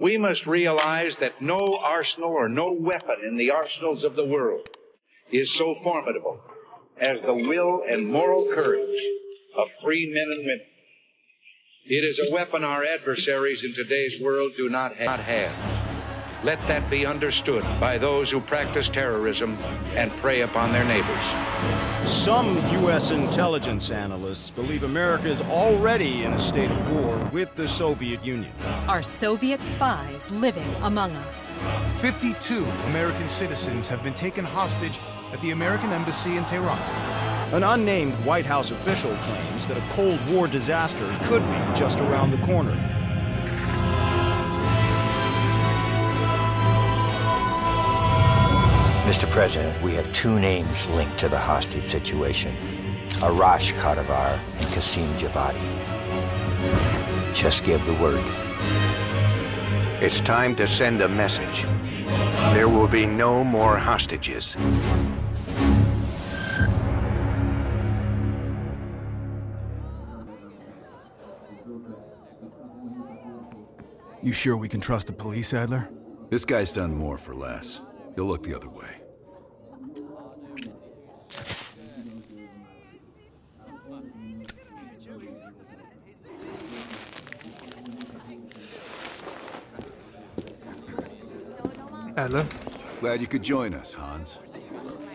we must realize that no arsenal or no weapon in the arsenals of the world is so formidable as the will and moral courage of free men and women. It is a weapon our adversaries in today's world do not have. Let that be understood by those who practice terrorism and prey upon their neighbors. Some U.S. intelligence analysts believe America is already in a state of war with the Soviet Union. Are Soviet spies living among us? 52 American citizens have been taken hostage at the American embassy in Tehran. An unnamed White House official claims that a Cold War disaster could be just around the corner. Mr. President, we have two names linked to the hostage situation, Arash Kadivar and Qasim Javadi. Just give the word. It's time to send a message. There will be no more hostages. You sure we can trust the police, Adler? This guy's done more for less. He'll look the other way. Adler? Glad you could join us, Hans.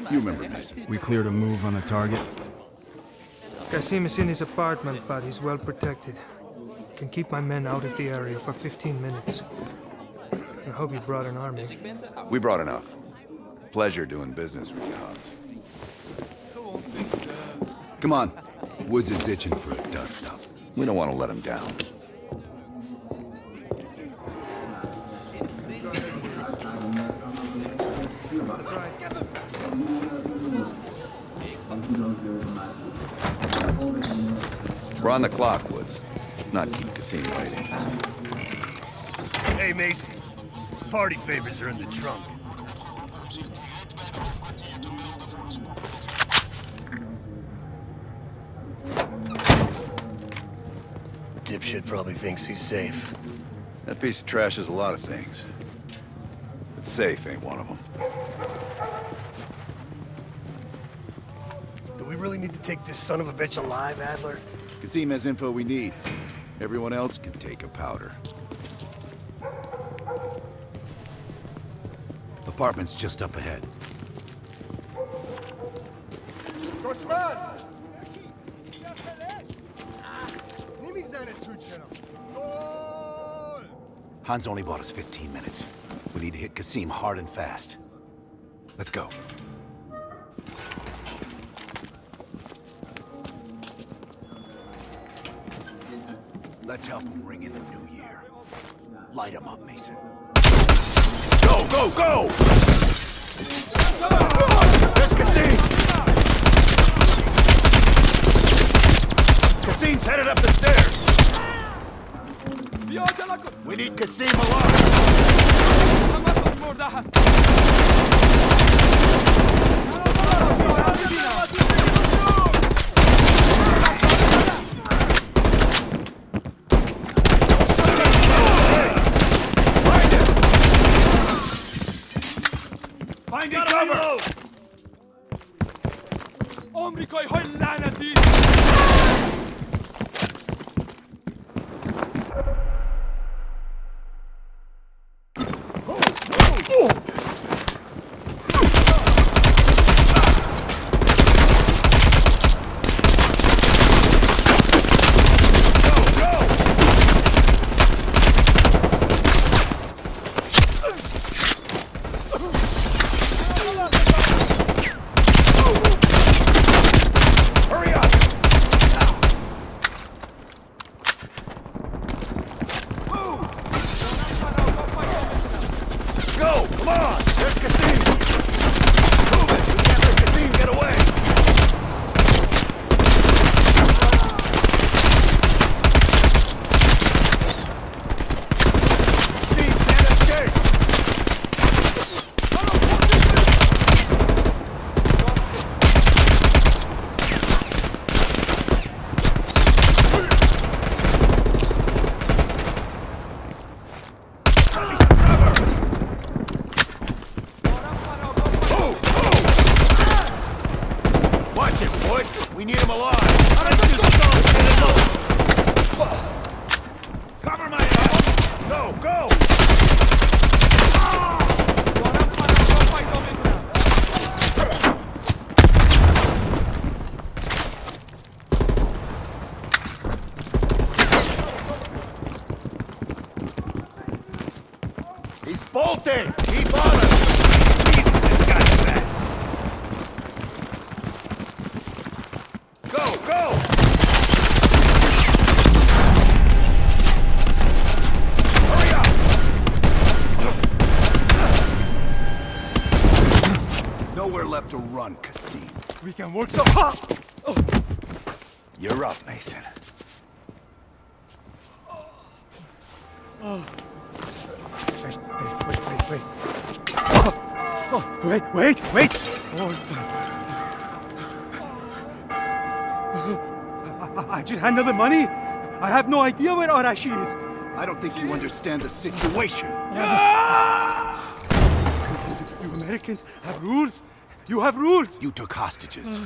You remember Mason. We cleared a move on the target. Qasim is in his apartment, but he's well protected. Can keep my men out of the area for 15 minutes. I hope you brought an army. We brought enough. Pleasure doing business with you, Hans. Come on. Woods is itching for a dust-up. We don't want to let him down. We're on the clock, Woods. Let's not keep Qasim waiting. Hey, Mason. Party favors are in the trunk. Dipshit probably thinks he's safe. That piece of trash is a lot of things. But safe ain't one of them. Do we really need to take this son of a bitch alive, Adler? Qasim has info we need. Everyone else can take a powder. Apartment's just up ahead. Hans only bought us 15 minutes. We need to hit Qasim hard and fast. Let's go. Let's help him ring in the new year. Light him up, Mason. Go, go, go! There's Qasim! Qasim's headed up the stairs! We need Qasim alive! Hurry up! We need him alive. I'm not just stopping. Cover my ass. Go, go. He's bolting. Keep on him. Jesus, this guy's fast. Go, go. Hurry up. Nowhere left to run, Qasim. We can work so hard. You're up, Mason. Wait. Oh, wait. I just handled the money. I have no idea where Arashi is. I don't think you understand the situation. You Americans have rules. You have rules. You took hostages.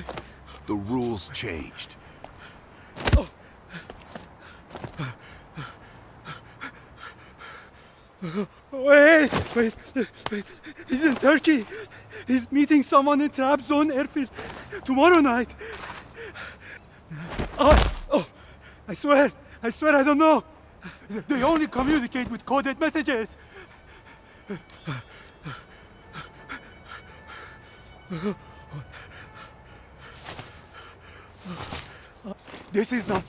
The rules changed. Wait. He's in Turkey. He's meeting someone in Trabzon airfield tomorrow night. Oh, I swear I don't know. They only communicate with coded messages. This is not...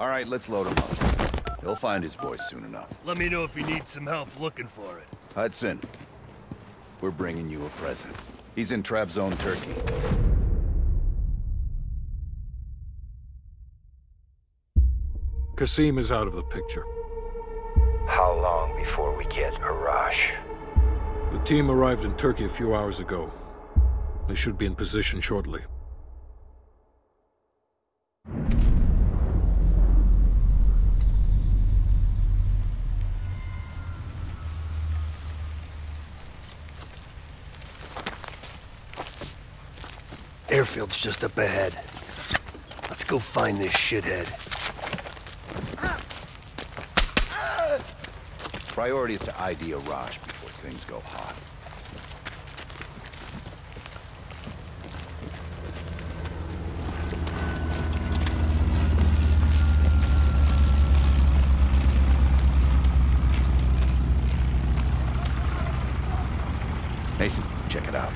All right, let's load him up. He'll find his voice soon enough. Let me know if you need some help looking for it. Hudson, we're bringing you a present. He's in Trabzon, Turkey. Qasim is out of the picture. How long before we get Arash? The team arrived in Turkey a few hours ago. They should be in position shortly. Airfield's just up ahead. Let's go find this shithead. Priority is to ID Arash before things go hot. Mason, check it out.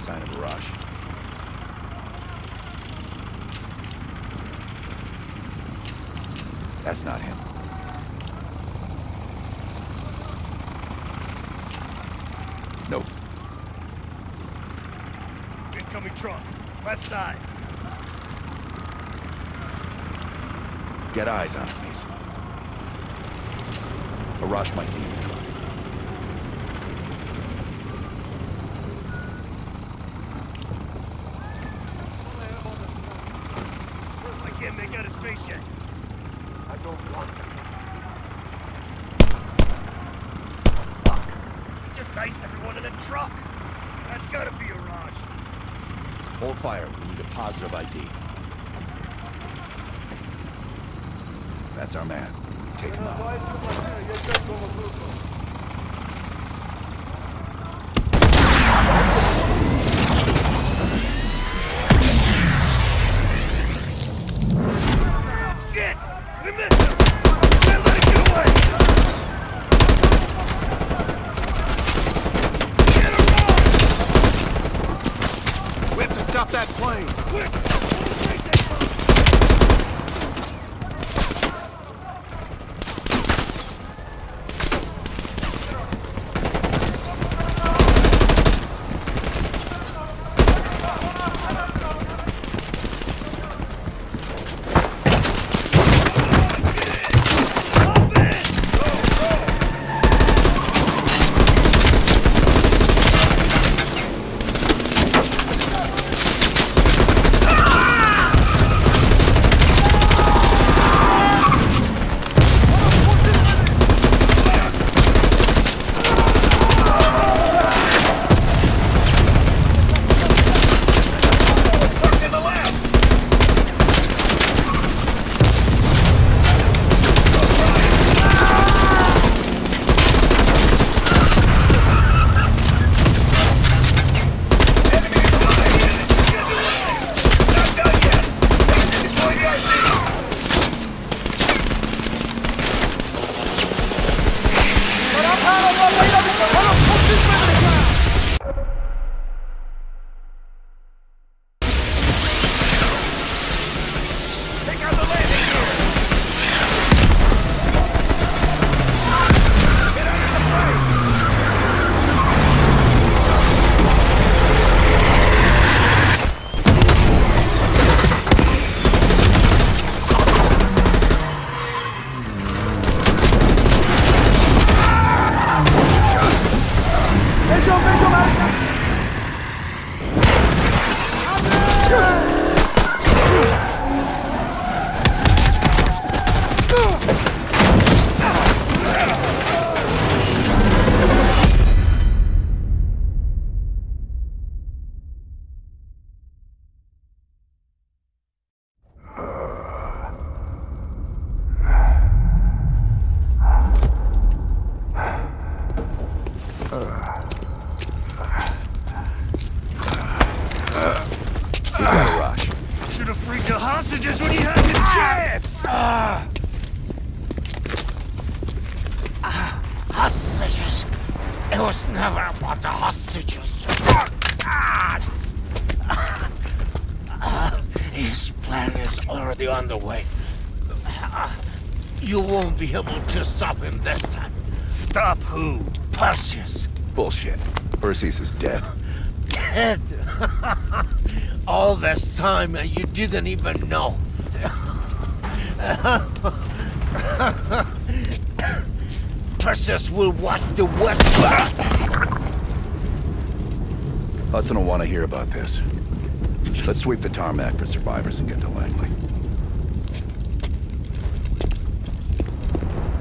Sign of Arash. That's not him. Nope. Incoming truck. Left side. Get eyes on him, Mason. Arash might be in the truck. Fire. We need a positive ID. That's our man. Take him out. Shit! We missed him! Can't let it get away! Stop that plane! Quick! Ah! never bought the hostages. His plan is already underway. You won't be able to stop him this time. Stop who? Perseus. Bullshit. Perseus is dead. Dead? All this time and you didn't even know. Perseus will watch the West. Hudson will want to hear about this. Let's sweep the tarmac for survivors and get to Langley.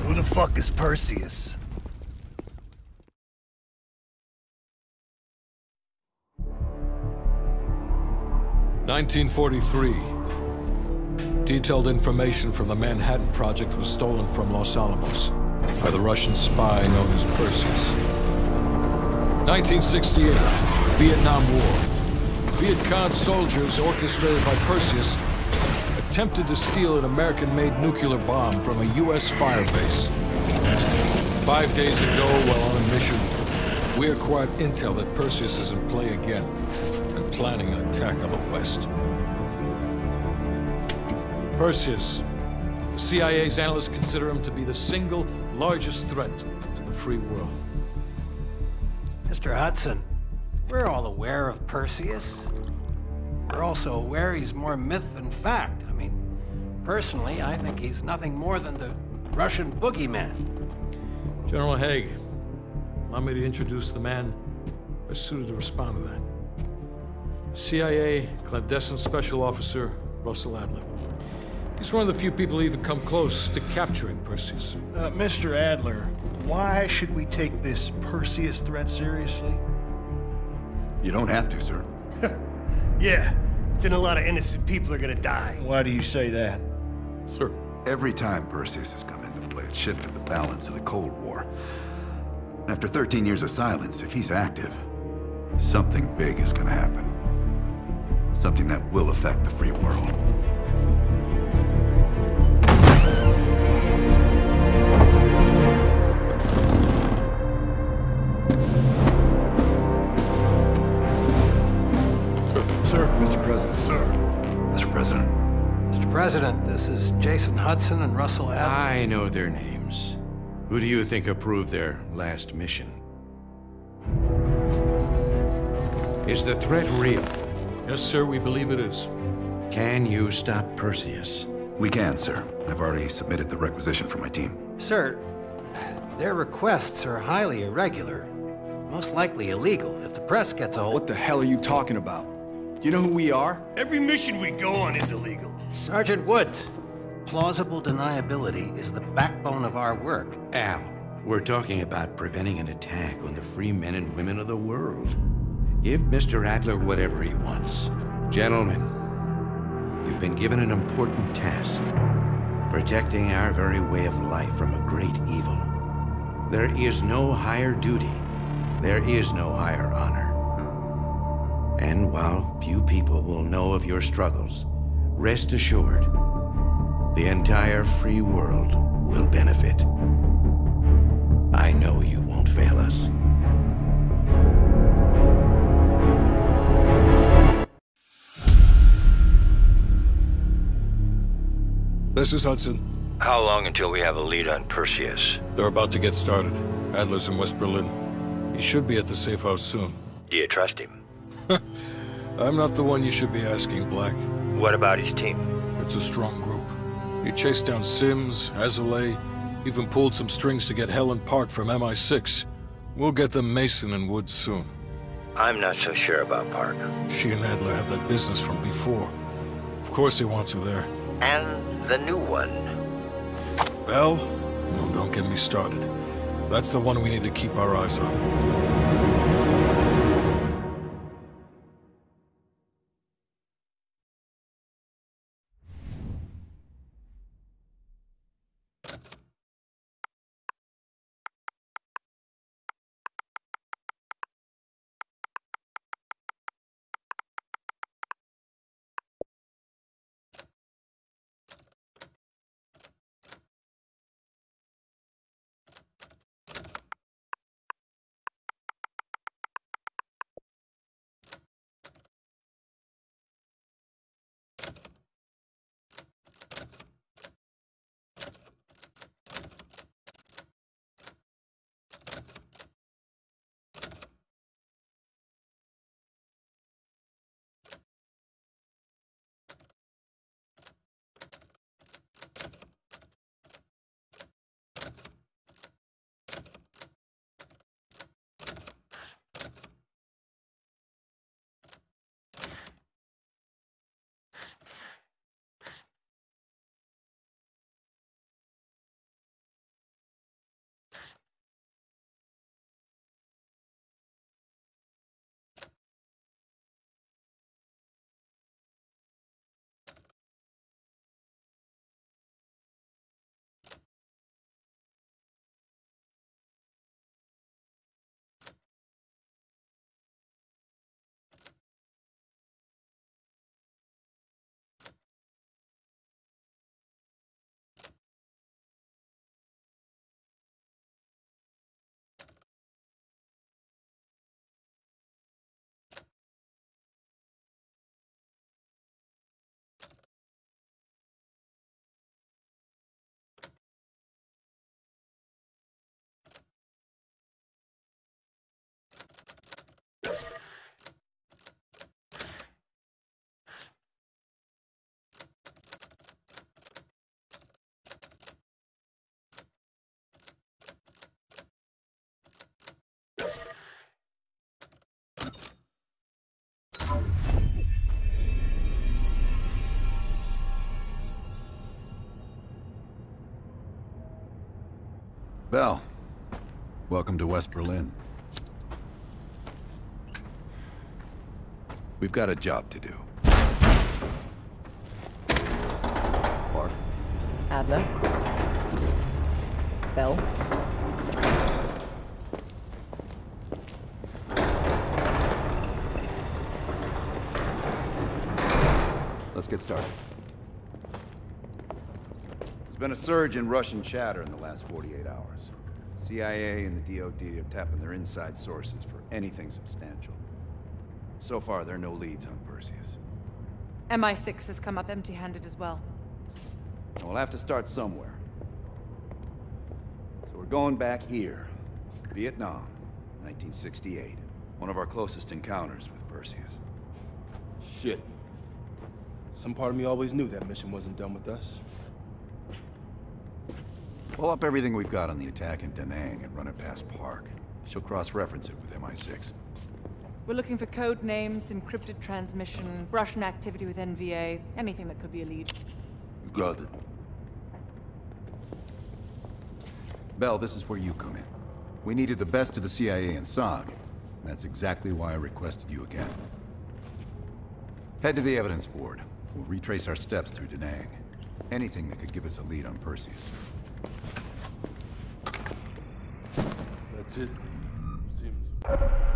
Who the fuck is Perseus? "1943. Detailed information from the Manhattan Project was stolen from Los Alamos by the Russian spy known as Perseus. 1968. Vietnam War. Viet Cong soldiers, orchestrated by Perseus, attempted to steal an American-made nuclear bomb from a U.S. firebase. 5 days ago, while on a mission, we acquired intel that Perseus is in play again and planning an attack on the West. Perseus. The CIA's analysts consider him to be the single largest threat to the free world." "Mr. Hudson, we're all aware of Perseus. We're also aware he's more myth than fact. I mean, personally, I think he's nothing more than the Russian boogeyman." "General Haig, allow me to introduce the man best suited to respond to that. CIA clandestine special officer, Russell Adler. He's one of the few people who even come close to capturing Perseus." "Mr. Adler, why should we take this Perseus threat seriously?" "You don't have to, sir." "Yeah, then a lot of innocent people are gonna die." "Why do you say that?" "Sir, every time Perseus has come into play, it's shifted the balance of the Cold War. After 13 years of silence, if he's active, something big is gonna happen. Something that will affect the free world." "President, this is Jason Hudson and Russell Adler." "I know their names. Who do you think approved their last mission? Is the threat real?" "Yes, sir, we believe it is." "Can you stop Perseus?" "We can, sir. I've already submitted the requisition for my team." "Sir, their requests are highly irregular, most likely illegal if the press gets a hold—" "What the hell are you talking about? You know who we are? Every mission we go on is illegal." "Sergeant Woods, plausible deniability is the backbone of our work." "Al, we're talking about preventing an attack on the free men and women of the world. Give Mr. Adler whatever he wants." "Gentlemen, you've been given an important task, protecting our very way of life from a great evil. There is no higher duty. There is no higher honor. And while few people will know of your struggles, rest assured, the entire free world will benefit. I know you won't fail us." "This is Hudson. How long until we have a lead on Perseus?" "They're about to get started. Adler's in West Berlin. He should be at the safe house soon." "Do you trust him?" "I'm not the one you should be asking, Black." "What about his team?" "It's a strong group. He chased down Sims, Azalea, even pulled some strings to get Helen Park from MI6. We'll get them Mason and Woods soon." "I'm not so sure about Park." "She and Adler have that business from before. Of course he wants her there." "And the new one?" "Bell? No, don't get me started. That's the one we need to keep our eyes on." Bell, welcome to West Berlin. We've got a job to do. Park. Adler. Bell. Let's get started. There's been a surge in Russian chatter in the last 48 hours. The CIA and the DOD are tapping their inside sources for anything substantial. So far, there are no leads on Perseus. MI6 has come up empty-handed as well. And we'll have to start somewhere. So we're going back here. Vietnam, 1968. One of our closest encounters with Perseus. Shit. Some part of me always knew that mission wasn't done with us. Pull up everything we've got on the attack in Da Nang and run it past Park. She'll cross-reference it with MI6. We're looking for code names, encrypted transmission, Russian activity with NVA, anything that could be a lead. You got it. Bell, this is where you come in. We needed the best of the CIA and SOG. That's exactly why I requested you again. Head to the evidence board. We'll retrace our steps through Da Nang. Anything that could give us a lead on Perseus. That's it. Seems.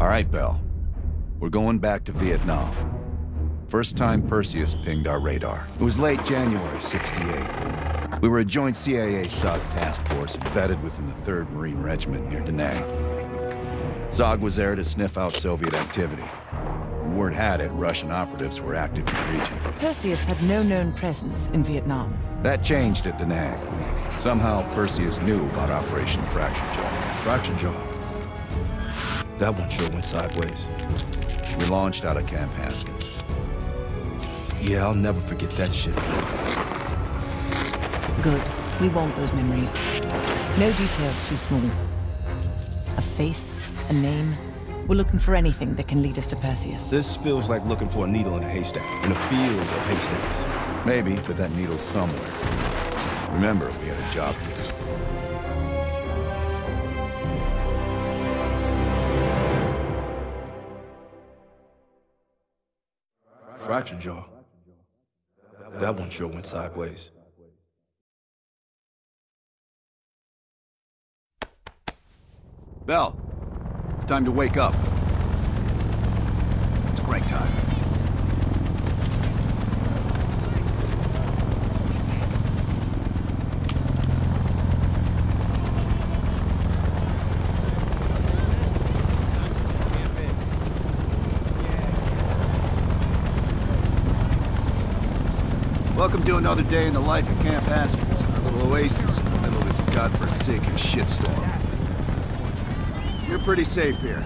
All right, Bell. We're going back to Vietnam. First time Perseus pinged our radar. It was late January, 68. We were a joint CIA-SOG task force embedded within the 3rd Marine Regiment near Da Nang. SOG was there to sniff out Soviet activity. Word had it, Russian operatives were active in the region. Perseus had no known presence in Vietnam. That changed at Da Nang. Somehow, Perseus knew about Operation Fracture Jaw. Fracture Jaw? That one sure went sideways. We launched out of Camp Haskins. Yeah, I'll never forget that shit. Good. We want those memories. No details too small. A face, a name. We're looking for anything that can lead us to Perseus. This feels like looking for a needle in a haystack, in a field of haystacks. Maybe, but that needle's somewhere. Remember, we had a job to do. Fractured jaw. That one sure went sideways. Bell, it's time to wake up. It's crank time. Welcome to another day in the life of Camp Haskins, a little oasis in the middle of this godforsaken shitstorm. You're pretty safe here.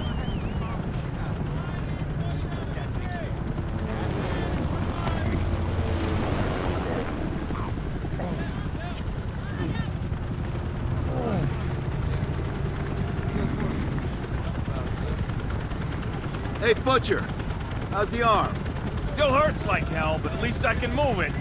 Hey, Butcher, how's the arm? Still hurts like hell, but at least I can move it.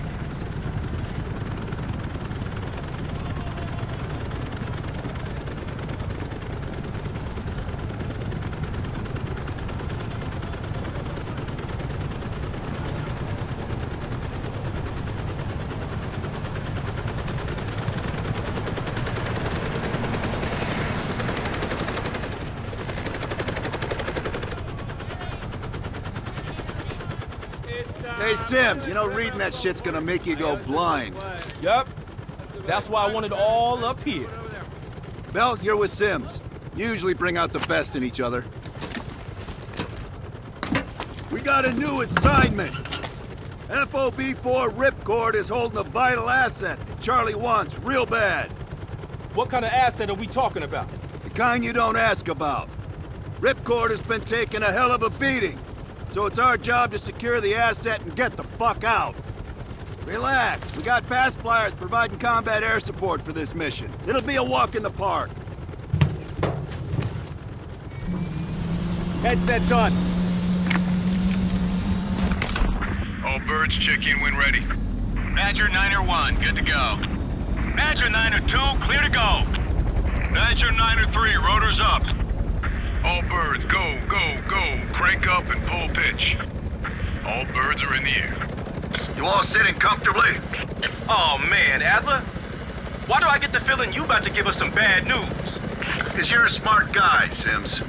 Hey, Sims, you know reading that shit's gonna make you go blind. Yep. That's why I wanted all up here. Bell, you're with Sims. You usually bring out the best in each other. We got a new assignment. FOB4 Ripcord is holding a vital asset that Charlie wants real bad. What kind of asset are we talking about? The kind you don't ask about. Ripcord has been taking a hell of a beating. So it's our job to secure the asset and get the fuck out. Relax, we got fast flyers providing combat air support for this mission. It'll be a walk in the park. Headsets on. All birds, check in when ready. Badger Niner 1, good to go. Badger Niner 2, clear to go. Badger Niner 3, rotors up. All birds, go, go, go. Crank up and pull pitch. All birds are in the air. You all sitting comfortably? Oh man, Adler. Why do I get the feeling you about to give us some bad news? Because you're a smart guy, Sims.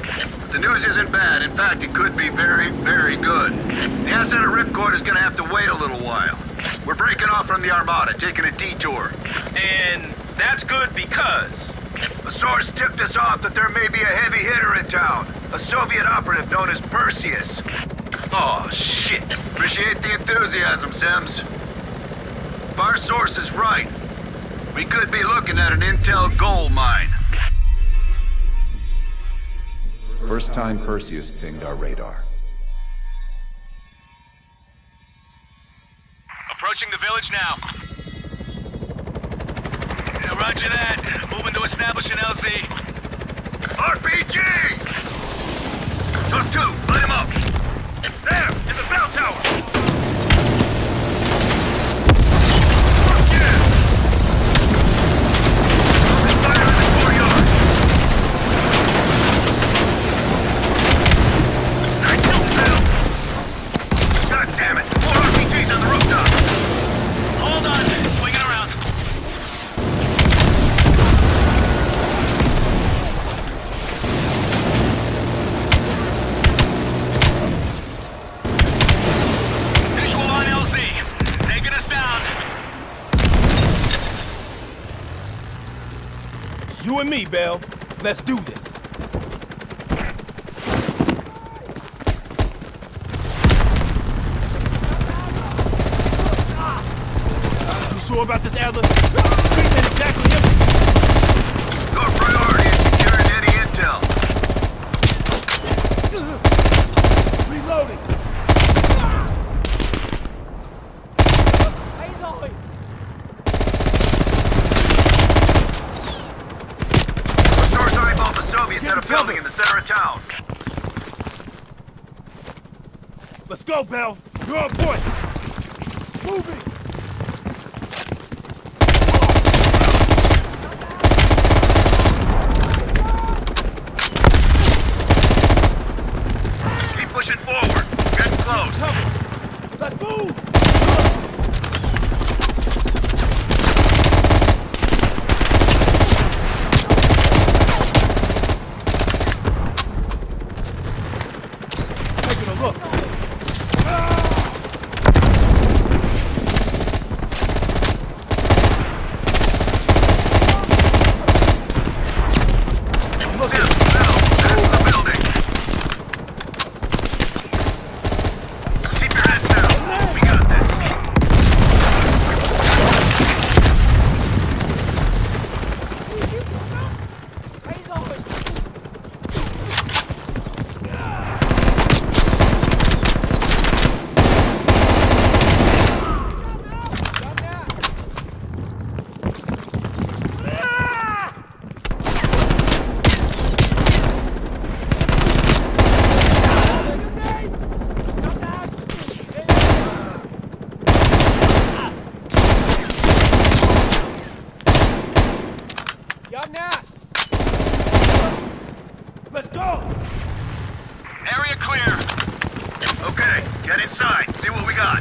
The news isn't bad. In fact, it could be very, very good. The asset of Ripcord is going to have to wait a little while. We're breaking off from the Armada, taking a detour. And that's good because... A source tipped us off that there may be a heavy hitter in town. A Soviet operative known as Perseus. Oh, shit. Appreciate the enthusiasm, Sims. If our source is right, we could be looking at an intel gold mine. First time Perseus pinged our radar. Approaching the village now. Yeah, roger that. Moving to establish an LZ. RPG! Truck 2, light him up! There! In the bell tower! Fuck yeah! Open fire in the courtyard! Nice little bell! God damn it! More RPGs on the rooftop! Hold on! Swing it around! You and me, Bell. Let's do this. You sure about this, Adler? Exactly. Your priority is securing any intel. Reloading. At a building in the center of town. Let's go, Bell. You're on point. Moving. Keep pushing forward. Getting close. Let's move. Look! Ah! Let's go! Area clear! Okay, get inside. See what we got.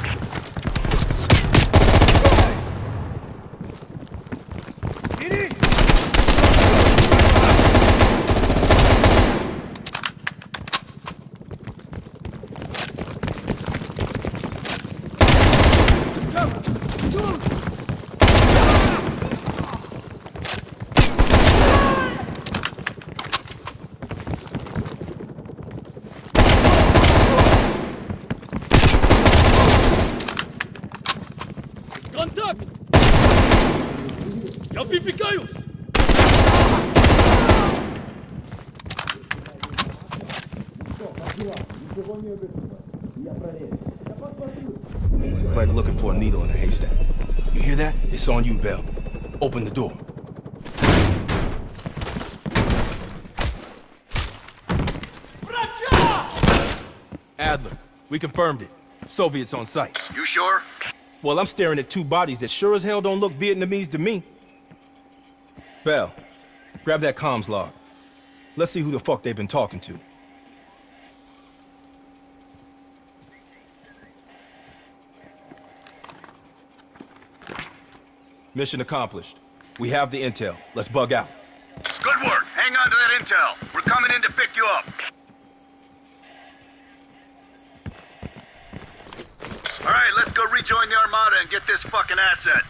It's on you, Bell. Open the door. Adler, we confirmed it. Soviets on site. You sure? Well, I'm staring at two bodies that sure as hell don't look Vietnamese to me. Bell, grab that comms log. Let's see who the fuck they've been talking to. Mission accomplished. We have the intel. Let's bug out. Good work. Hang on to that intel. We're coming in to pick you up. All right, let's go rejoin the Armada and get this fucking asset.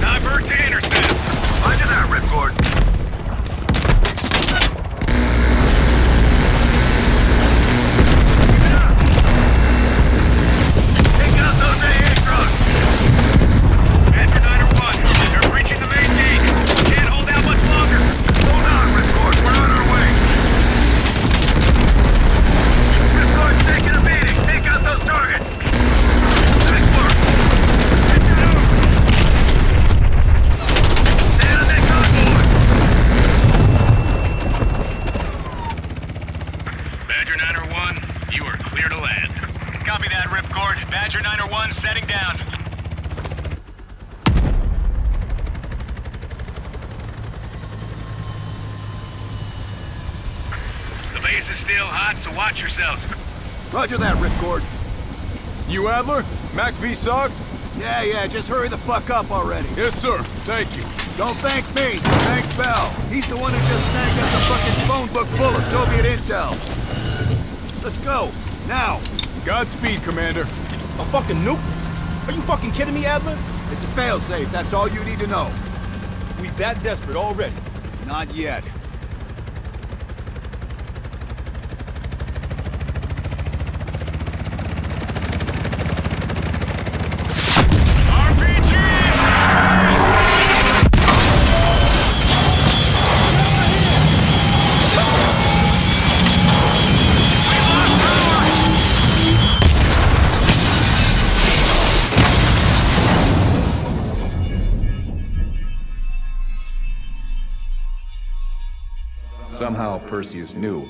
Divert to intercept! still hot, so watch yourselves. Roger that, Ripcord. You Adler? Mac V. SOG? Yeah, just hurry the fuck up already. Yes, sir. Thank you. Don't thank me. Thank Bell. He's the one who just snagged up the fucking phone book full of Soviet intel. Let's go. Now. Godspeed, Commander. A fucking nuke? Are you fucking kidding me, Adler? It's a failsafe. That's all you need to know. We that desperate already? Not yet. Somehow Perseus knew.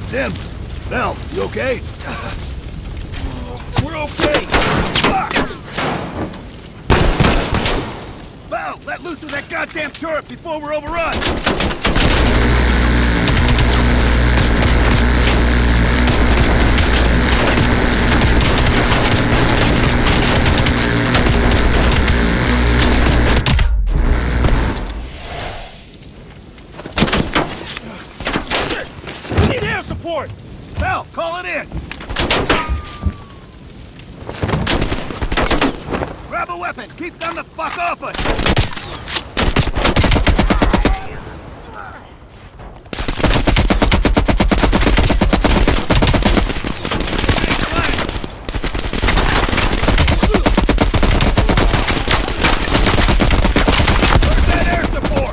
Sims! Bell, you okay? We're okay! Fuck! Bell, let loose of that goddamn turret before we're overrun! Bell, call it in! Grab a weapon! Keep them the fuck off us! Where's that air support?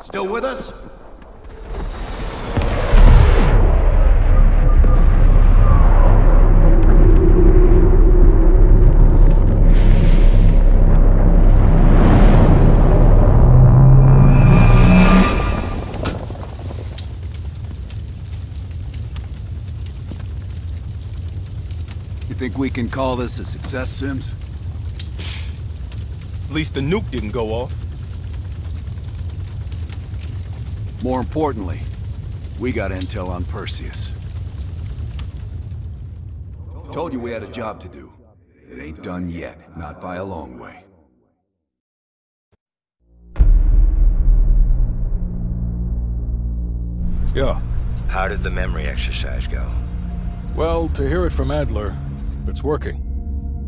Still with us? You think we can call this a success, Sims? At least the nuke didn't go off. More importantly, we got intel on Perseus. Told you we had a job to do. It ain't done yet, not by a long way. Yeah. How did the memory exercise go? Well, to hear it from Adler, it's working.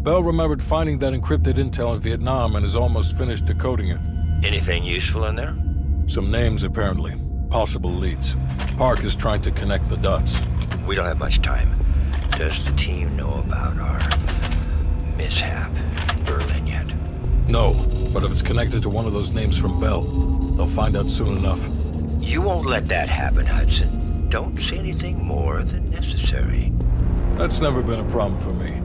Bell remembered finding that encrypted intel in Vietnam and is almost finished decoding it. Anything useful in there? Some names, apparently. Possible leads. Park is trying to connect the dots. We don't have much time. Does the team know about our mishap in Berlin yet? No, but if it's connected to one of those names from Bell, they'll find out soon enough. You won't let that happen, Hudson. Don't say anything more than necessary. That's never been a problem for me.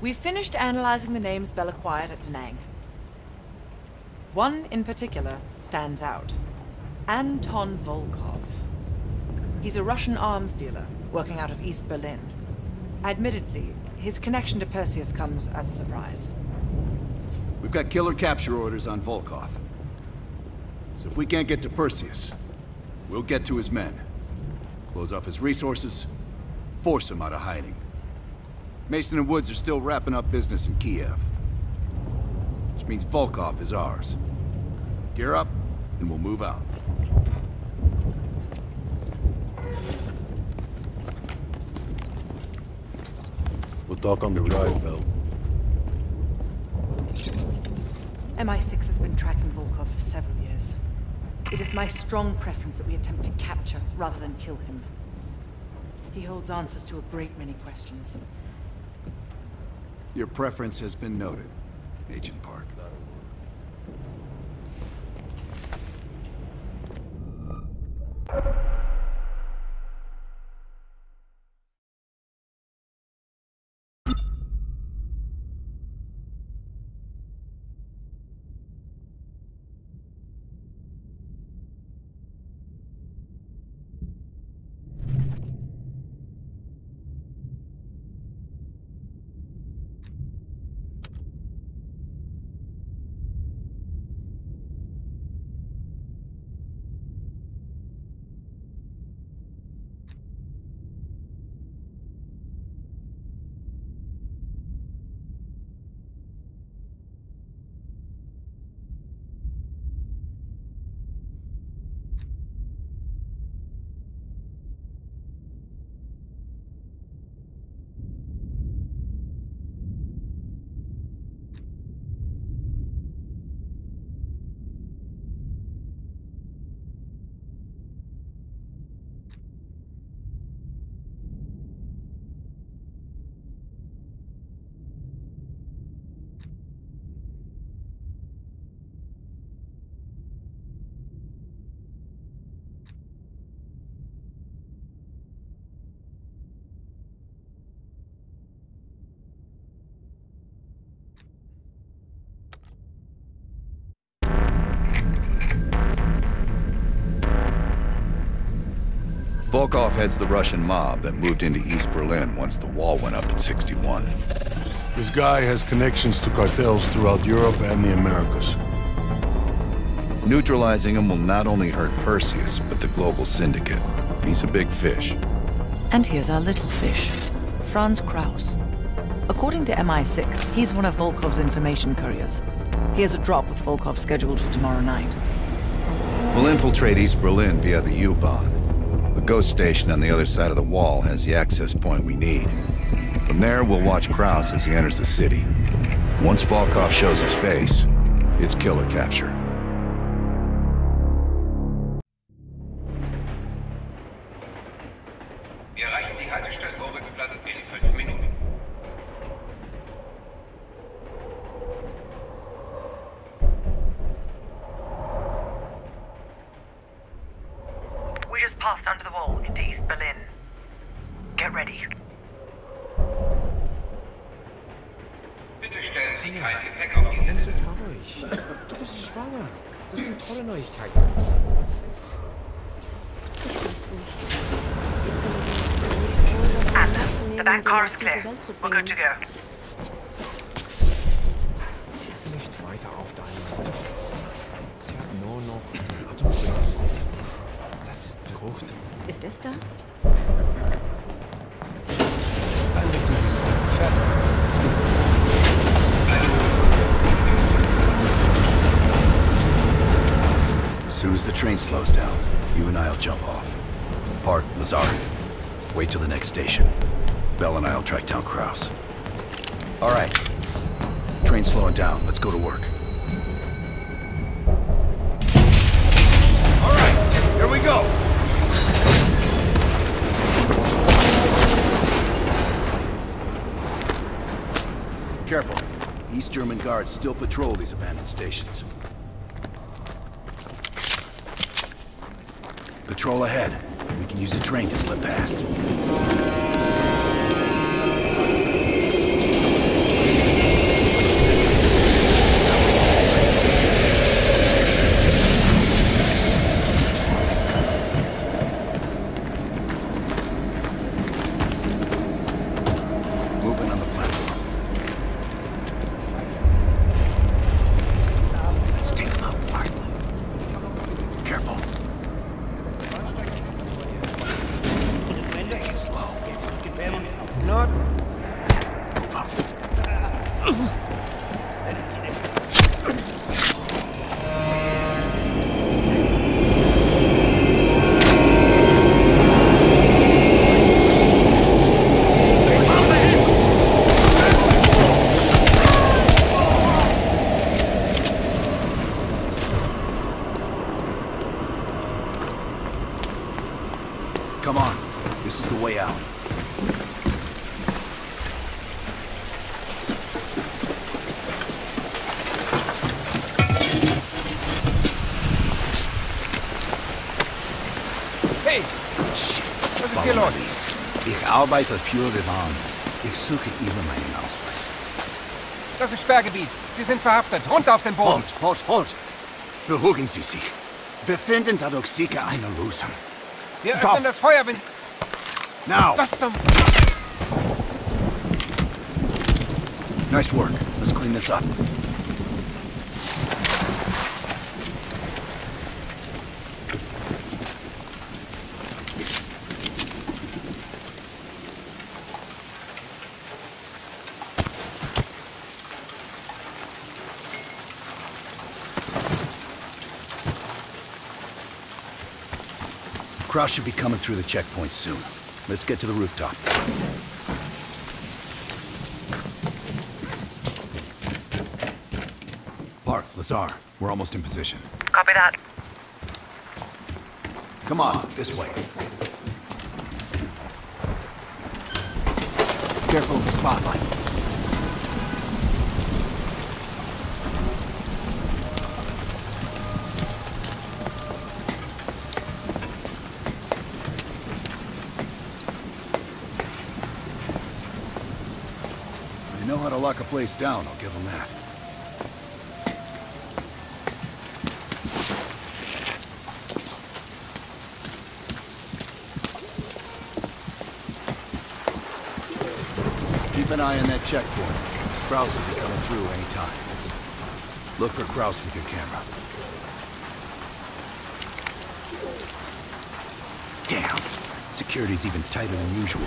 We've finished analyzing the names Bell acquired at Da Nang. One in particular stands out. Anton Volkov. He's a Russian arms dealer working out of East Berlin. Admittedly, his connection to Perseus comes as a surprise. We've got killer capture orders on Volkov. So if we can't get to Perseus, we'll get to his men. Close off his resources, force him out of hiding. Mason and Woods are still wrapping up business in Kiev. Which means Volkov is ours. Gear up, and we'll move out. We'll talk on the ride, Bell. MI6 has been tracking Volkov for several years. It is my strong preference that we attempt to capture rather than kill him. He holds answers to a great many questions. Your preference has been noted, Agent Park. Volkov heads the Russian mob that moved into East Berlin once the wall went up in '61. This guy has connections to cartels throughout Europe and the Americas. Neutralizing him will not only hurt Perseus, but the global syndicate. He's a big fish. And here's our little fish, Franz Kraus. According to MI6, he's one of Volkov's information couriers. He has a drop with Volkov scheduled for tomorrow night. We'll infiltrate East Berlin via the U-Bahn. The ghost station on the other side of the wall has the access point we need. From there, we'll watch Kraus as he enters the city. Once Volkov shows his face, it's kill or capture. We're good to go. Ist es das? As soon as the train slows down, you and I'll jump off. Park, Lazar. Wait till the next station. Bell and I'll track down Kraus. All right. Train's slowing down. Let's go to work. All right. Here we go. Careful. East German guards still patrol these abandoned stations. Patrol ahead. We can use a train to slip past. Slow. Come on. This is the way out. Hey! Shit! Was ist hier los? Ich arbeite für Revan. Ich suche immer meinen Ausweis. Das ist Sperrgebiet. Sie sind verhaftet. Runter auf den Boden! Halt! Halt! Halt! Beruhigen Sie sich. Wir finden dadurch sicher eine Lösung. Wir öffnen das Feuer, wenn... Now! Was zum... Nice work. Let's clean this up. Kraus should be coming through the checkpoint soon. Let's get to the rooftop. Park, Lazar, we're almost in position. Copy that. Come on, this way. Careful of the spotlight. Lock a place down, I'll give them that. Keep an eye on that checkpoint. Kraus will be coming through any time. Look for Kraus with your camera. Damn! Security's even tighter than usual.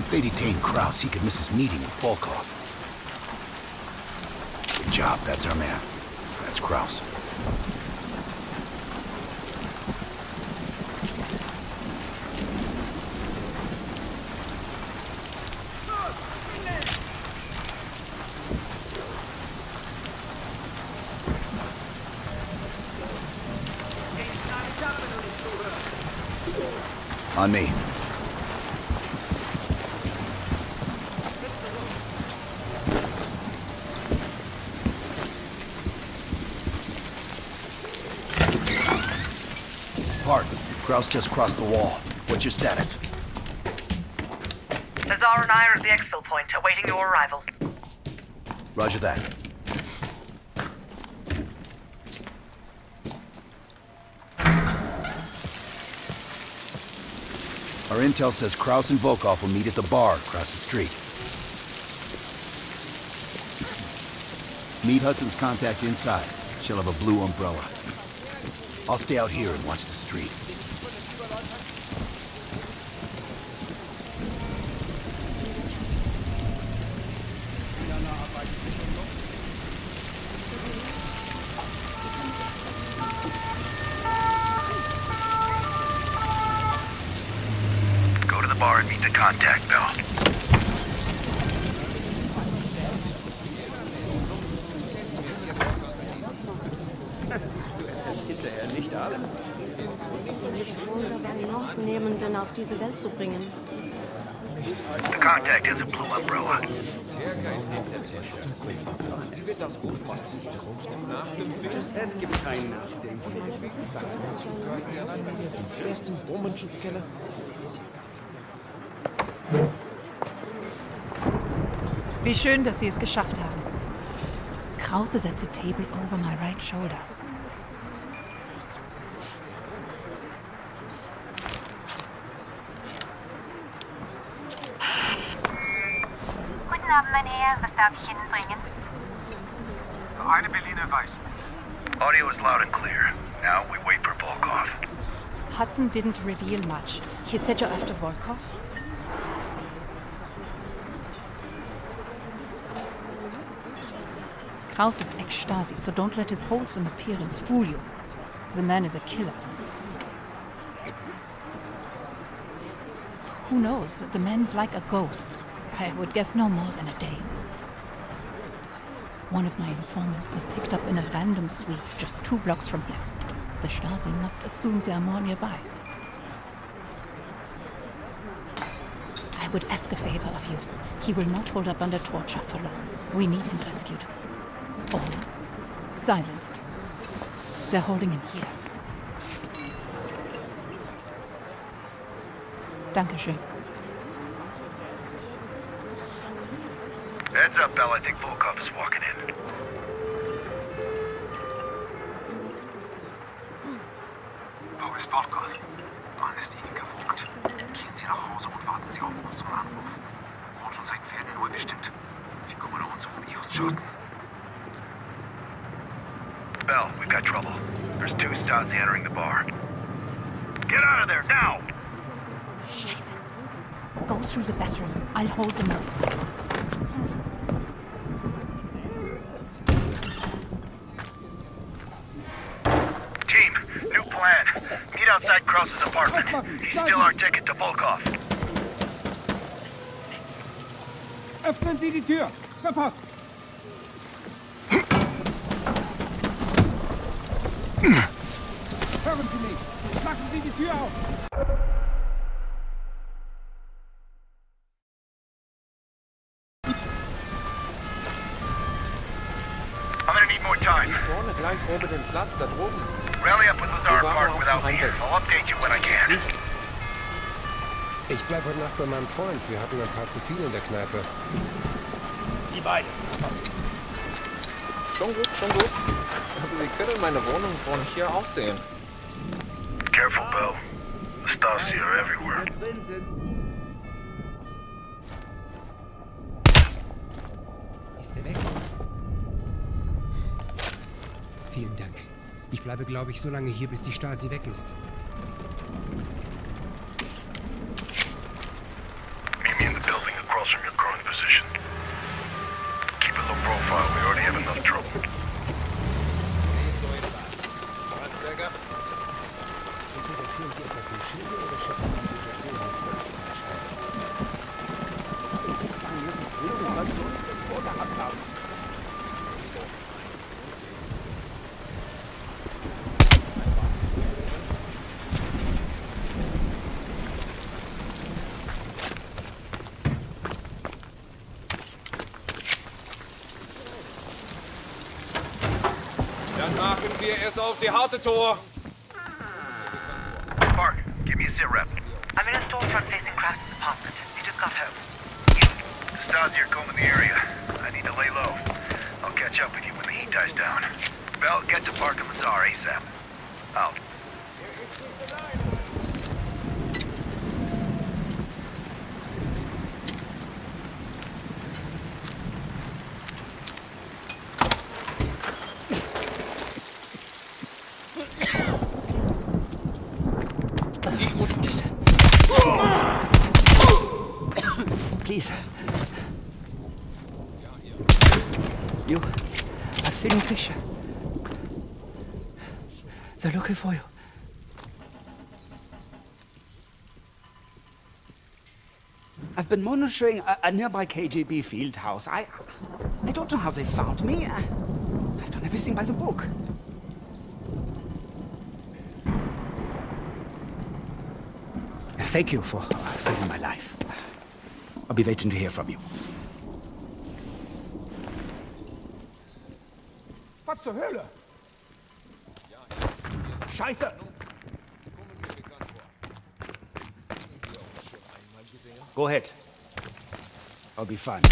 If they detain Kraus, he could miss his meeting with Volkov. Good job, that's our man. That's Kraus. On me. Kraus just crossed the wall. What's your status? Lazar and I are at the exfil point, awaiting your arrival. Roger that. Our intel says Kraus and Volkov will meet at the bar across the street. Meet Hudson's contact inside. She'll have a blue umbrella. I'll stay out here and watch the street. Contact Bell. The contact is a blue umbrella. Es gibt keinen Nachdenken. Den besten Bombenschutzkeller. Wie schön, dass Sie es geschafft haben. Krause sets a table over my right shoulder. Guten Abend, meine Herren. Was darf ich Ihnen bringen? Eine Berliner Weiß. Audio is loud and clear. Now we wait for Volkov. Hudson didn't reveal much. He said you're after Volkov. Kraus is ex-Stasi, so don't let his wholesome appearance fool you. The man is a killer. Who knows? The man's like a ghost. I would guess no more than a day. One of my informants was picked up in a random sweep just 2 blocks from here. The Stasi must assume they are more nearby. would ask a favor of you. He will not hold up under torture for long. We need him rescued. Or silenced. They're holding him here. Dankeschön. Heads up, Bell. I think Volkov is walking in. Wo ist Volkov? Wann ist Ihnen gefolgt? Gehen Sie nach Hause und warten Sie auf unseren Anruf. Und uns ein Pferd in Uhr bestimmt. Wir kommen auf uns um die Schatten. Bell, we've got trouble. There's two Stasi entering the bar. Get out of there, now! Jason, go through the bathroom. I'll hold them up. Team, new plan. Meet outside Kraus's apartment. He's still our ticket to Volkov. Öffnen Sie die Tür! Sofort! Hören Sie mich! Machen Sie die Tür auf! Rally up with Lazar Park without me. I'll update you when I can. Ich bleib heute Nacht bei meinem Freund. Wir hatten ein paar zu viel in der Kneipe. Die beiden. Schon gut, schon gut. Aber Sie können meine Wohnung von hier aus sehen. Careful, Bell. The Stasi are everywhere. Ist der weg? Vielen Dank. Ich bleibe, glaube ich, so lange hier, bis die Stasi weg ist. Meet me in the building across from your current position. Keep a low profile. We already have enough trouble. Auf die harte Tour. Park, give me a sit rep. I'm in a storefront facing Kraus' apartment. He just got home. The Stasi are combing the area. I need to lay low. I'll catch up with you when the heat dies down. Bell, get to Park and Lazar ASAP. Out. They're looking for you. I've been monitoring a nearby KGB field house. I don't know how they found me. I've done everything by the book. Thank you for saving my life. I'll be waiting to hear from you. What the hell? Scheiße! Go ahead. I'll be fine.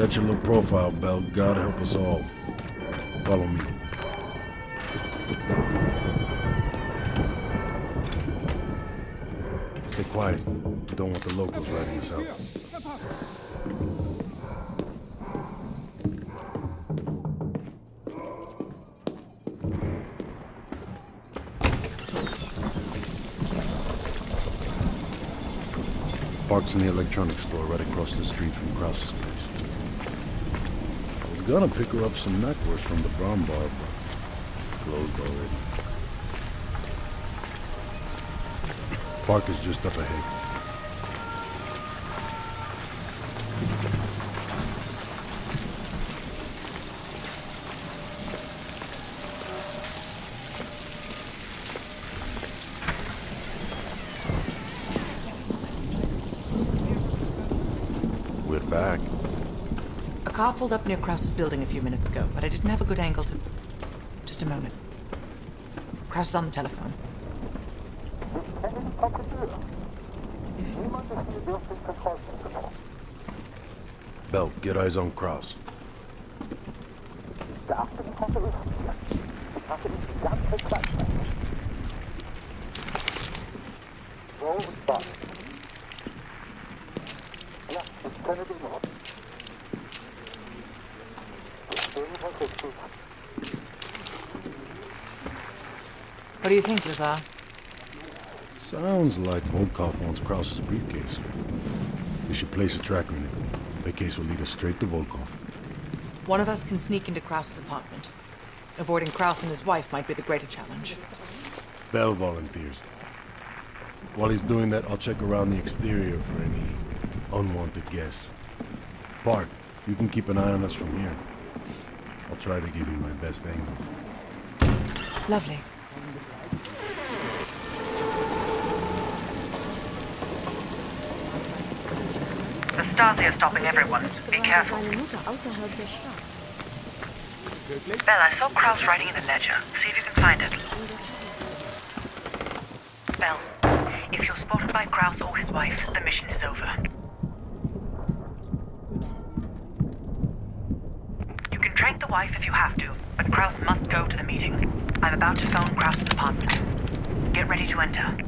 That's your low profile, Bell. God help us all. Follow me. Stay quiet. Don't want the locals riding us out. Park's in the electronics store right across the street from Kraus's place. I was gonna pick her up some knackwurst from the brown bar, but closed already. Park is just up ahead. I pulled up near Kraus's building a few minutes ago, but I didn't have a good angle to... Just a moment. Kraus is on the telephone. Bell, get eyes on Kraus. What do you think, Lazar? Sounds like Volkov wants Kraus's briefcase. We should place a tracker in it. The case will lead us straight to Volkov. One of us can sneak into Kraus's apartment. Avoiding Kraus and his wife might be the greater challenge. Bell volunteers. While he's doing that, I'll check around the exterior for any unwanted guests. Park, you can keep an eye on us from here. I'll try to give you my best angle. Lovely. Stasi are stopping everyone. Be careful. Bell, I saw Kraus writing in the ledger. See if you can find it. Bell, if you're spotted by Kraus or his wife, the mission is over. You can track the wife if you have to, but Kraus must go to the meeting. I'm about to phone Kraus's apartment. Get ready to enter.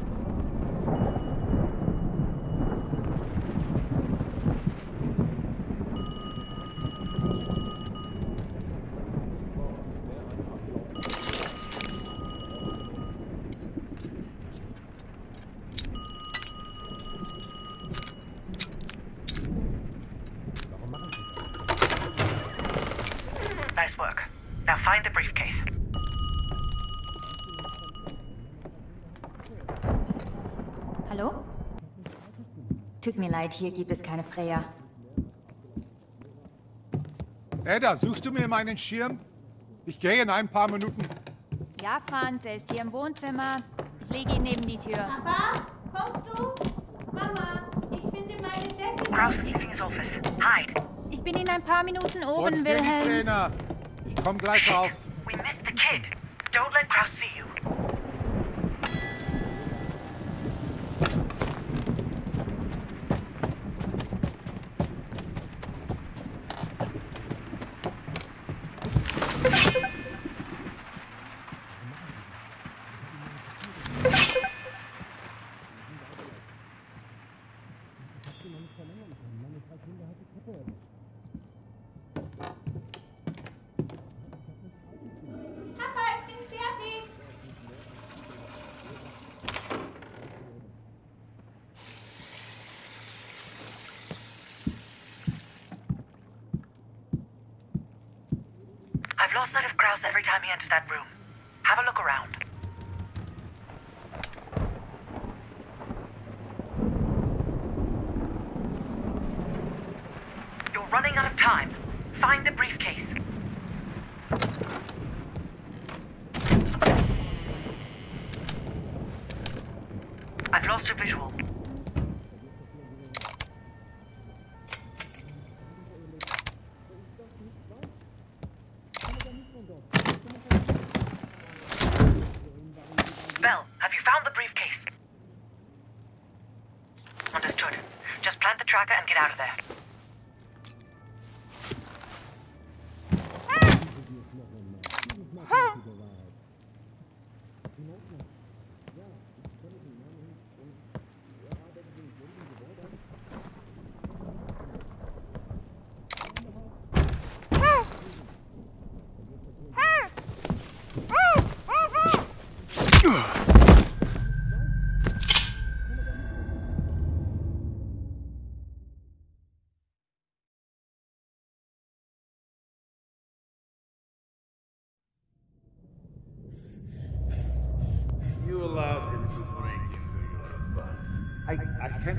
Tut mir leid, hier gibt es keine Freya. Ada, suchst du mir meinen Schirm? Ich gehe in ein paar Minuten. Ja, Franz, ist hier im Wohnzimmer. Ich lege ihn neben die Tür. Papa, kommst du? Mama, ich finde meine Decke. Kraus ist leaving his office. Hide. Ich bin in ein paar Minuten oben, Wilhelm. Putz dir die Zähne. Ich komm gleich auf. We missed the kid. Don't let Kraus see you. Sight of Kraus every time he enters that room. Have a look around. You're running out of time. Find the briefcase. I've lost a visual. Huh?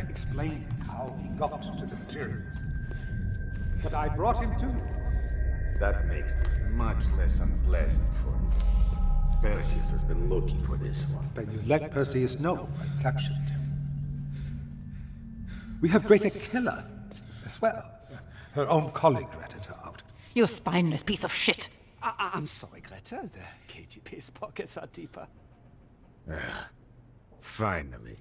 Explain how he got to the materials. But I brought him to you. That makes this much less unpleasant for me. Perseus has been looking for this one. But you let Perseus know I captured him. We have Greater Killer as well. Her own colleague ratted her out. You spineless piece of shit. I'm sorry, Greta. The KGB's pockets are deeper. Finally.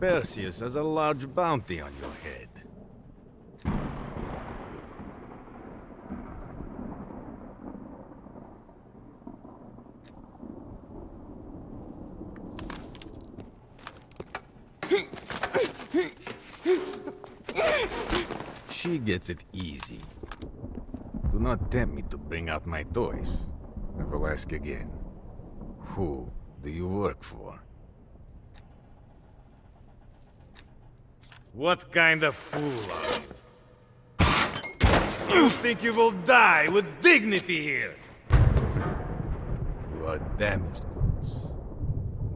Perseus has a large bounty on your head. She gets it easy. Do not tempt me to bring out my toys. I will ask again. Who do you work for? What kind of fool are you? You think you will die with dignity here? You are damaged goods.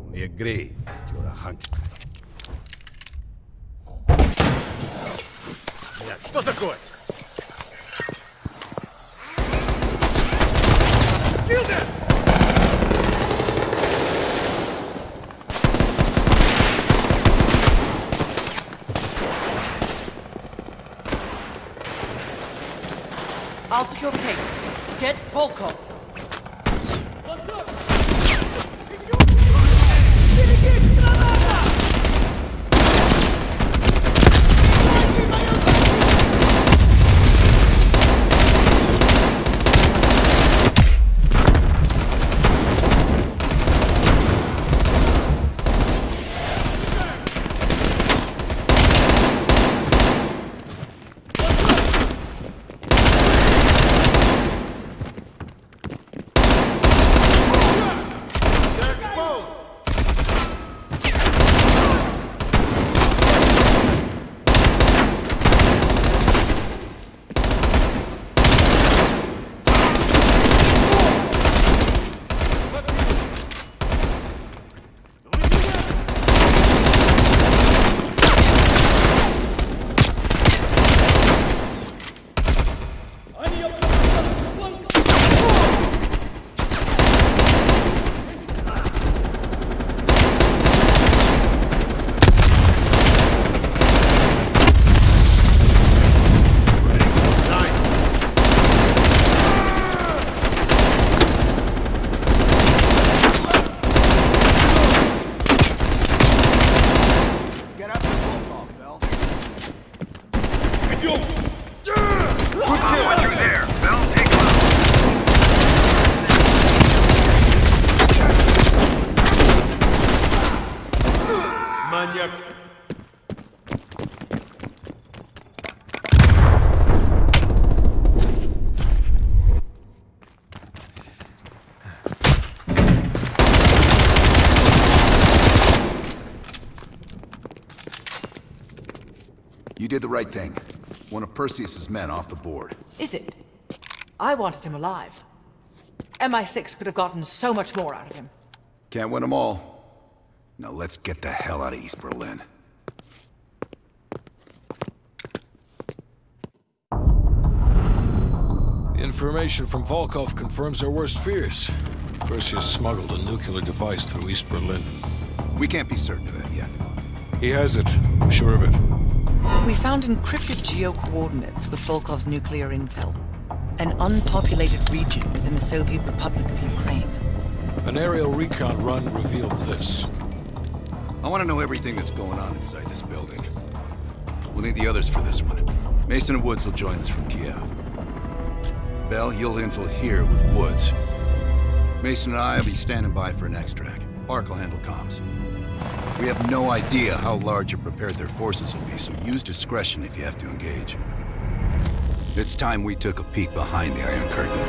Only a grave that you're a hunchback. Что такое? Feel that! I'll secure the case. Get Volkov. You did the right thing. One of Perseus's men off the board. Is it? I wanted him alive. MI6 could have gotten so much more out of him. Can't win them all. Now let's get the hell out of East Berlin. The information from Volkov confirms their worst fears. Perseus smuggled a nuclear device through East Berlin. We can't be certain of that yet. He has it. I'm sure of it. We found encrypted geo-coordinates with Volkov's nuclear intel. An unpopulated region within the Soviet Republic of Ukraine. An aerial recon run revealed this. I want to know everything that's going on inside this building. We'll need the others for this one. Mason and Woods will join us from Kiev. Bell, you'll infill here with Woods. Mason and I will be standing by for an extract. Park will handle comms. We have no idea how large or prepared their forces will be, so use discretion if you have to engage. It's time we took a peek behind the Iron Curtain.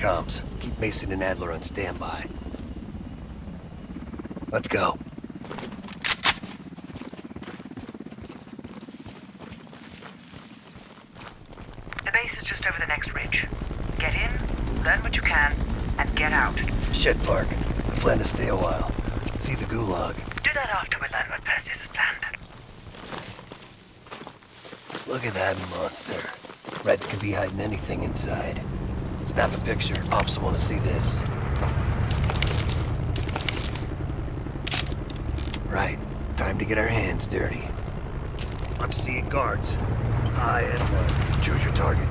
Comms. Keep Mason and Adler on standby. Let's go. The base is just over the next ridge. Get in, learn what you can, and get out. Shit, Park. I plan to stay a while. See the gulag. Do that after we learn what Perseus has planned. Look at that monster. Reds could be hiding anything inside. Snap a picture. Ops want to see this. Right. Time to get our hands dirty. I'm seeing guards. High and low. Choose your target.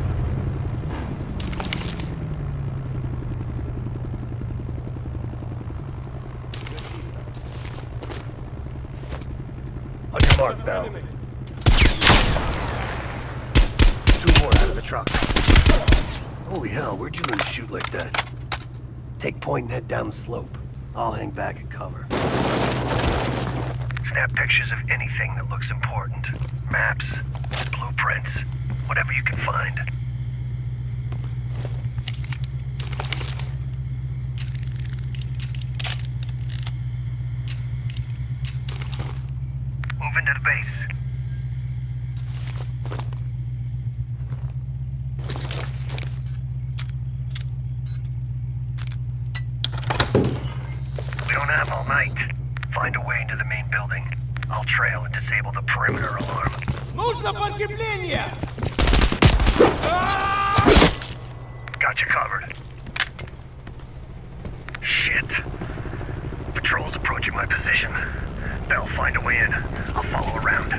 On your mark, Bell. 2 more out of the truck. Holy hell, where'd you learn to shoot like that? Take point and head down the slope. I'll hang back and cover. Snap pictures of anything that looks important. Maps, blueprints, whatever you can find. Move into the base. Got you covered. Shit. Patrol's approaching my position. They'll find a way in. I'll follow around.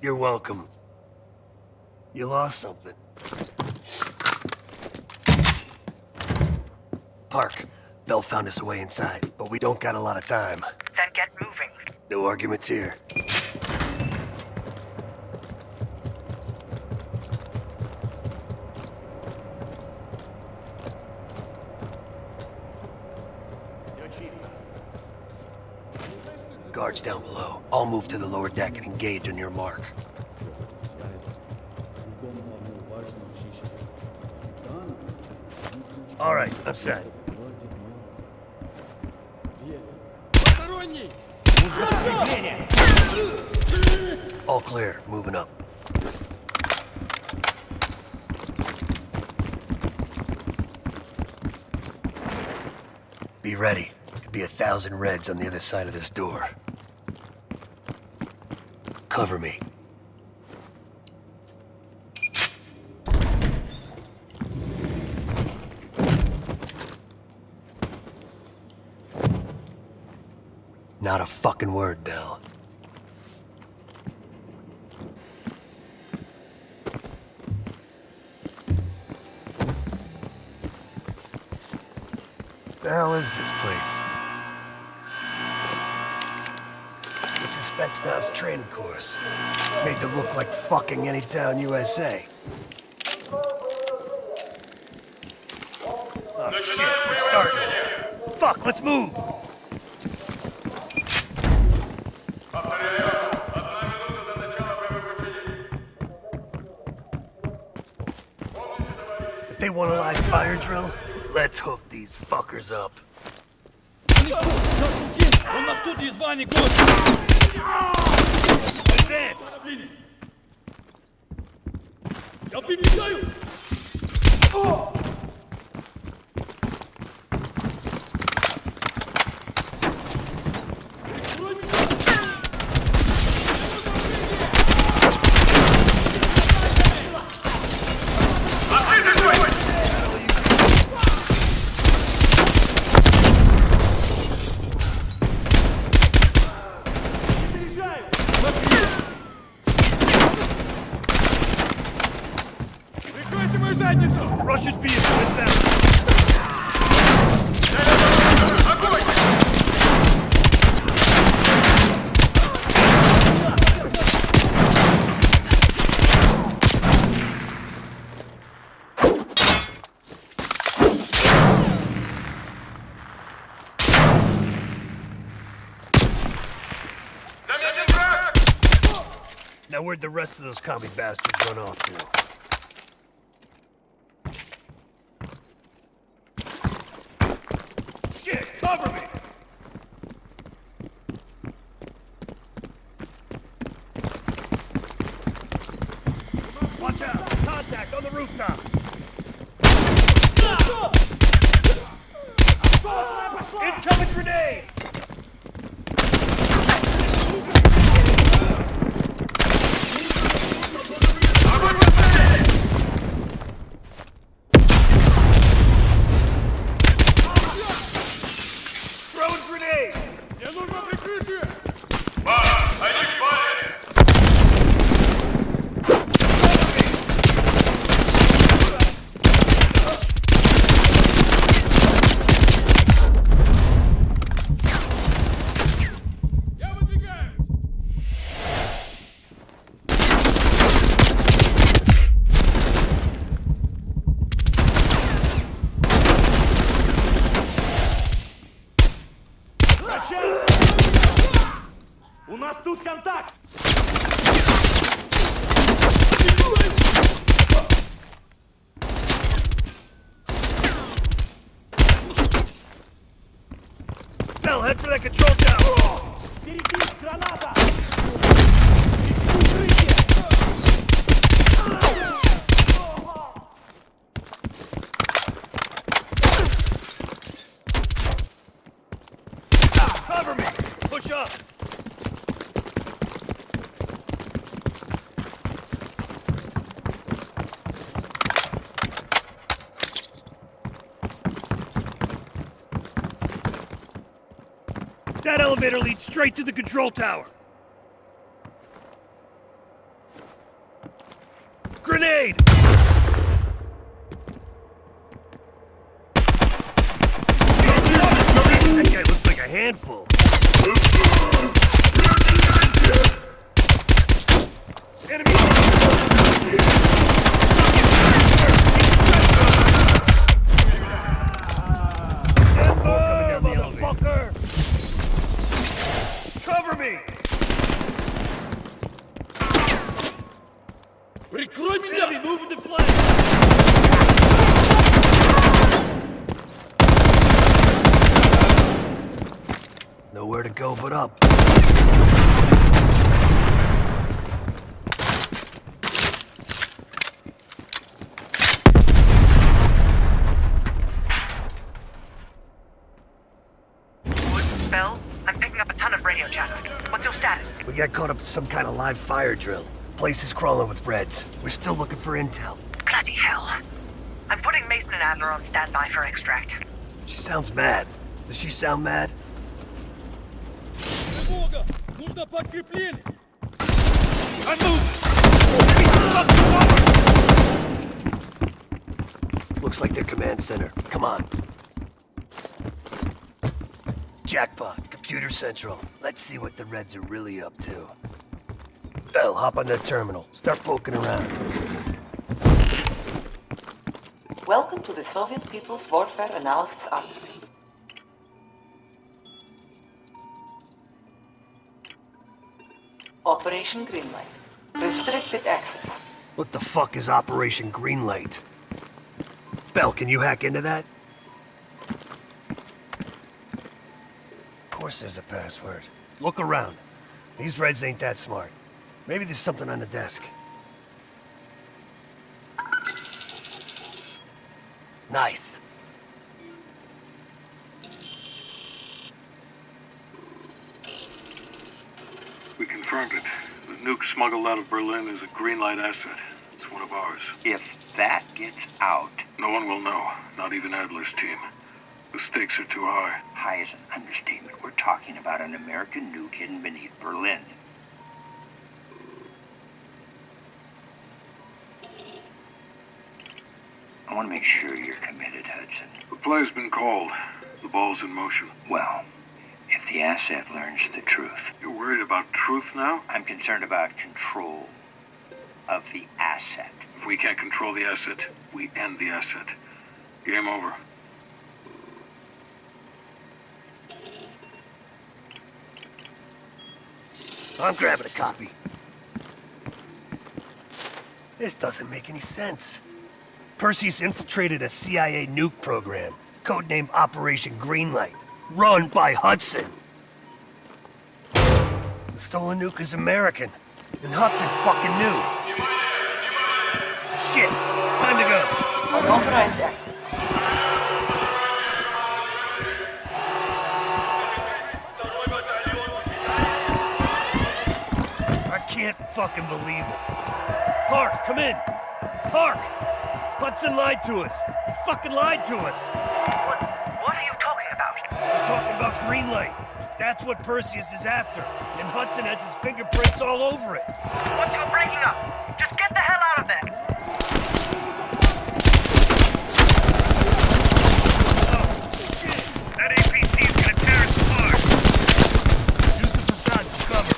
You're welcome. You lost something. Park, Bell found us a way inside, but we don't got a lot of time. Then get moving. No arguments here. guards down below. I'll move to the lower deck and engage on your mark. All right, I'm set. All clear, moving up. Be ready. Could be 1,000 Reds on the other side of this door. Cover me. Not a fucking word, Bell. The hell is this place? It's a Spetsnaz training course. Made to look like fucking any town USA. Oh shit, we're starting. Fuck, let's move! If they want a live fire drill, let's hook these fuckers up. Advance! Now where'd the rest of those commie bastards run off to? That elevator leads straight to the control tower. Grenade! That guy looks like a handful. Enemy! Cover me! Прикрой меня! Remove the flag! Nowhere to go but up. Bell, I'm picking up a ton of radio chatter. What's your status? We got caught up to some kind of live fire drill. Place is crawling with Reds. We're still looking for intel. Bloody hell. I'm putting Mason and Adler on standby for extract. She sounds mad. Does she sound mad? Looks like their command center. Come on. Jackpot, Computer Central. Let's see what the Reds are really up to. Bell, hop on that terminal. Start poking around. Welcome to the Soviet People's Warfare Analysis Archive. Operation Greenlight. Restricted access. What the fuck is Operation Greenlight? Bell, can you hack into that? Of course there's a password. Look around. These Reds ain't that smart. Maybe there's something on the desk. Nice. We confirmed it. The nuke smuggled out of Berlin is a Greenlight asset. It's one of ours. If that gets out... No one will know. Not even Adler's team. The stakes are too high. High is an understatement. We're talking about an American nuke hidden beneath Berlin. I want to make sure you're committed, Hudson. The play's been called. The ball's in motion. Well, if the asset learns the truth... You're worried about truth now? I'm concerned about control of the asset. If we can't control the asset, we end the asset. Game over. I'm grabbing a copy. This doesn't make any sense. Perseus infiltrated a CIA nuke program, codenamed Operation Greenlight, run by Hudson. The stolen nuke is American, and Hudson fucking knew. Shit, time to go. Unauthorized access. I can't fucking believe it. Park, come in! Park! Hudson lied to us! He fucking lied to us! What are you talking about? We're talking about Greenlight. That's what Perseus is after. And Hudson has his fingerprints all over it. What's your breaking up? Just get the hell out of there! Oh, shit! That APC is gonna tear us apart! Use the facades as cover.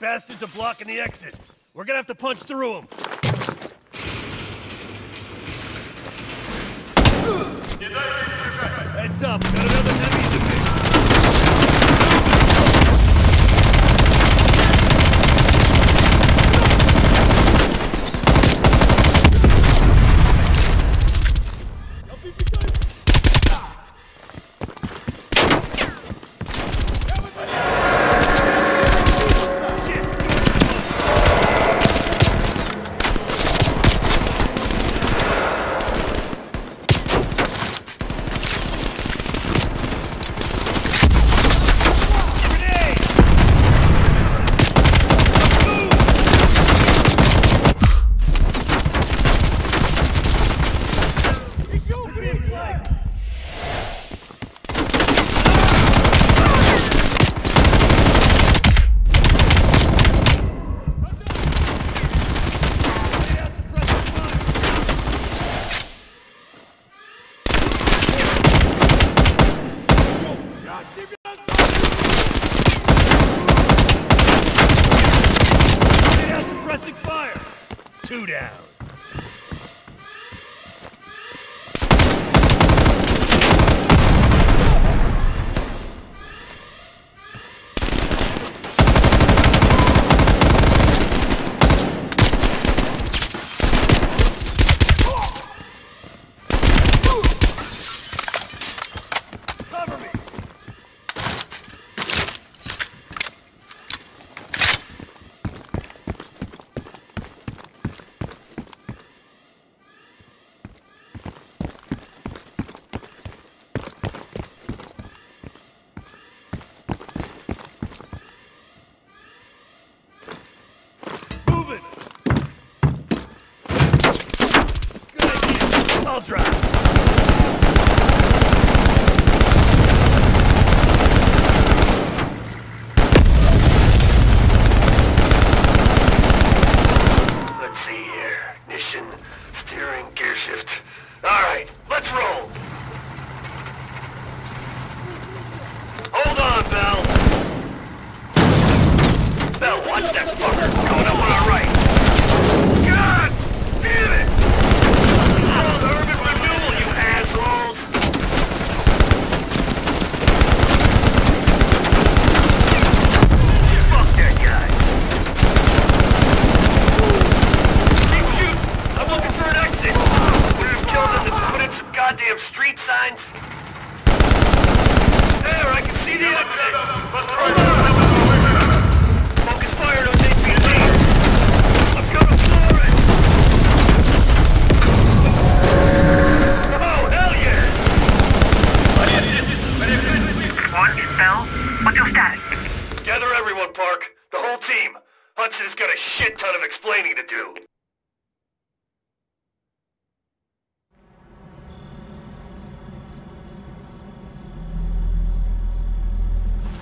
Bastards are blocking the exit. We're gonna have to punch through them. Heads up, got another heavy division.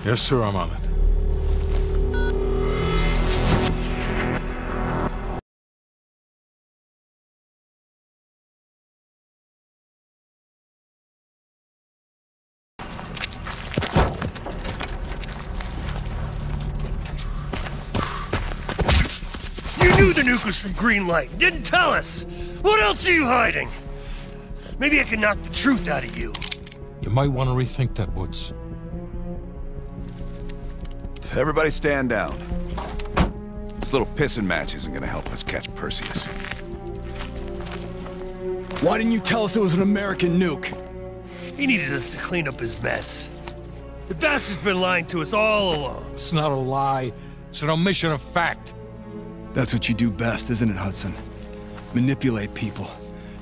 Yes, sir, I'm on it. You knew the nuke was from Greenlight, didn't tell us! What else are you hiding? Maybe I can knock the truth out of you. You might want to rethink that, Woods. Everybody stand down. This little pissing match isn't gonna help us catch Perseus. Why didn't you tell us it was an American nuke? He needed us to clean up his mess. The bastard's been lying to us all along. It's not a lie. It's an omission of fact. That's what you do best, isn't it, Hudson? Manipulate people.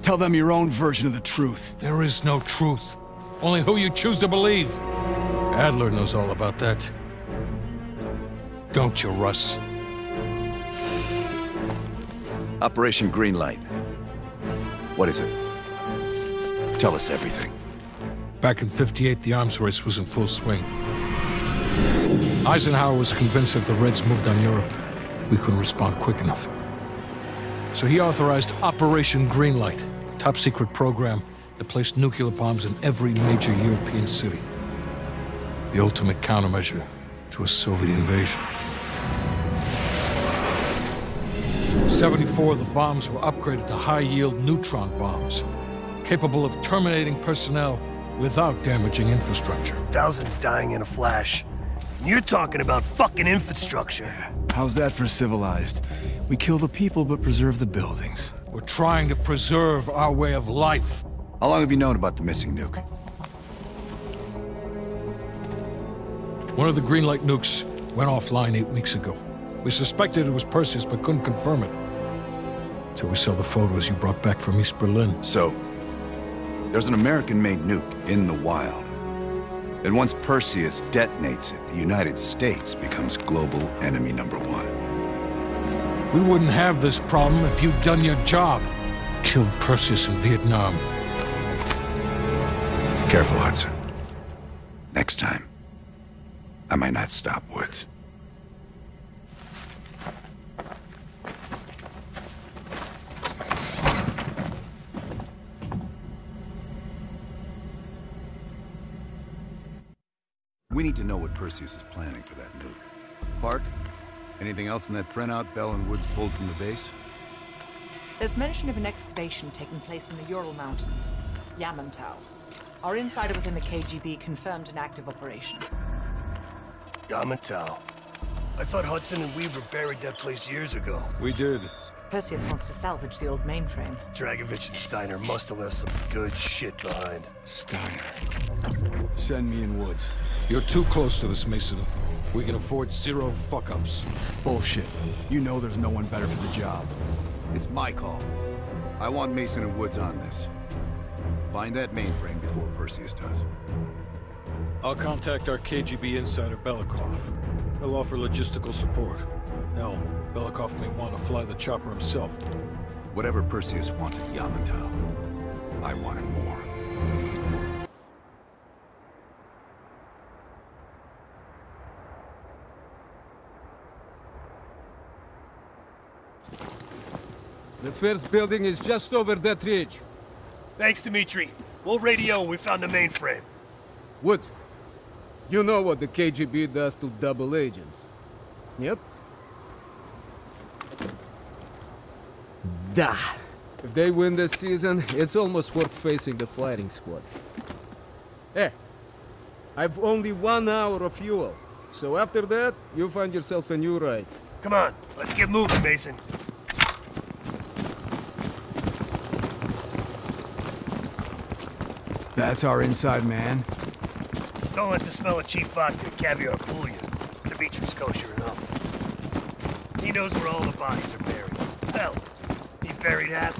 Tell them your own version of the truth. There is no truth. Only who you choose to believe. Adler knows all about that. Don't you, Russ? Operation Greenlight. What is it? Tell us everything. Back in '58, the arms race was in full swing. Eisenhower was convinced if the Reds moved on Europe, we couldn't respond quick enough. So he authorized Operation Greenlight, a top-secret program that placed nuclear bombs in every major European city. The ultimate countermeasure to a Soviet invasion. 74 of the bombs were upgraded to high-yield neutron bombs, capable of terminating personnel without damaging infrastructure. Thousands dying in a flash. And you're talking about fucking infrastructure. How's that for civilized? We kill the people but preserve the buildings. We're trying to preserve our way of life. How long have you known about the missing nuke? One of the Greenlight nukes went offline 8 weeks ago. We suspected it was Perseus, but couldn't confirm it. So we saw the photos you brought back from East Berlin. So, there's an American-made nuke in the wild. And once Perseus detonates it, the United States becomes global enemy #1. We wouldn't have this problem if you'd done your job. Killed Perseus in Vietnam. Careful, Hudson. Next time, I might not stop Woods. We need to know what Perseus is planning for that nuke. Park, anything else in that printout Bell and Woods pulled from the base? There's mention of an excavation taking place in the Ural Mountains, Yamantau. Our insider within the KGB confirmed an active operation. Yamantau. I thought Hudson and Weaver buried that place years ago. We did. Perseus wants to salvage the old mainframe. Dragovich and Steiner must have left some good shit behind. Steiner. Send me in Woods. You're too close to this, Mason. We can afford 0 fuck-ups. Bullshit. You know there's no one better for the job. It's my call. I want Mason and Woods on this. Find that mainframe before Perseus does. I'll contact our KGB insider, Belikov. He'll offer logistical support. Hell, Belikov may want to fly the chopper himself. Whatever Perseus wants at Yamantau, I want it more. The first building is just over that ridge. Thanks, Dimitri. We'll radio when we found the mainframe. Woods, you know what the KGB does to double agents. Yep. Da. If they win this season, it's almost worth facing the fighting squad. Hey, I've only 1 hour of fuel. So after that, you find yourself a new ride. Come on, let's get moving, Mason. That's our inside man. Don't let the smell of cheap vodka and caviar fool you. Dimitri's kosher enough. He knows where all the bodies are buried. Hell, he buried half.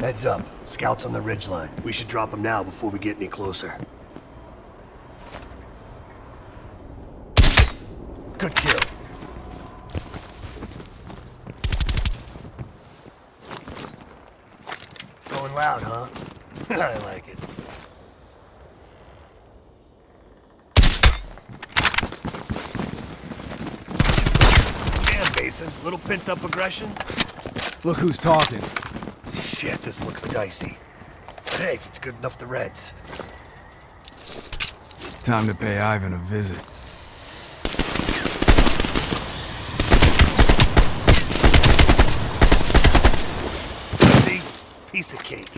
Heads up. Scouts on the ridgeline. We should drop them now before we get any closer. Good kill. Going loud, huh? I like it. Damn, Mason. Little pent-up aggression? Look who's talking. Shit, this looks dicey. But hey, if it's good enough, the Reds. Time to pay Ivan a visit. See? Piece of cake.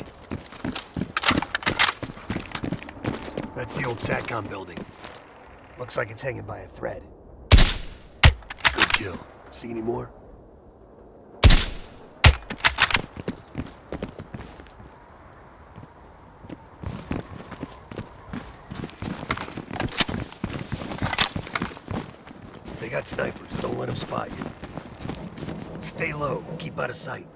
That's the old SATCOM building. Looks like it's hanging by a thread. Good kill. See any more? Snipers, don't let them spot you. Stay low, keep out of sight.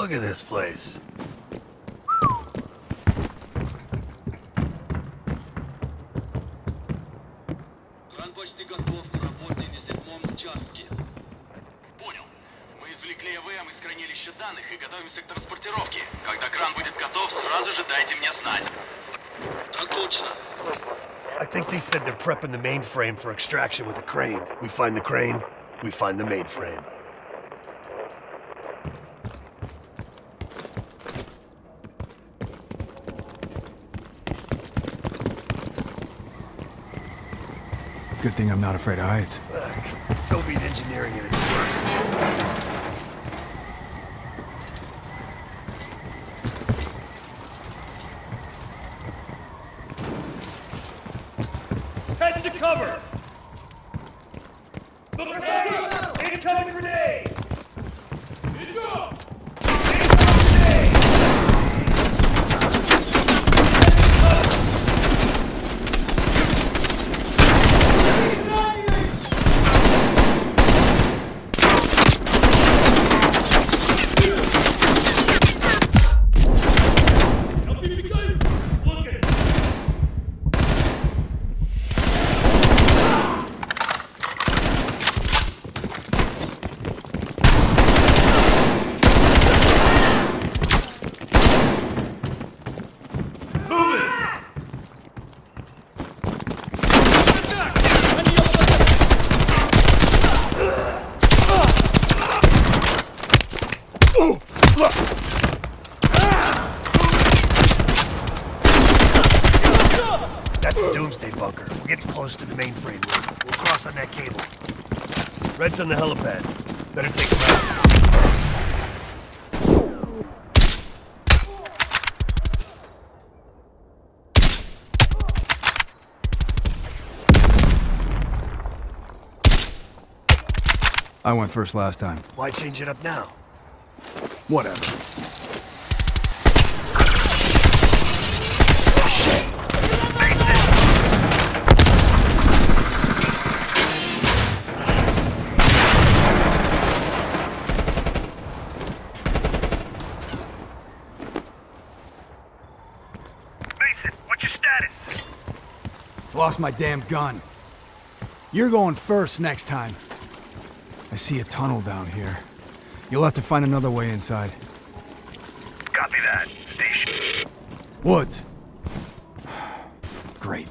Look at this place. I think they said they're prepping the mainframe for extraction with a crane. We find the crane, we find the mainframe. Good thing I'm not afraid of heights. Soviet engineering at its worst. On the helipad. Better take him out. I went first last time. Why change it up now? Whatever. Lost my damn gun. You're going first next time. I see a tunnel down here. You'll have to find another way inside. Copy that. Station. Woods. Great.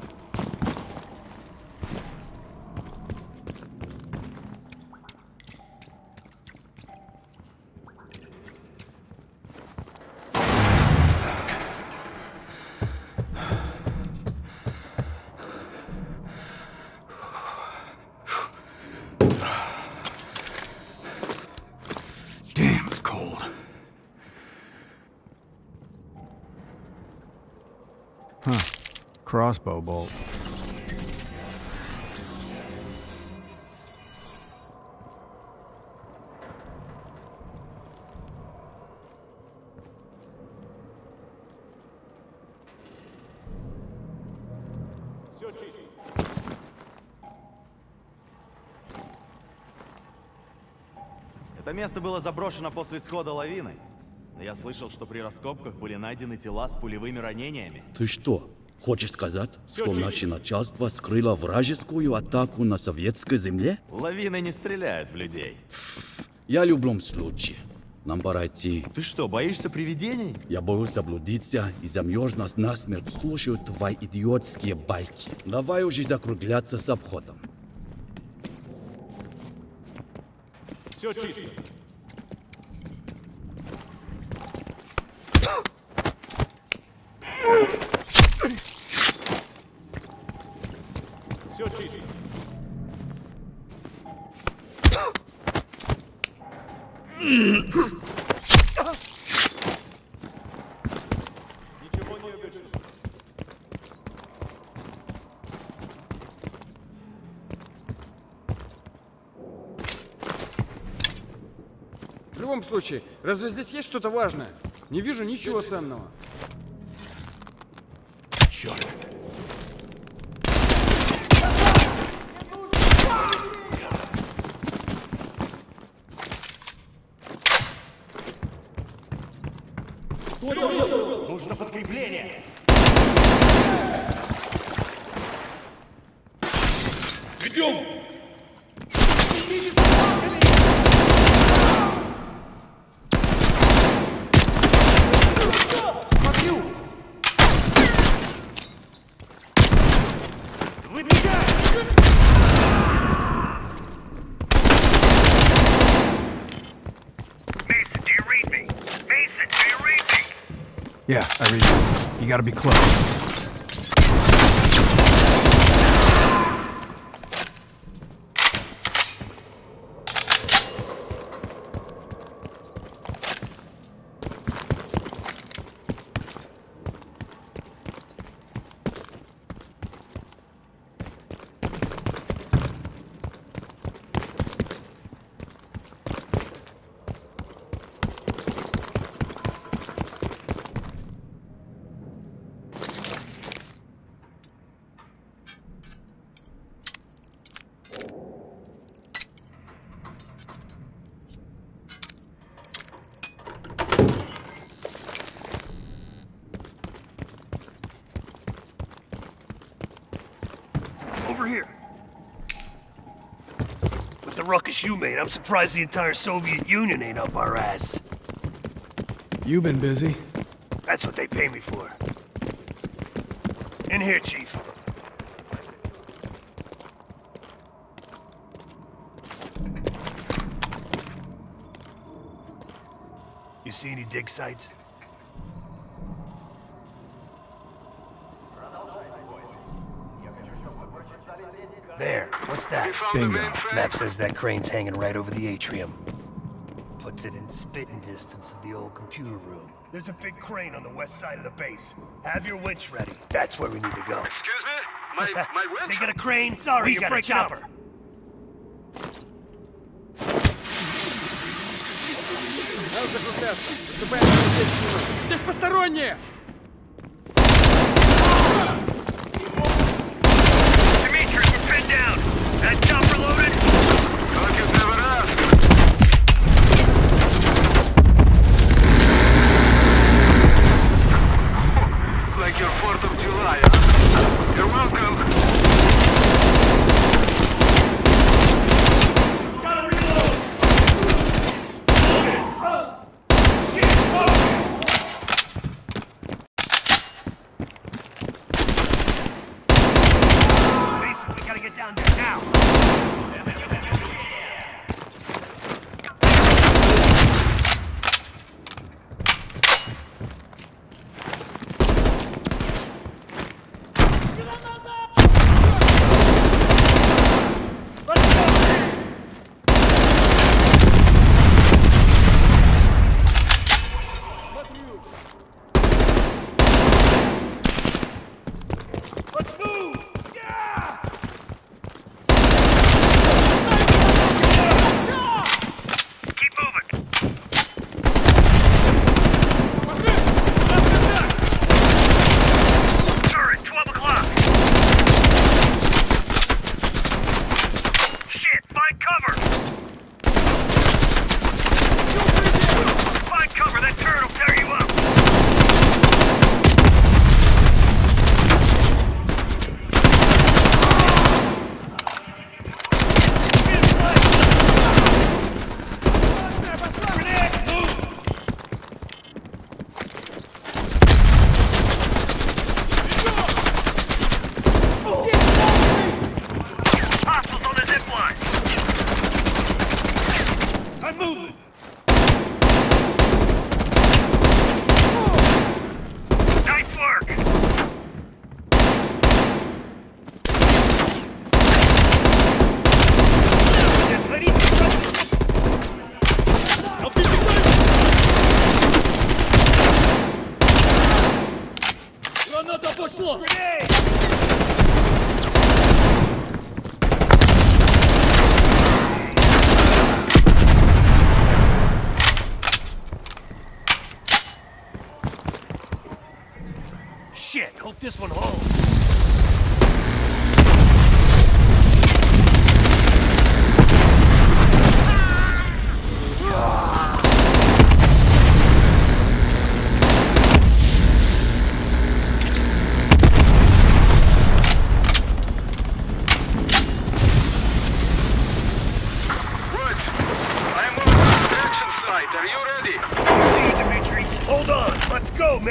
Crossbow bolt. Это место было заброшено после исхода лавины. Я слышал, что при раскопках были найдены тела с пулевыми ранениями. Ты что? Хочешь сказать, что наше начальство скрыло вражескую атаку на советской земле? Лавины не стреляют в людей. Я в любом случае. Нам пора идти. Ты что, боишься привидений? Я боюсь заблудиться и замерзнуть насмерть. Слушаю твои идиотские байки. Давай уже закругляться с обходом. Все чисто. В любом случае, разве здесь есть что-то важное? Не вижу ничего ценного. Черт. подкрепление! Идем! Смотрю! Выдвигай! Yeah, I read you. You gotta be close. Ruckus you made. I'm surprised the entire Soviet Union ain't up our ass. You've been busy. That's what they pay me for. In here, Chief. You see any dig sites? There. What's that? Bingo. Map says that crane's hanging right over the atrium. Puts it in spitting distance of the old computer room. There's a big crane on the west side of the base. Have your winch ready. That's where we need to go. Excuse me? My winch? They got a crane? Sorry, you got a chopper. Здесь посторонние! That chopper loaded? Talk is never enough. Like your 4th of July, huh? You're welcome. Gotta reload! Mason, we gotta get down there now! Let's move! Yeah!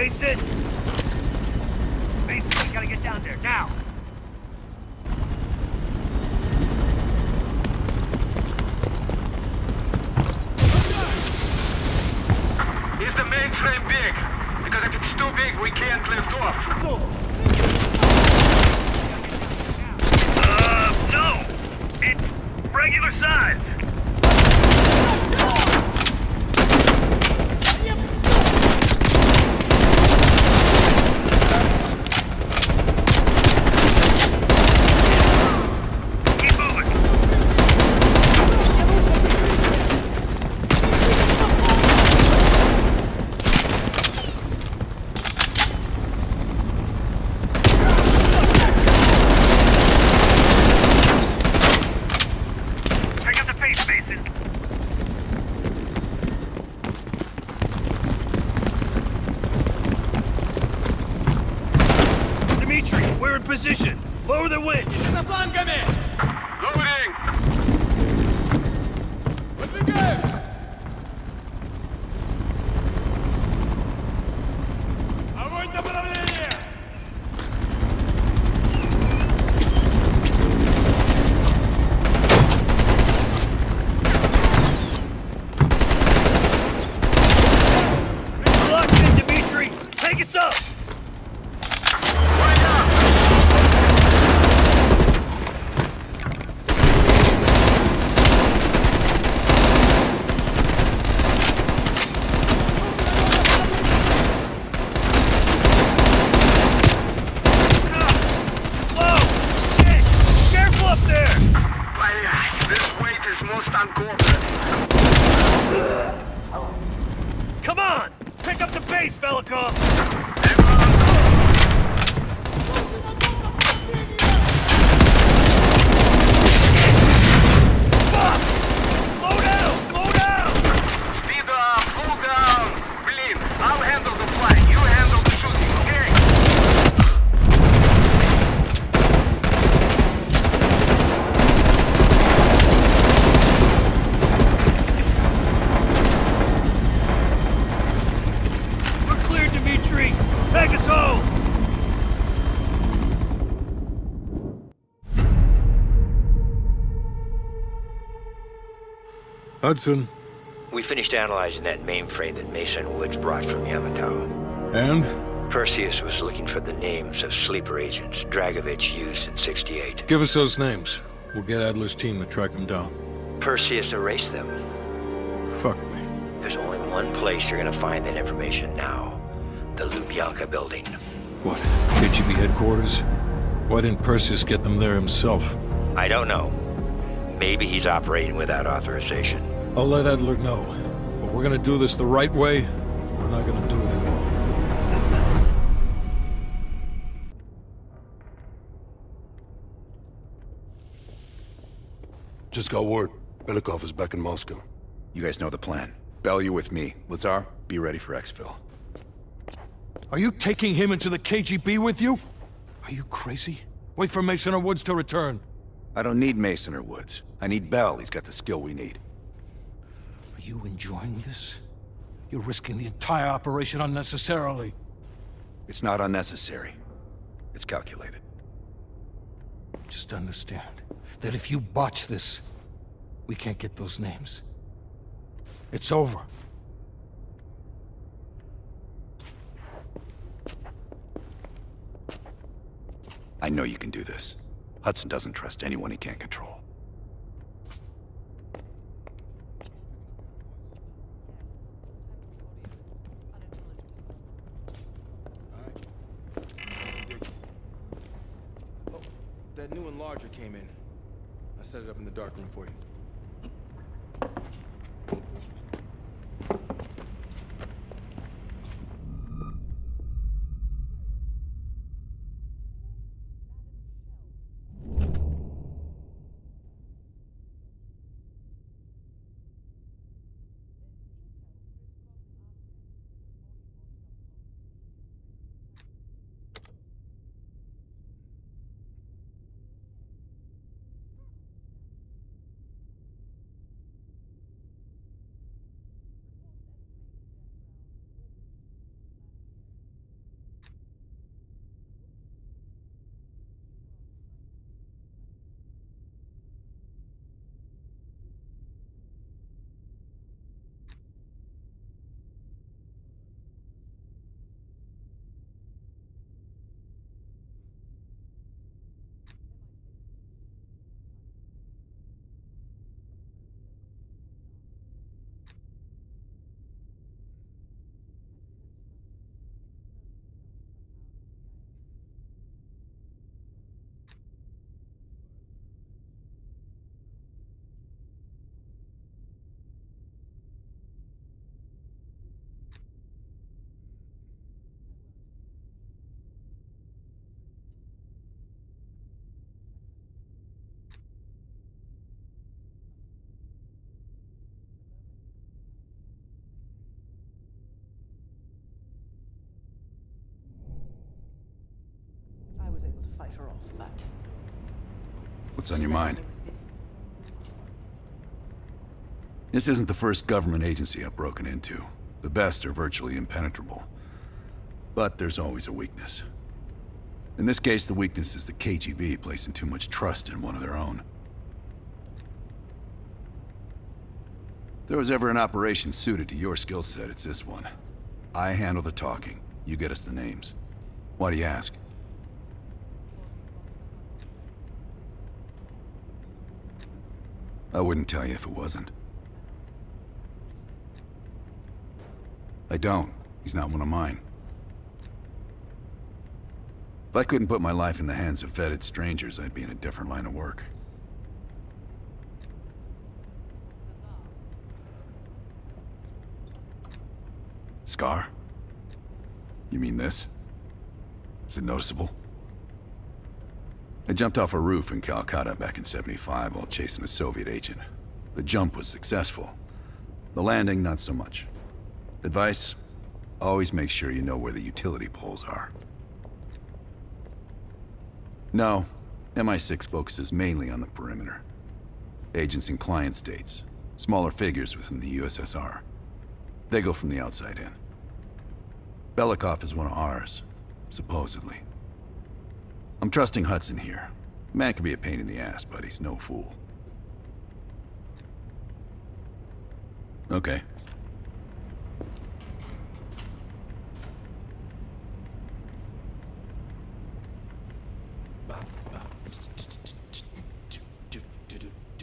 Mason! Mason, we gotta get down there, now! Is the mainframe big? Because if it's too big, we can't lift off. No! It's regular size! Hudson. We finished analyzing that mainframe that Mason Woods brought from Yamantau. And? Perseus was looking for the names of sleeper agents Dragovich used in '68. Give us those names. We'll get Adler's team to track them down. Perseus erased them. Fuck me. There's only one place you're gonna find that information now. The Lubyanka building. What? KGB headquarters? Why didn't Perseus get them there himself? I don't know. Maybe he's operating without authorization. I'll let Adler know. But we're gonna do this the right way, or we're not gonna do it at all. Just got word. Belikov is back in Moscow. You guys know the plan. Bell, you're with me. Lazar, be ready for exfil. Are you taking him into the KGB with you? Are you crazy? Wait for Mason or Woods to return. I don't need Mason or Woods. I need Bell. He's got the skill we need. Are you enjoying this? You're risking the entire operation unnecessarily. It's not unnecessary. It's calculated. Just understand that if you botch this, we can't get those names. It's over. I know you can do this. Hudson doesn't trust anyone he can't control. Oh, that new enlarger came in. I set it up in the dark room for you. fight her off, but... What's on your mind? This isn't the first government agency I've broken into. The best are virtually impenetrable. But there's always a weakness. In this case, the weakness is the KGB placing too much trust in one of their own. If there was ever an operation suited to your skill set, it's this one. I handle the talking. You get us the names. Why do you ask? I wouldn't tell you if it wasn't. I don't. He's not one of mine. If I couldn't put my life in the hands of vetted strangers, I'd be in a different line of work. Scar? You mean this? Is it noticeable? I jumped off a roof in Calcutta back in '75 while chasing a Soviet agent. The jump was successful. The landing, not so much. Advice? Always make sure you know where the utility poles are. No, MI6 focuses mainly on the perimeter. Agents in client states, smaller figures within the USSR. They go from the outside in. Belikov is one of ours, supposedly. I'm trusting Hudson here. Man can be a pain in the ass, but he's no fool. Okay.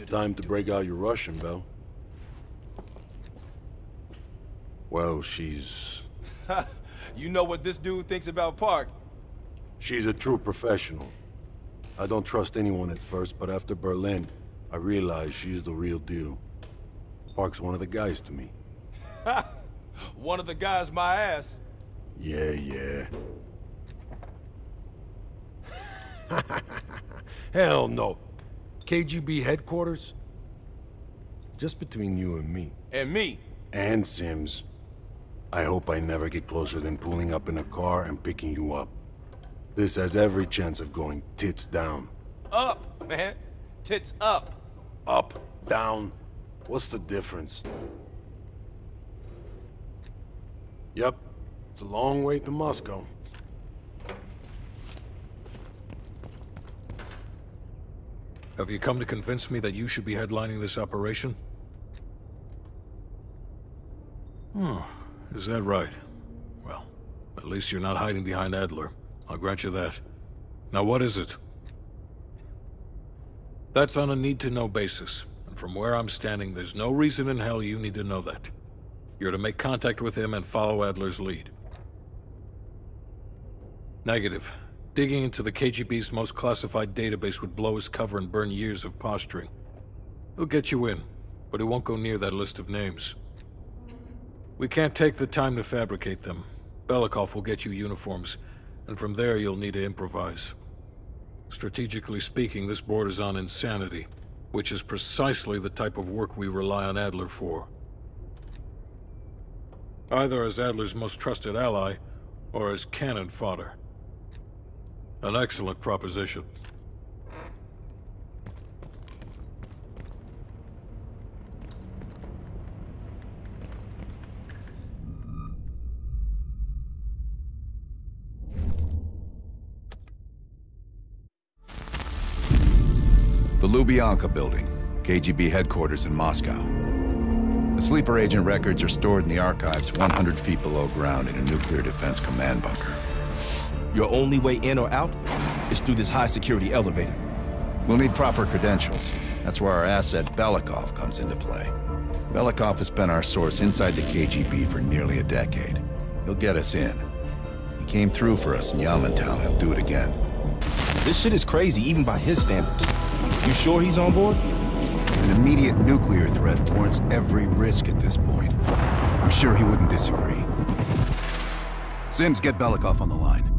Time to break out your Russian, Bell. Well, she's... You know what this dude thinks about Park. She's a true professional. I don't trust anyone at first, but after Berlin, I realized she's the real deal. Park's one of the guys to me. One of the guys my ass. Yeah, yeah. Hell no. KGB headquarters? Just between you and me. And me? And Sims. I hope I never get closer than pulling up in a car and picking you up. This has every chance of going tits down. Up, man. Tits up. Up, down. What's the difference? Yep. It's a long way to Moscow. Have you come to convince me that you should be headlining this operation? Oh, is that right? Well, at least you're not hiding behind Adler. I'll grant you that. Now what is it? That's on a need-to-know basis. And from where I'm standing, there's no reason in hell you need to know that. You're to make contact with him and follow Adler's lead. Negative. Digging into the KGB's most classified database would blow his cover and burn years of posturing. He'll get you in, but he won't go near that list of names. We can't take the time to fabricate them. Belikov will get you uniforms, and from there you'll need to improvise. Strategically speaking, this borders on insanity, which is precisely the type of work we rely on Adler for. Either as Adler's most trusted ally, or as cannon fodder. An excellent proposition. The Lubyanka building, KGB headquarters in Moscow. The sleeper agent records are stored in the archives 100 feet below ground in a nuclear defense command bunker. Your only way in or out is through this high-security elevator. We'll need proper credentials. That's where our asset, Belikov, comes into play. Belikov has been our source inside the KGB for nearly a decade. He'll get us in. He came through for us in Yamantau. He'll do it again. This shit is crazy, even by his standards. You sure he's on board? An immediate nuclear threat warrants every risk at this point. I'm sure he wouldn't disagree. Sims, get Belikov on the line.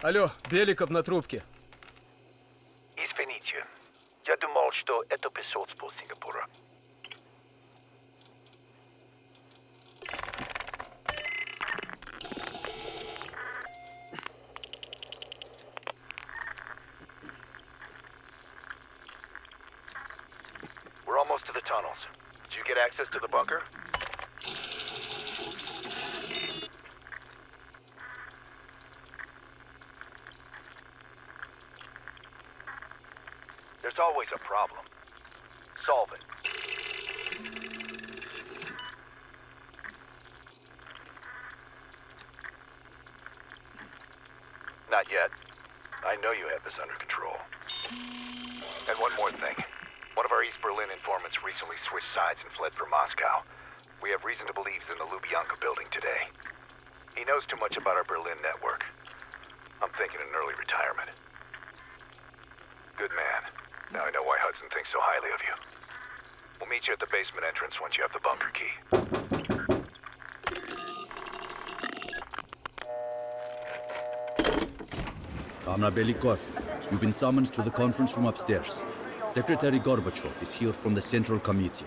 Алло, Беликов на трубке. Я думал, что это посольство Сингапура. We're almost to the tunnels. Did you get access to the bunker? There's always a problem. Solve it. Not yet. I know you have this under control. And one more thing. One of our East Berlin informants recently switched sides and fled for Moscow. We have reason to believe he's in the Lubyanka building today. He knows too much about our Berlin network. I'm thinking an early retirement. Good man. Now I know why Hudson thinks so highly of you. We'll meet you at the basement entrance once you have the bunker key. Comrade Belikov, you've been summoned to the conference room upstairs. Secretary Gorbachev is here from the Central Committee.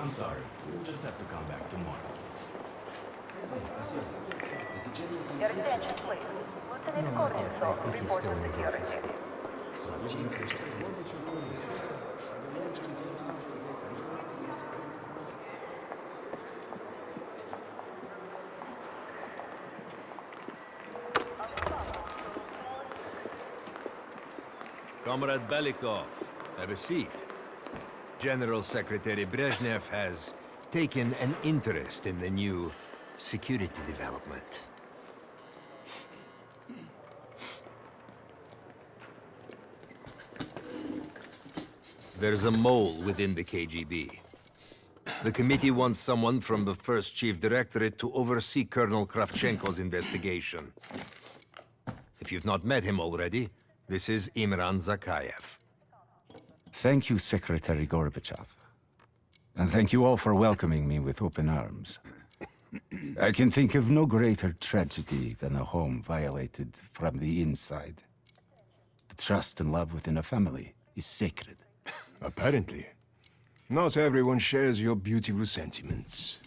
I'm sorry. We'll just have to come back tomorrow. Your attention, please. Lieutenant Kornitsov reports to security. Comrade Belikov, have a seat. General Secretary Brezhnev has taken an interest in the new security development. There's a mole within the KGB. The committee wants someone from the first chief directorate to oversee Colonel Kravchenko's investigation. If you've not met him already, this is Imran Zakayev. Thank you, Secretary Gorbachev. And thank you all for welcoming me with open arms. I can think of no greater tragedy than a home violated from the inside. The trust and love within a family is sacred. Apparently. Not everyone shares your beautiful sentiments.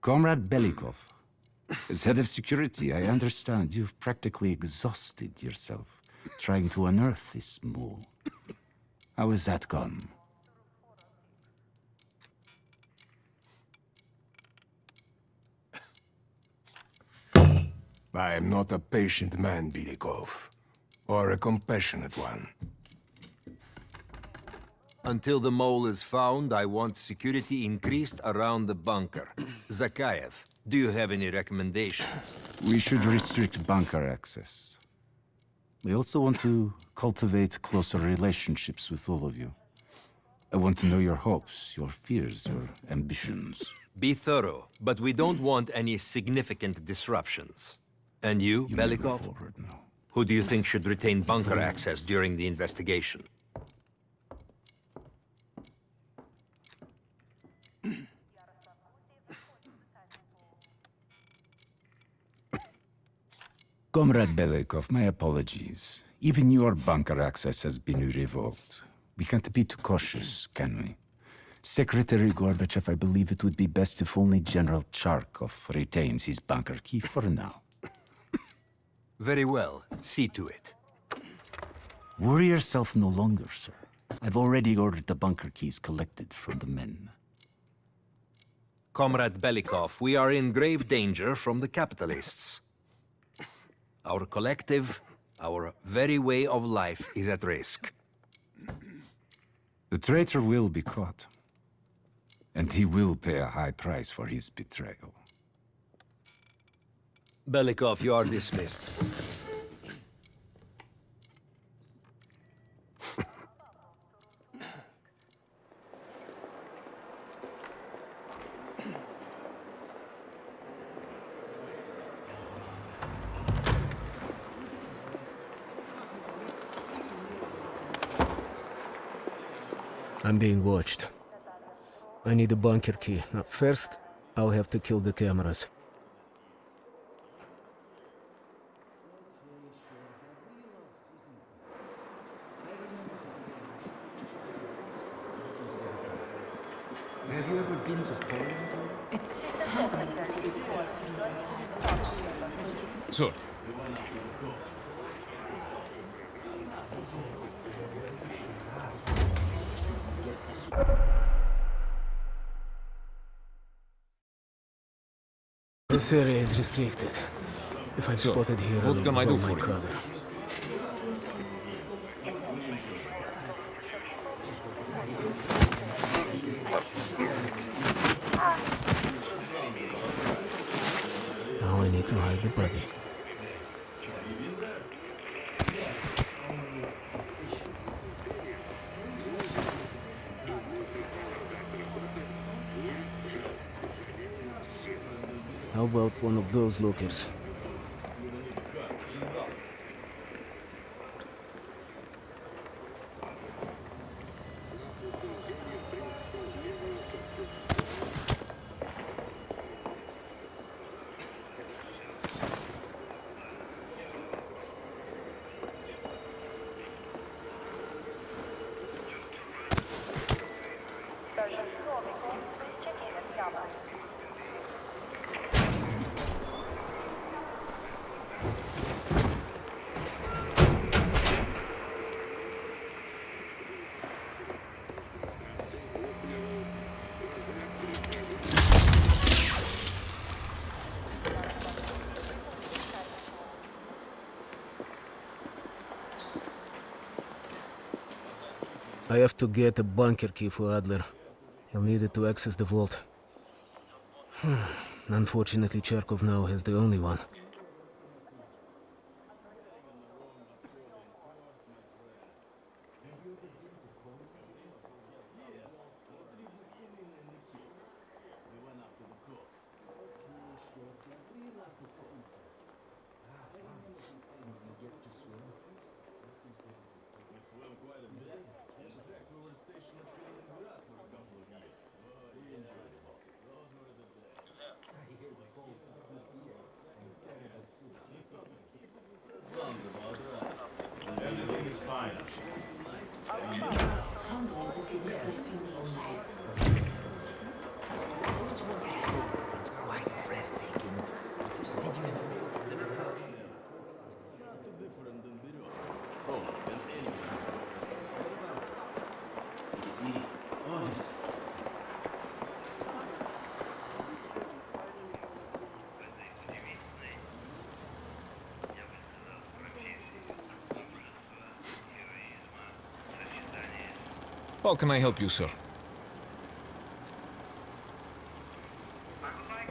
Comrade Belikov, as head of security, I understand you've practically exhausted yourself trying to unearth this mole. How has that gone? I am not a patient man, Belikov, or a compassionate one. Until the mole is found, I want security increased around the bunker. Zakayev, do you have any recommendations? We should restrict bunker access. We also want to cultivate closer relationships with all of you. I want to know your hopes, your fears, your ambitions. Be thorough, but we don't want any significant disruptions. And you, Belikov? Who do you think should retain bunker access during the investigation? Comrade Belikov, my apologies. Even your bunker access has been revoked. We can't be too cautious, can we? Secretary Gorbachev, I believe it would be best if only General Cherkov retains his bunker key for now. Very well. See to it. Worry yourself no longer, sir. I've already ordered the bunker keys collected from the men. Comrade Belikov, we are in grave danger from the capitalists. Our collective, our very way of life is at risk. The traitor will be caught. And he will pay a high price for his betrayal. Belikov, you are dismissed. I'm being watched. I need a bunker key. First, I'll have to kill the cameras. Have you ever been to Poland? It's happening to see this place. Sorry. This area is restricted. If I'm spotted here, what can I do for you? Now I need to hide the body. How about one of those lockers? I have to get a bunker key for Adler. He'll need it to access the vault. Unfortunately, Cherkov now has the only one. How can I help you, sir?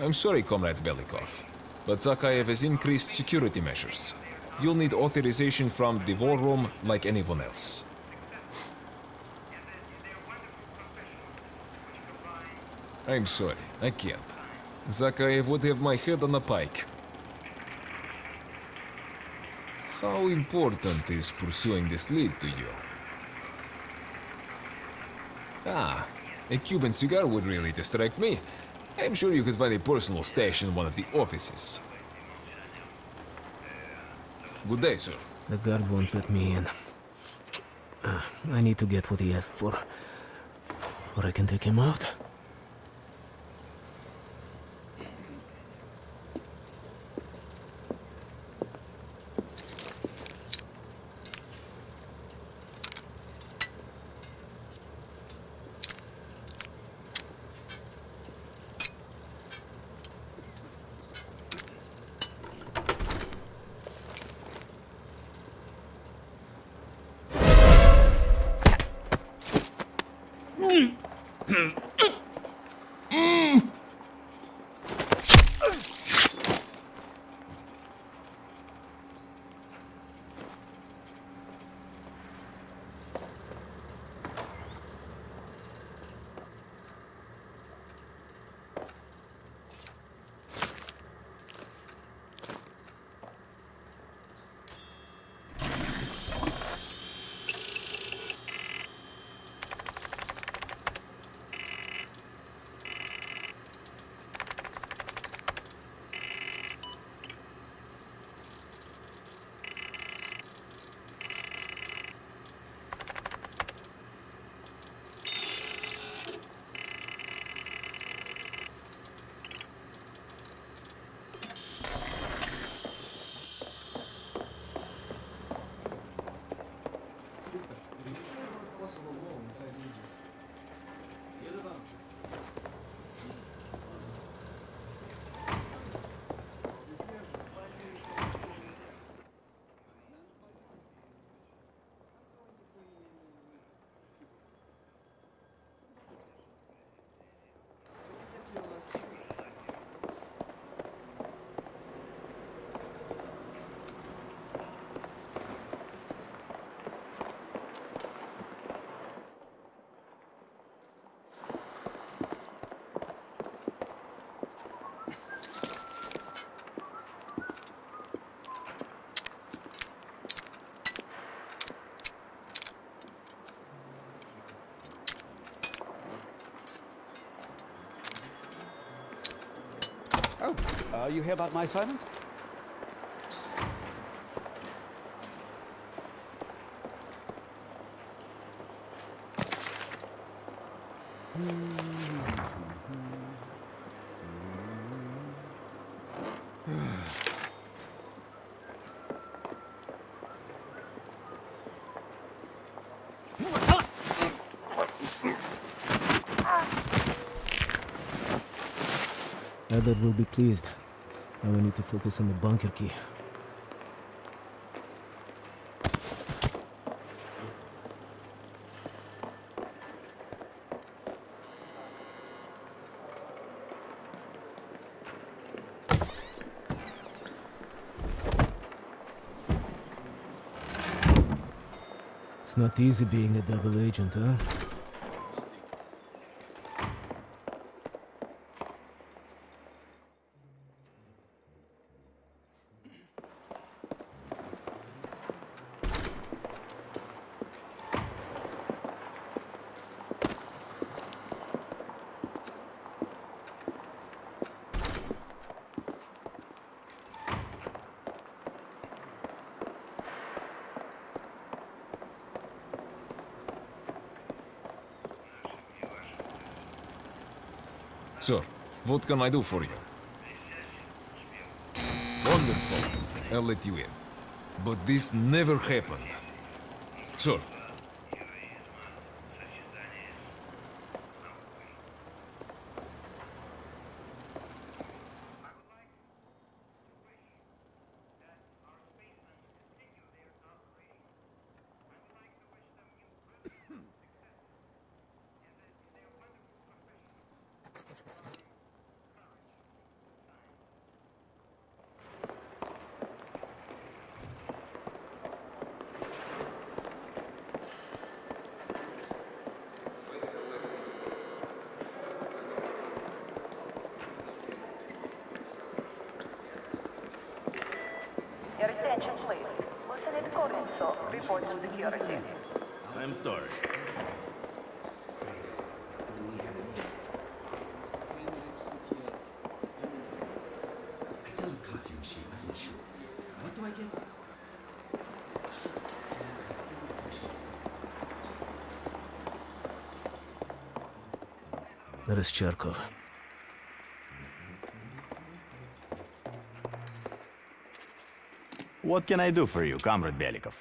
I'm sorry, Comrade Belikov, but Zakhaev has increased security measures. You'll need authorization from the war room like anyone else. I'm sorry, I can't. Zakhaev would have my head on a pike. How important is pursuing this lead to you? Ah, a Cuban cigar would really distract me. I'm sure you could find a personal stash in one of the offices. Good day, sir. The guard won't let me in. I need to get what he asked for. Or I can take him out. Are you here about my assignment? Adler will be pleased. Now we need to focus on the bunker key. It's not easy being a double agent, huh? Sir, what can I do for you? Wonderful, I'll let you in. But this never happened. Sir. I'm sorry. That is Cherkov. What can I do for you, Comrade Belikov?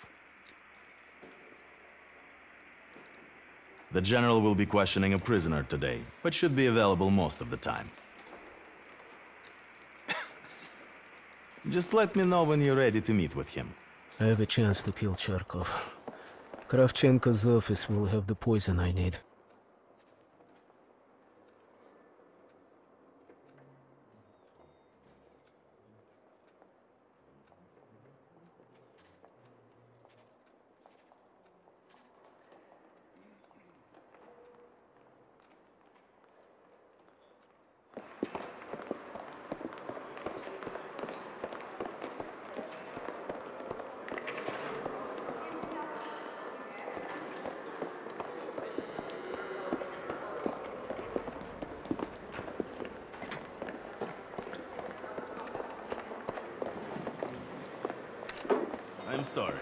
The general will be questioning a prisoner today, but should be available most of the time. Just let me know when you're ready to meet with him. I have a chance to kill Cherkov. Kravchenko's office will have the poison I need. Sorry.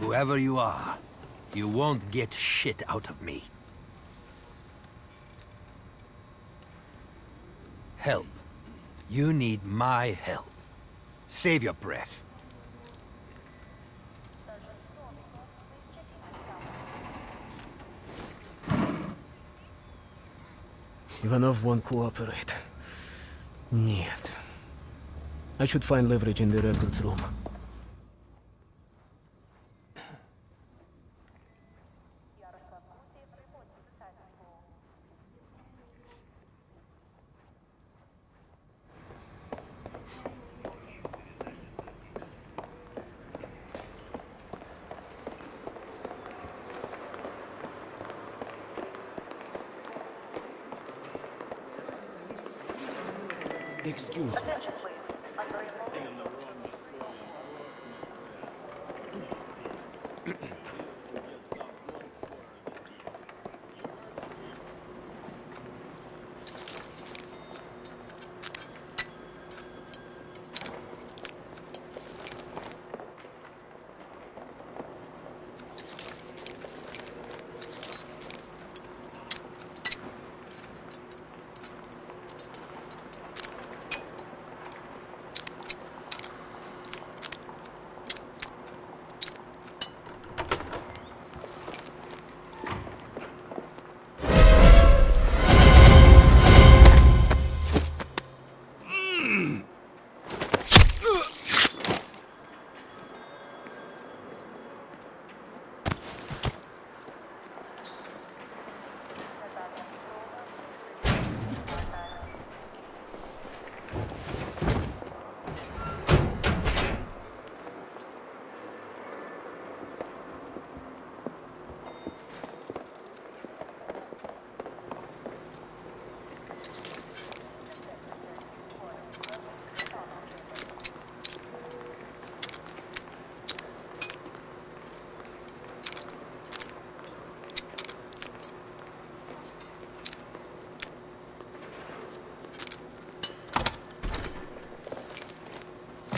Whoever you are, you won't get shit out of me. Help. You need my help. Save your breath. Ivanov won't cooperate. Нет. I should find leverage in the records room. Excuse me. Attention, please. I'm very sorry.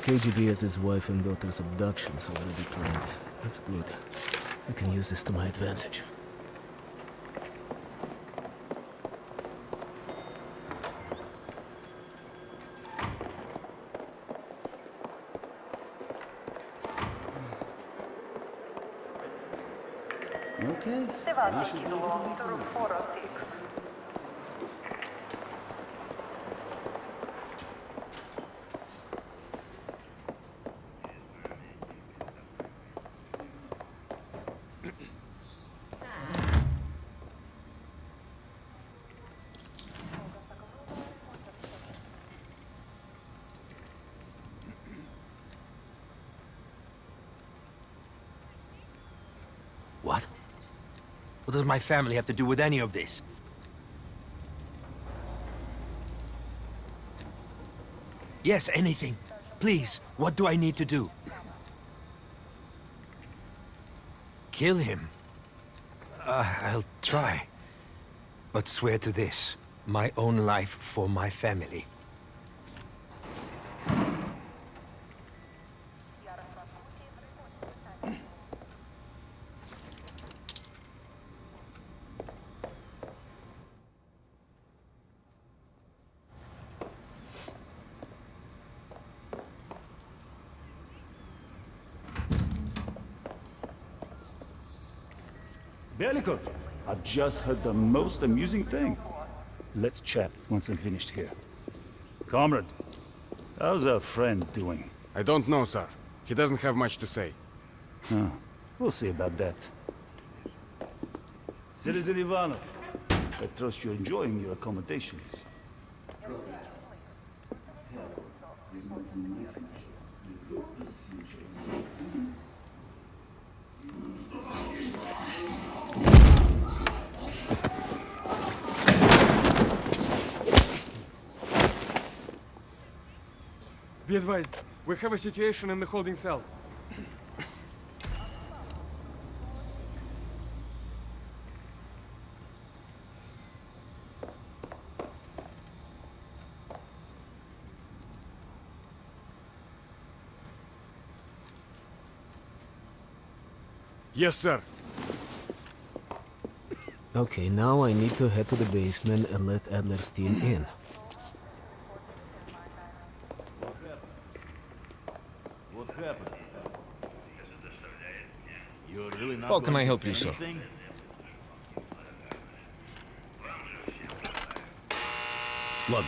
KGB has his wife and daughter's abductions already planned. That's good. I can use this to my advantage. Okay. We should be able to What does my family have to do with any of this? Yes, anything. Please, what do I need to do? Kill him? I'll try. But swear to this, my own life for my family. Belikov, I've just heard the most amusing thing. Let's chat once I'm finished here. Comrade, how's our friend doing? I don't know, sir. He doesn't have much to say. Huh. We'll see about that. Citizen Ivanov, I trust you're enjoying your accommodations. Be advised, we have a situation in the holding cell. Yes, sir. Okay, now I need to head to the basement and let Adler's team in. How can I help you, sir? Ладно.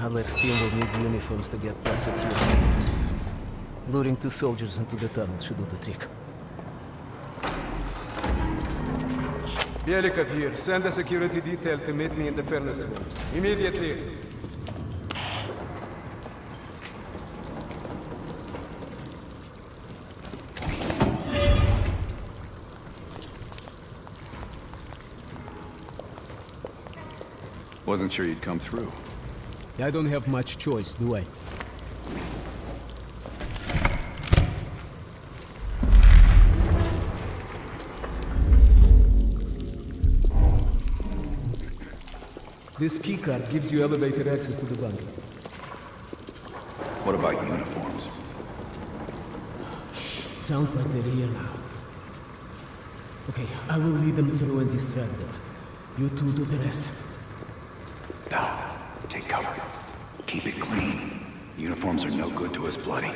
Adler's team will need uniforms to get past security. Luring two soldiers into the tunnel should do the trick. Belikov here. Send a security detail to meet me in the furnace room. Immediately. Wasn't sure you'd come through. I don't have much choice, do I? This keycard gives you elevated access to the bunker. What about uniforms? Shh, sounds like they're here now. Okay, I will lead them through and distract them. You two do the rest. Now, take cover. Keep it clean. Uniforms are no good to us bloody.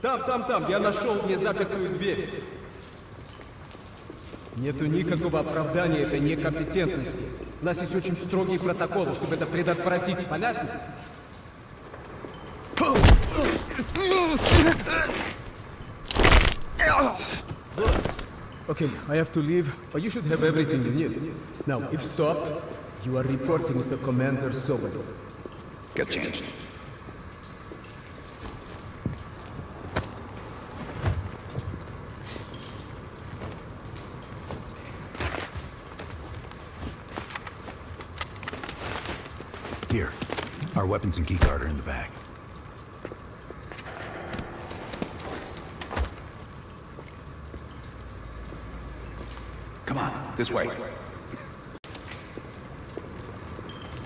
Там, я нашел незапертую дверь. Нету никакого оправдания этой некомпетентности. У нас есть очень строгие протоколы, чтобы это предотвратить, понятно? Okay, I have to leave, but you should have everything you need. Now, if stopped, you are reporting to Commander Solovetsky. Get changed. Here, our weapons and keycard are in the bag. Come on, this way.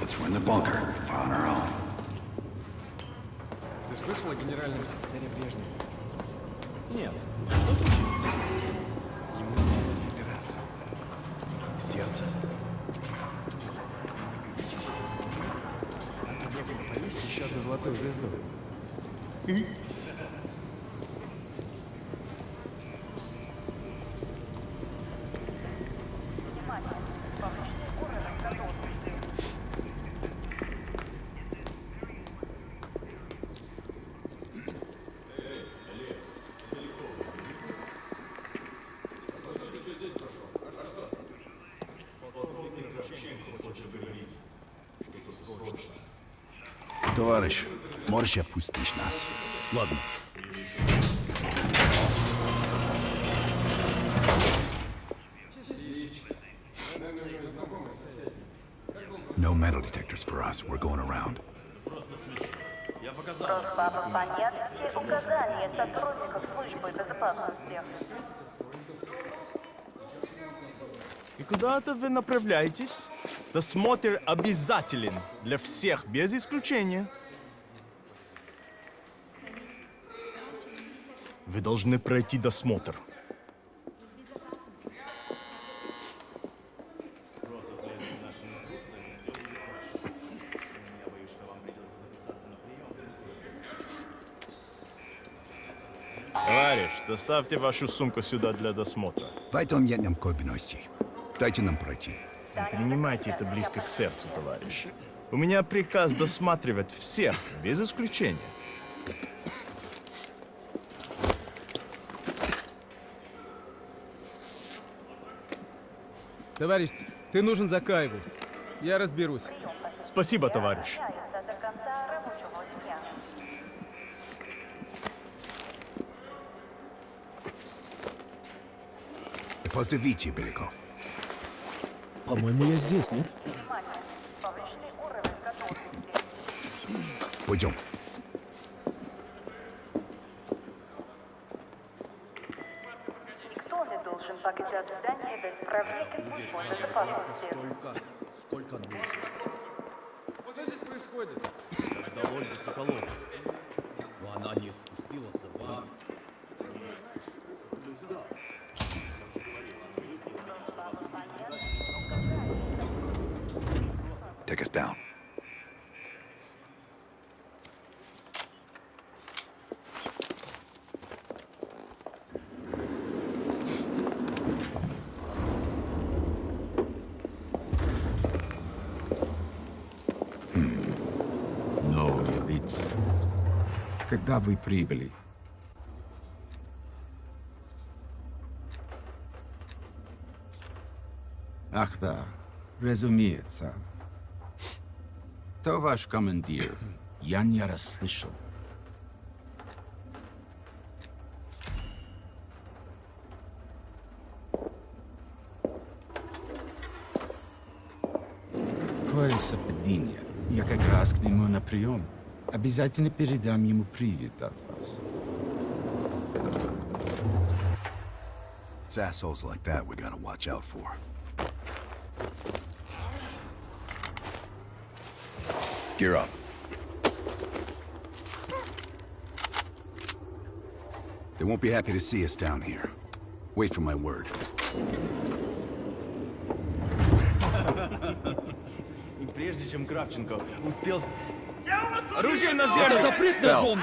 Once we're in the bunker, we're on our own. Ты слышала о генеральном секретаре Брежневе? Нет. Что случилось? Ему сделали операцию. Сердце. Есть еще одну золотую звезду. Товарищ, можешь опустить нас? Ладно. No metal detectors for us. We're going around. И куда-то вы направляетесь? Досмотр обязателен для всех, без исключения. Вы должны пройти досмотр. Просто следуйте нашим инструкциям, и все будет хорошо. Я боюсь, что вам придется записаться на прием. Товарищ, доставьте вашу сумку сюда для досмотра. Дайте нам пройти. Не принимайте это близко к сердцу, товарищ. У меня приказ досматривать всех, без исключения. Товарищ, ты нужен Закаеву. Я разберусь. Спасибо, товарищ. Поздравите, Беликов. По-моему, я здесь, нет? Пойдем. Никто не должен покидать здание без проверки службы безопасности. Сколько нужно. Что здесь происходит? Я ждал Ольгу Соколову. Но она не спустила за вами. Take us down. Новые лица. Когда вы прибыли? Ах да, разумеется. Кто ваш командир? Я не расслышал. такое совпадение. Я как раз к нему на прием. Обязательно передам ему привет от вас. It's assholes like that we gotta watch out for. Gear up. They won't be happy to see us down here. Wait for my word. Прежде чем Кравченко успел... Оружие на землю! Это запретная зона!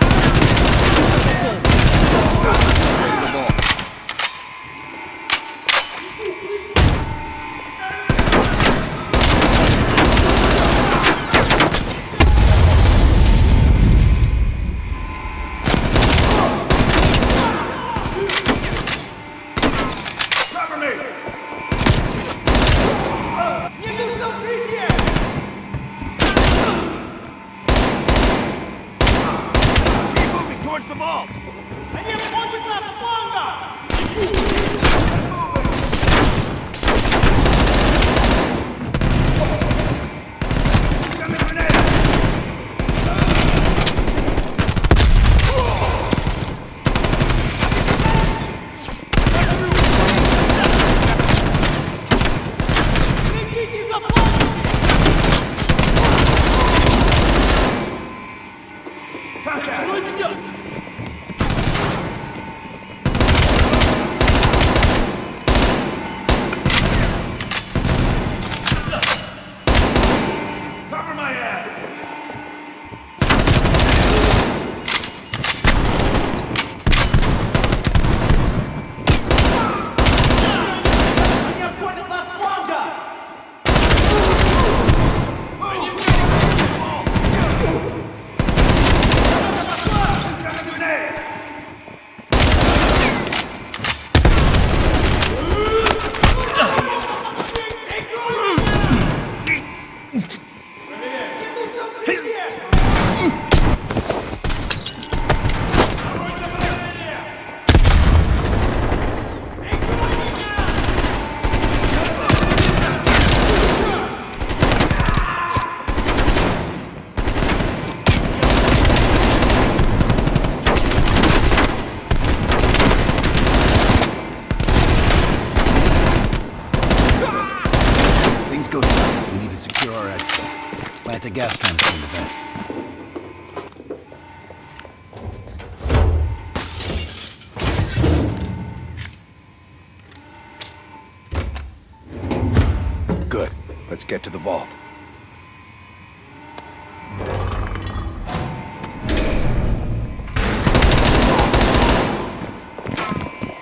Get to the vault.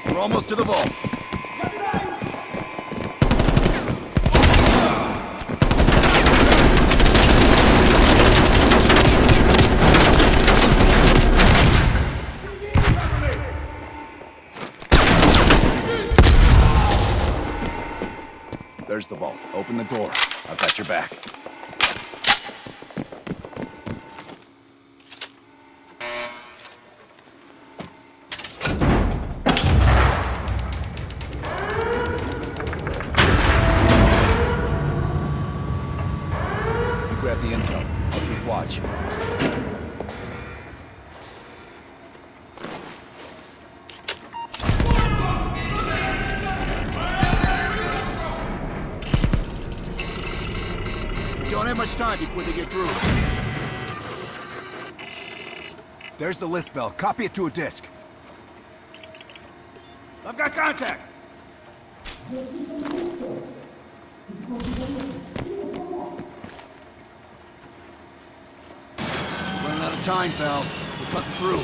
We're almost to the vault. There's the vault. Open the door. I've got your back. You grab the intel. I'll keep watch. Time before they get through. There's the list, Bell. Copy it to a disc. I've got contact! Running out of time, Bell. We're cutting through.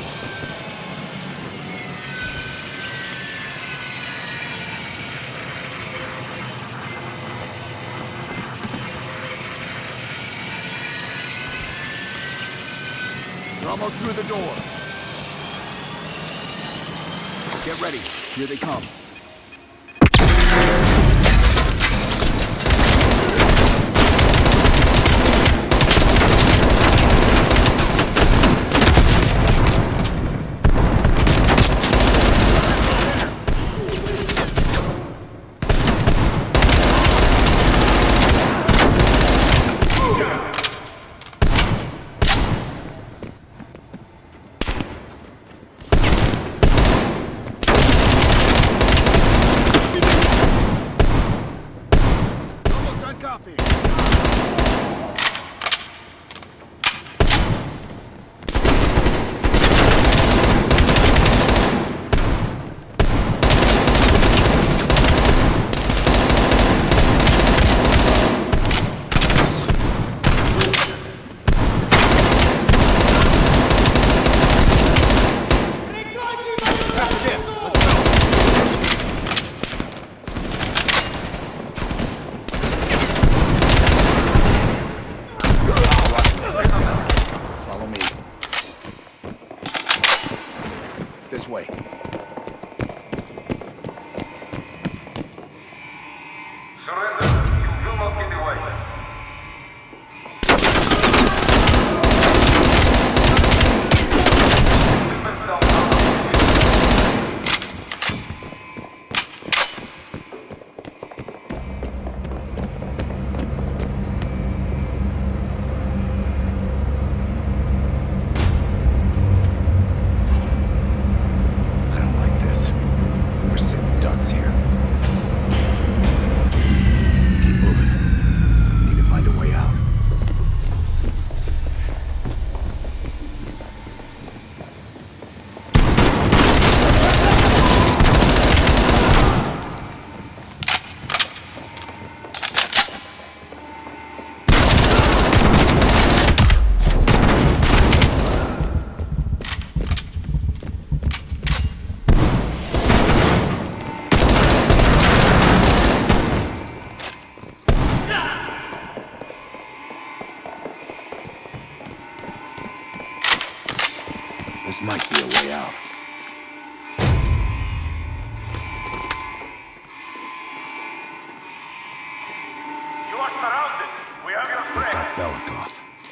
Almost through the door. Get ready. Here they come. copy.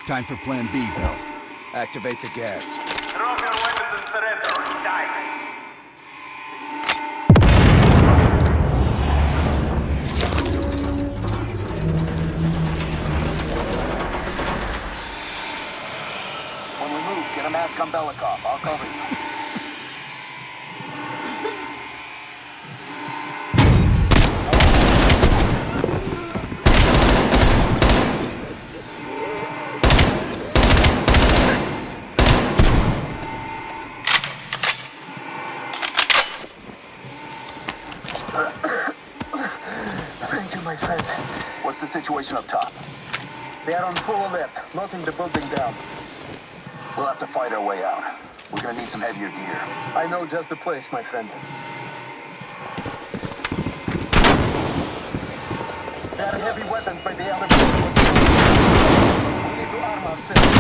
Time for plan B, Bell. Activate the gas. Throw your weapons and surrender or die. When we move, get a mask on Belikov. I'll cover you. Situation up top. They are on full alert, knocking the building down. We'll have to fight our way out. We're gonna need some heavier gear. I know just the place, my friend. There are heavy weapons by the other people. We need to arm ourselves.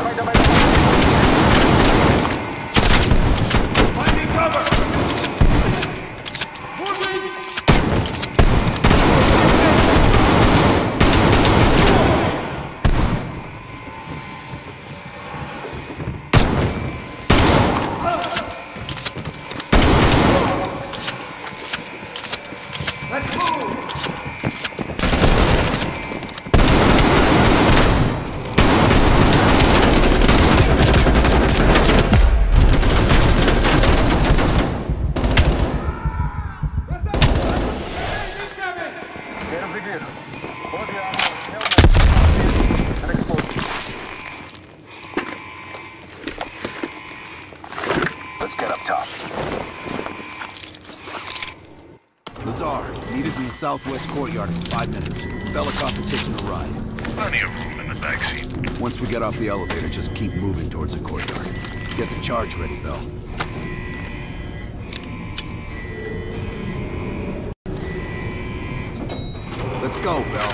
Try to make... Finding cover! Southwest courtyard for 5 minutes. Belikov is hitching a ride. Plenty of room in the backseat. Once we get off the elevator, just keep moving towards the courtyard. Get the charge ready, Bell. Let's go, Bell.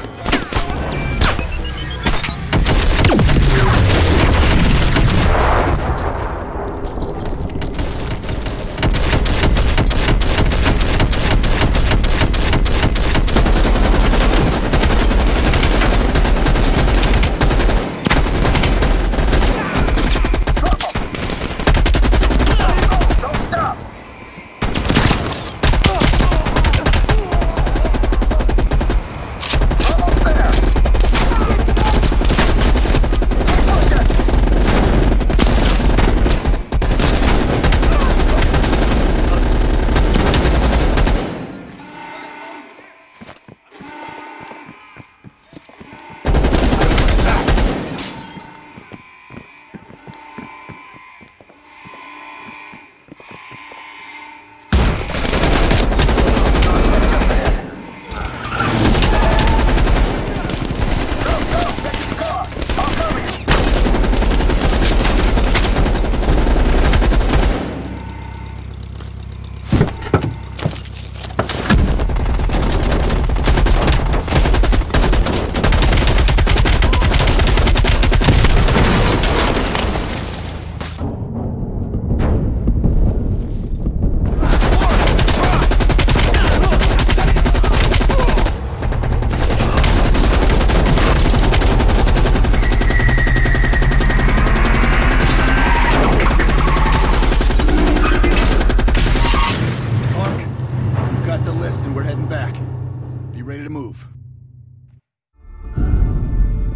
ready to move.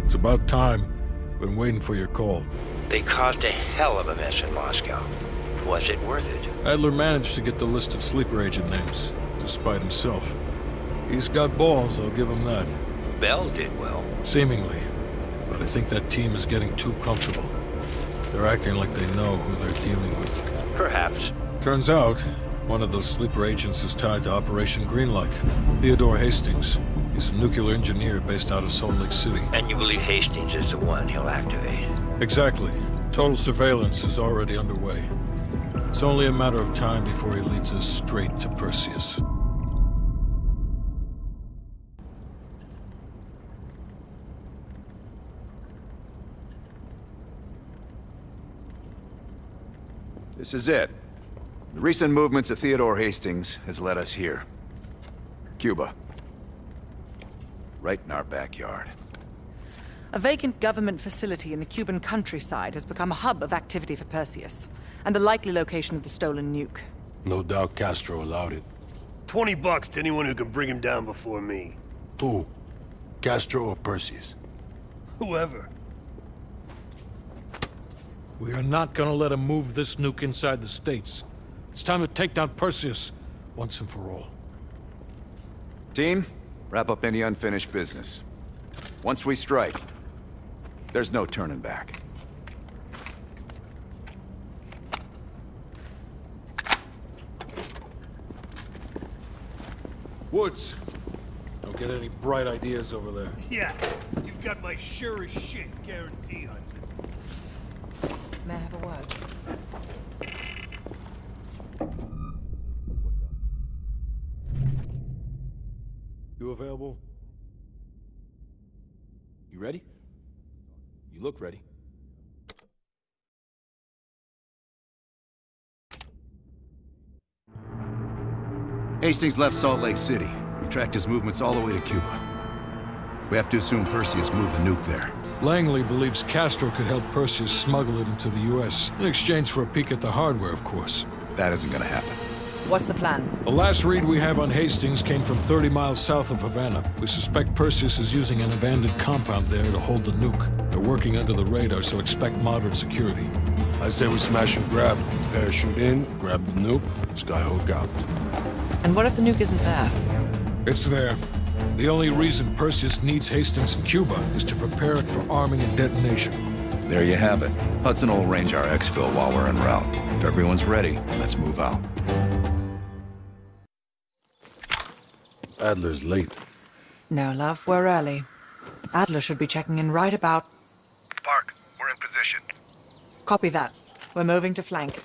It's about time. Been waiting for your call. They caused a hell of a mess in Moscow. Was it worth it? Adler managed to get the list of sleeper agent names, despite himself. He's got balls, I'll give him that. Bell did well. Seemingly. But I think that team is getting too comfortable. They're acting like they know who they're dealing with. Perhaps. Turns out, one of those sleeper agents is tied to Operation Greenlight. Theodore Hastings. He's a nuclear engineer based out of Salt Lake City. And you believe Hastings is the one he'll activate? Exactly. Total surveillance is already underway. It's only a matter of time before he leads us straight to Perseus. This is it. The recent movements of Theodore Hastings has led us here. Cuba. Right in our backyard. A vacant government facility in the Cuban countryside has become a hub of activity for Perseus, and the likely location of the stolen nuke. No doubt Castro allowed it. $20 to anyone who can bring him down before me. Who? Castro or Perseus? Whoever. We are not gonna let him move this nuke inside the States. It's time to take down Perseus, once and for all. Team? Wrap up any unfinished business. Once we strike, there's no turning back. Woods, don't get any bright ideas over there. Yeah, you've got my sure as shit guarantee, Hudson. May I have a word? You available? You ready? You look ready. Hastings left Salt Lake City. We tracked his movements all the way to Cuba. We have to assume Perseus moved the nuke there. Langley believes Castro could help Perseus smuggle it into the U.S. in exchange for a peek at the hardware, of course. That isn't gonna happen. What's the plan? The last read we have on Hastings came from 30 miles south of Havana. We suspect Perseus is using an abandoned compound there to hold the nuke. They're working under the radar, so expect modern security. I say we smash and grab. Parachute in, grab the nuke, skyhook out. And what if the nuke isn't there? It's there. The only reason Perseus needs Hastings in Cuba is to prepare it for arming and detonation. There you have it. Hudson will arrange our exfil while we're en route. If everyone's ready, let's move out. Adler's late. No, love, we're early. Adler should be checking in right about... Park, we're in position. Copy that. We're moving to flank.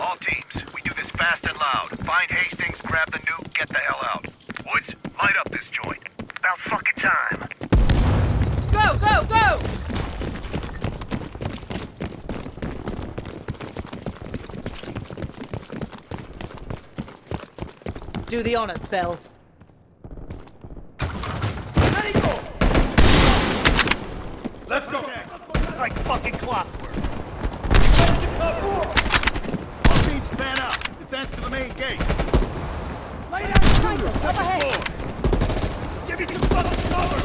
All teams, we do this fast and loud. Find Hastings, grab the nuke, get the hell out. Woods, light up this joint. About fucking time. Go, go, go! Do the honors, Bell. Let it go! Let's go! Like fucking clockwork. Get to cover! All teams man up. Advance to the main gate. Lay down the trigger! Up ahead! Give me some fucking cover!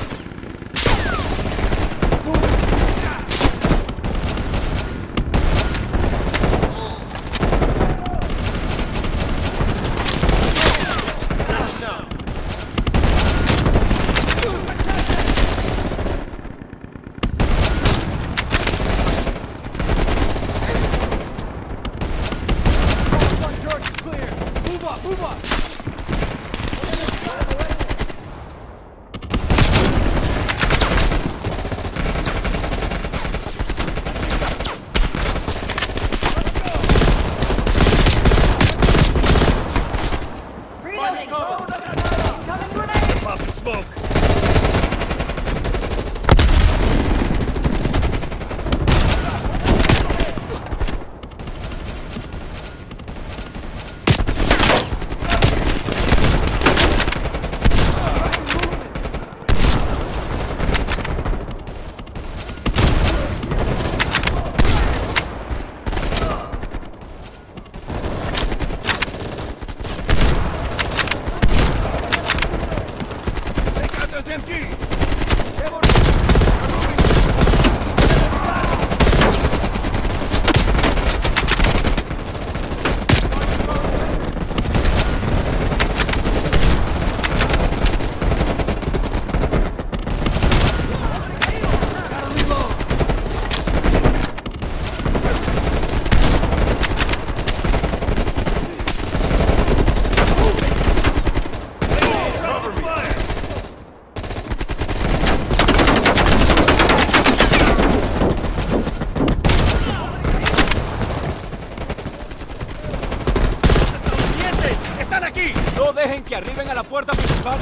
Arriben a la puerta principal.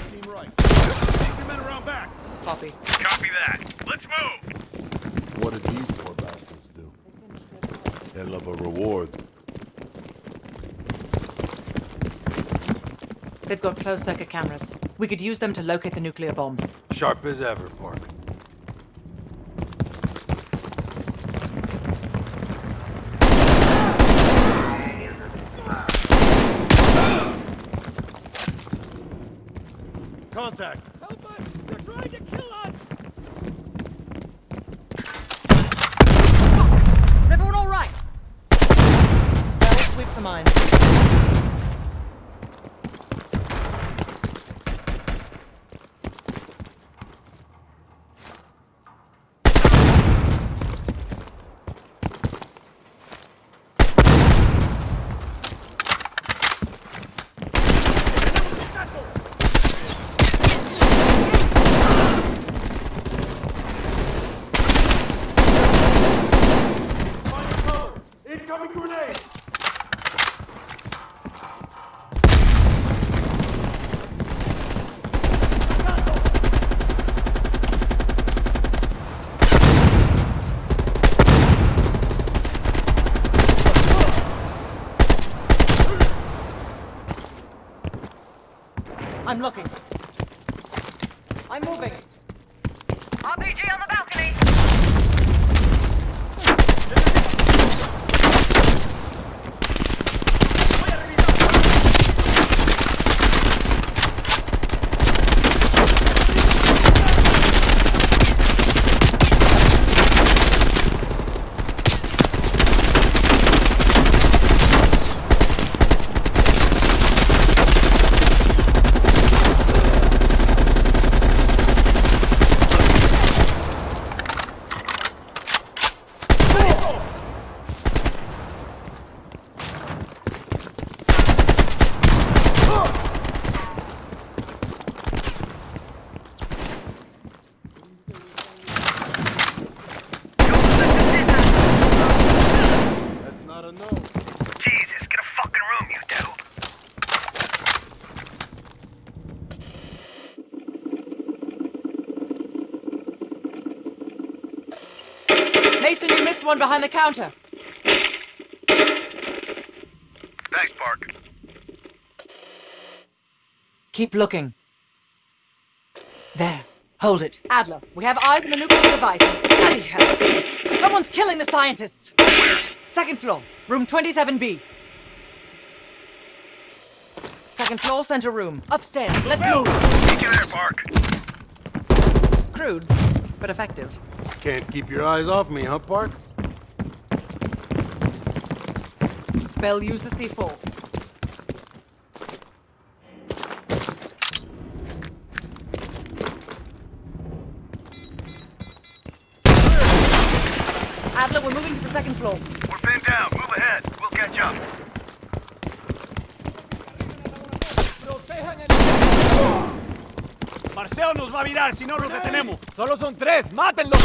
Team right. Take your men around back. Copy. Copy that. Let's move. What did these poor bastards do? They love a reward. They've got closed circuit cameras. We could use them to locate the nuclear bomb. Sharp as ever, Park. Contact. Help us! They're trying to kill us! Fuck. Is everyone all right? Bell, sweep the mines. I'm looking. I'm moving. RPG on the balcony. Mason, you missed one behind the counter. Thanks, Park. Keep looking. There. Hold it. Adler, we have eyes on the nuclear device. Bloody hell. Someone's killing the scientists. Where? Second floor. Room 27B. Second floor, center room. Upstairs. Let's move. Take it there, Park. Crude, but effective. Can't keep your eyes off me, huh, Park? Bell, use the C4. Adler, we're moving to the second floor. We're pinned down. Move ahead. We'll catch up. Marcelo nos va a mirar si no los detenemos. Solo son tres. ¡Mátenlos!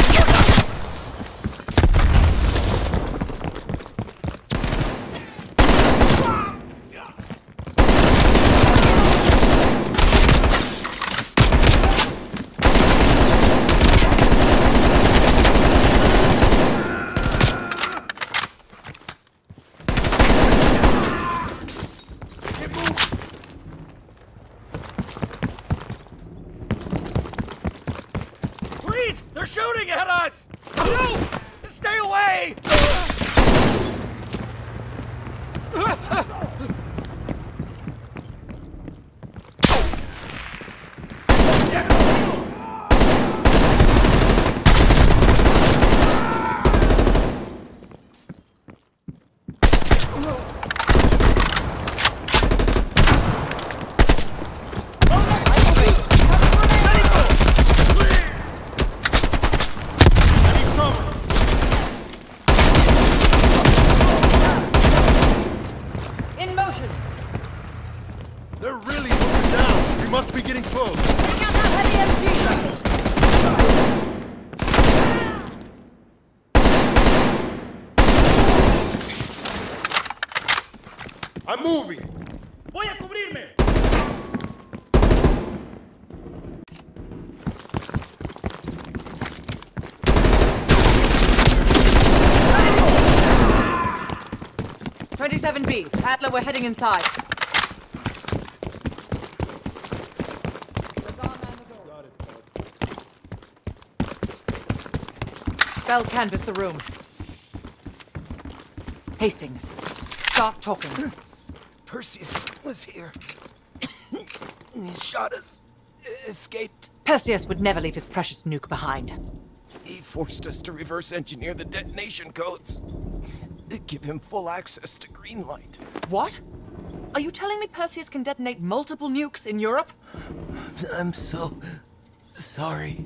In motion! They're really moving down! We must be getting close! Bring out that heavy MG! I'm moving. Voy a cubrirme. Ah! 27B. Adler, we're heading inside. Bell, canvass the room. Hastings, start talking. Perseus was here. He shot us. Escaped. Perseus would never leave his precious nuke behind. He forced us to reverse engineer the detonation codes. Give him full access to Greenlight. What? Are you telling me Perseus can detonate multiple nukes in Europe? I'm so sorry.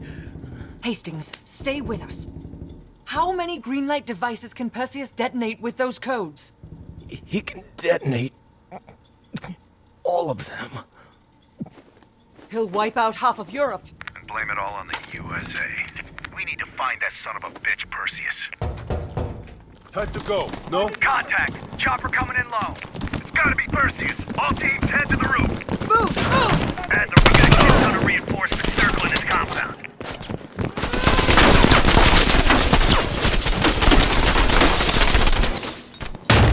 Hastings, stay with us. How many Greenlight devices can Perseus detonate with those codes? He can detonate all of them. He'll wipe out half of Europe. And blame it all on the USA. We need to find that son of a bitch, Perseus. Time to go, no? Contact! Chopper coming in low. It's gotta be Perseus. All teams head to the roof. Move! Move! Adler, we gotta get a ton of reinforcements circling this compound.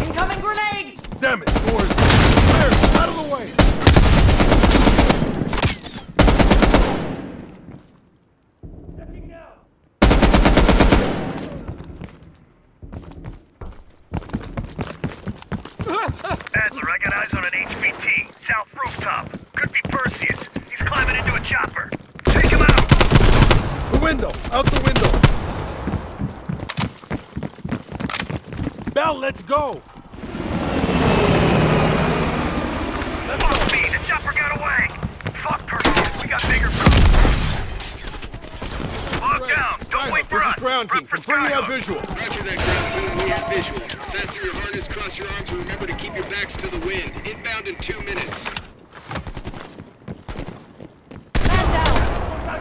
Incoming grenade! Damn it, boys! Out of the way! Stepping down! Adler, I got eyes on an HVT. South rooftop. Could be Perseus. He's climbing into a chopper. Take him out! The window! Out the window! Bell, let's go! Completely out visual. Roger that, ground team. We have visual. Fasten your harness, cross your arms, and remember to keep your backs to the wind. Inbound in 2 minutes. Man down!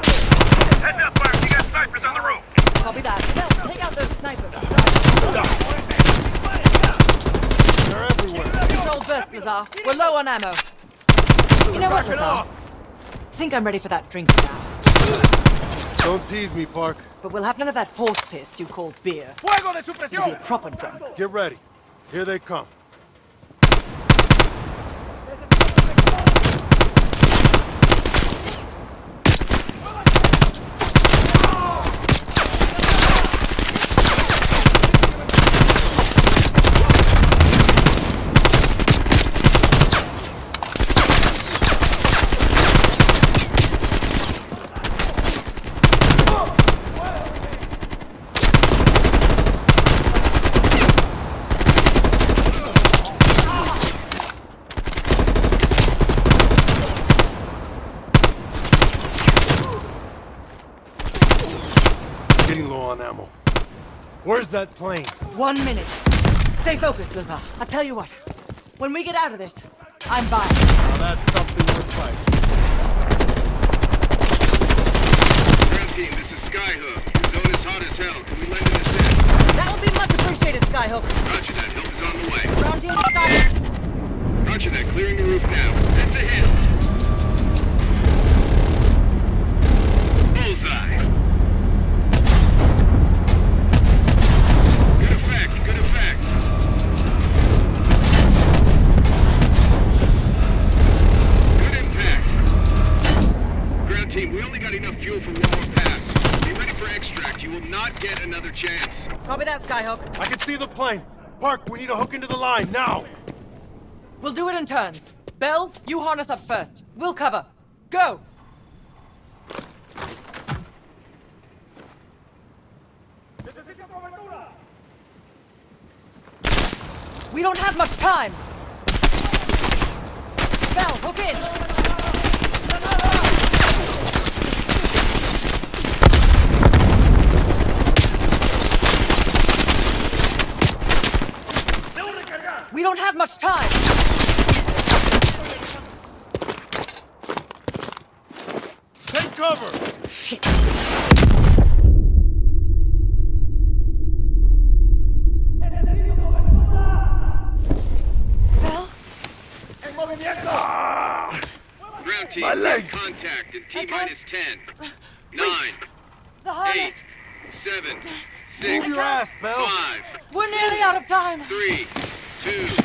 Heads up, Mark. You got snipers on the roof. Copy that. Bell, take out those snipers. They're everywhere. Controlled burst, Lazar. We're low on ammo. You know what, Lazar? I think I'm ready for that drink now. Don't tease me, Park. But we'll have none of that horse piss you call beer. Fuego de supresión! You'll be proper drunk. Get ready. Here they come. Where's that plane? 1 minute. Stay focused, Lazar. I'll tell you what. When we get out of this, I'm by. Now that's something worth fighting. Ground team, this is Skyhook. Your zone is hot as hell. Can we lend an assist? That would be much appreciated, Skyhook. Roger that. Help is on the way. Ground team, Skyhook. Roger that. Clearing the roof now. That's a hit. Bullseye. We only got enough fuel for one more pass. Be ready for extract. You will not get another chance. Copy that, Skyhook. I can see the plane. Park, we need to hook into the line, now! We'll do it in turns. Bell, you harness up first. We'll cover. Go! We don't have much time! Bell, hook in! We don't have much time! Cover! Shit! Bell? Ground team, my legs. Contact at T-10. 9. 8. 7. 6. Move your ass, Bell. 5. We're nearly out of time. 3. 2. 1.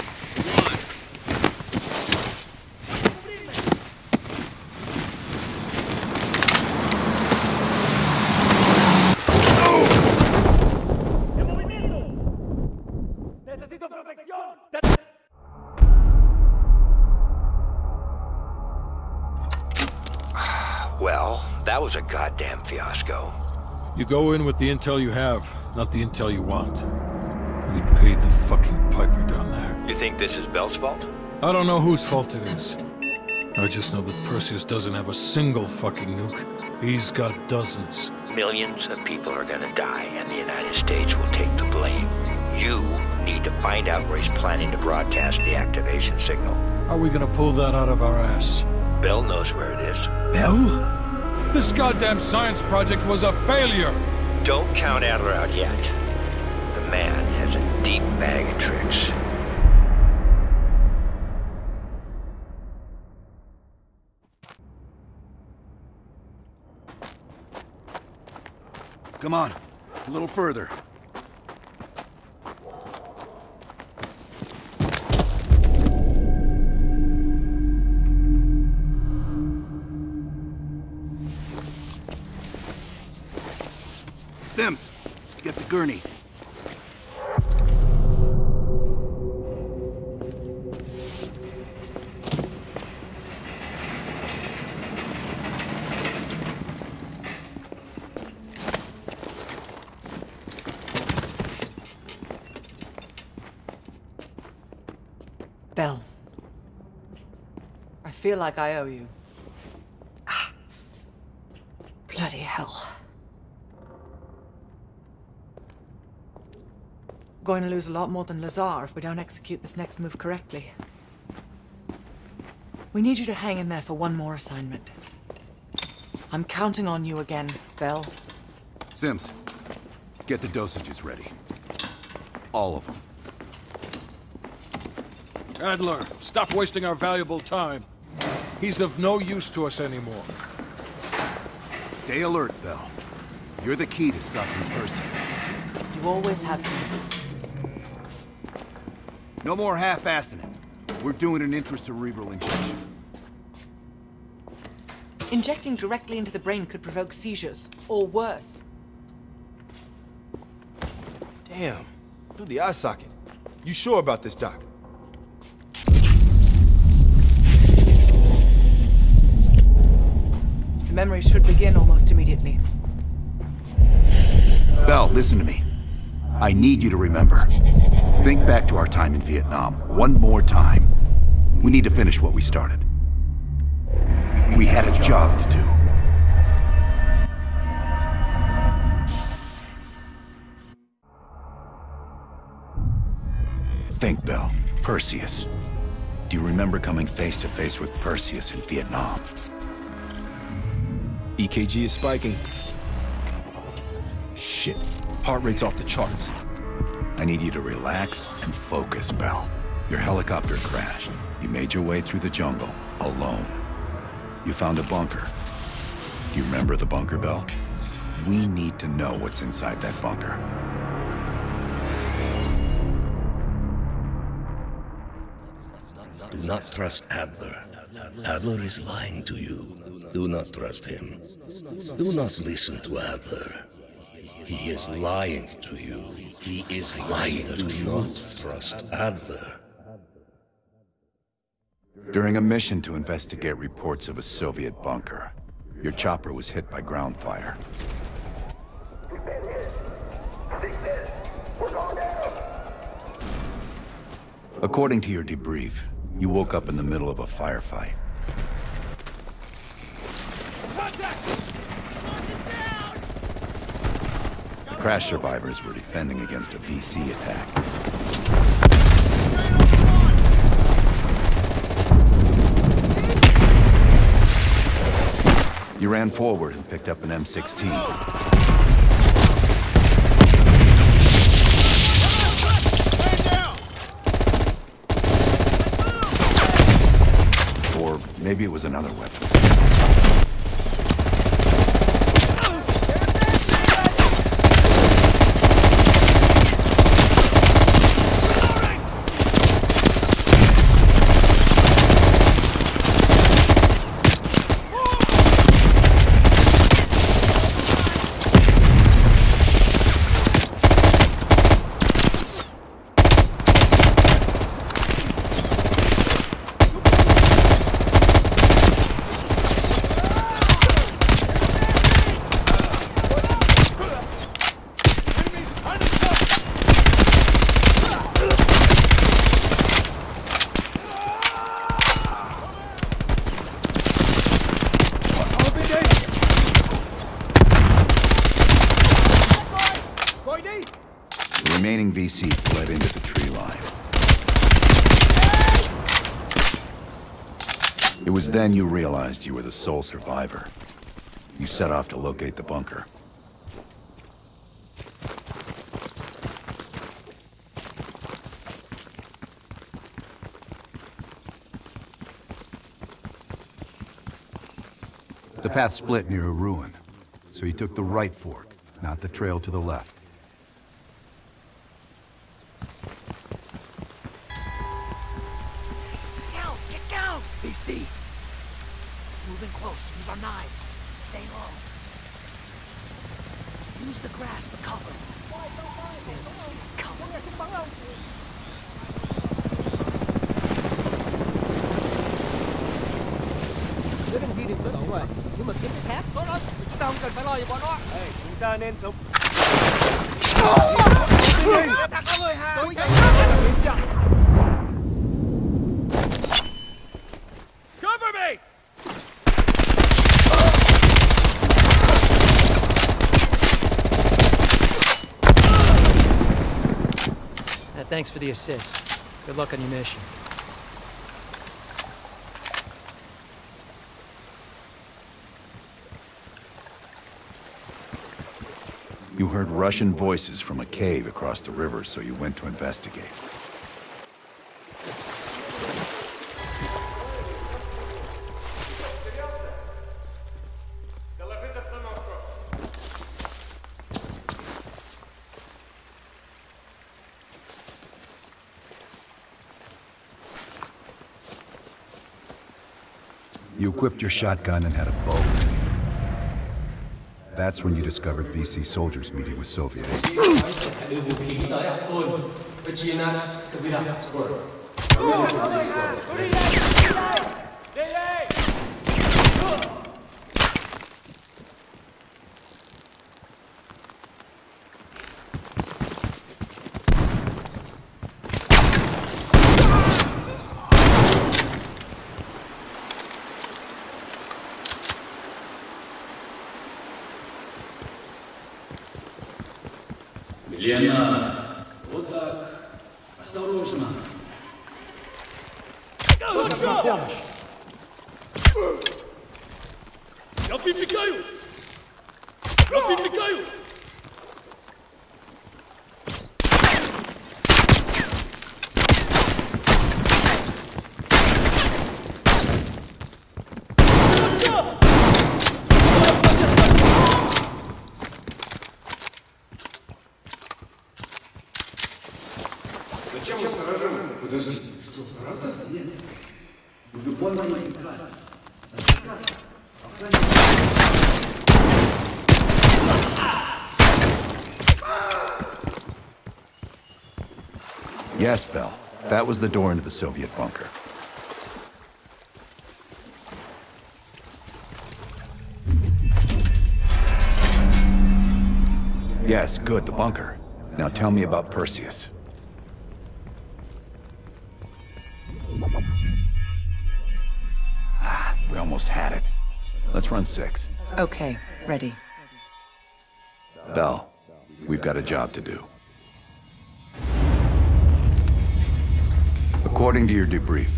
That was a goddamn fiasco. You go in with the intel you have, not the intel you want. We paid the fucking piper down there. You think this is Bell's fault? I don't know whose fault it is. I just know that Perseus doesn't have a single fucking nuke. He's got dozens. Millions of people are gonna die, and the United States will take the blame. You need to find out where he's planning to broadcast the activation signal. How are we gonna pull that out of our ass? Bell knows where it is. Bell? This goddamn science project was a failure! Don't count Adler out yet. The man has a deep bag of tricks. Come on, a little further. Sims, get the gurney. Bell, I feel like I owe you. Ah, bloody hell. Going to lose a lot more than Lazar if we don't execute this next move correctly. We need you to hang in there for one more assignment. I'm counting on you again, Bell. Sims, get the dosages ready. All of them. Adler, stop wasting our valuable time. He's of no use to us anymore. Stay alert, Bell. You're the key to stopping Perseus. You always have been. No more half-assing it. We're doing an intracerebral injection. Injecting directly into the brain could provoke seizures, or worse. Damn. Through the eye socket. You sure about this, Doc? The memory should begin almost immediately. Bell, listen to me. I need you to remember. Think back to our time in Vietnam, one more time. We need to finish what we started. We had a job to do. Think, Bell. Perseus. Do you remember coming face to face with Perseus in Vietnam? EKG is spiking. Shit. Heart rate's off the charts. I need you to relax and focus, Bell. Your helicopter crashed. You made your way through the jungle, alone. You found a bunker. Do you remember the bunker, Bell? We need to know what's inside that bunker. Do not trust Adler. Adler is lying to you. Do not trust him. Do not listen to Adler. He is lying to you. He is lying to you. Do not trust Adler. During a mission to investigate reports of a Soviet bunker, your chopper was hit by ground fire. According to your debrief, you woke up in the middle of a firefight. Crash survivors were defending against a VC attack. ran forward and picked up an M16. Maybe it was another weapon. Then you realized you were the sole survivor. You set off to locate the bunker. The path split near a ruin, so he took the right fork, not the trail to the left. Get down, BC! Moving close. Use our knives. Stay low. Use the grass for cover. They don't see us coming. Cover me! Thanks for the assist. Good luck on your mission. You heard Russian voices from a cave across the river, so you went to investigate. You equipped your shotgun and had a bow with you. That's when you discovered VC soldiers meeting with Soviets. Лена, вот так. Осторожно. Я припекаюсь! Я припекаюсь! Yes, Bell. That was the door into the Soviet bunker. Yes, good, the bunker. Now tell me about Perseus. Ah, we almost had it. Let's run 6. Okay, ready. Bell, we've got a job to do. According to your debrief,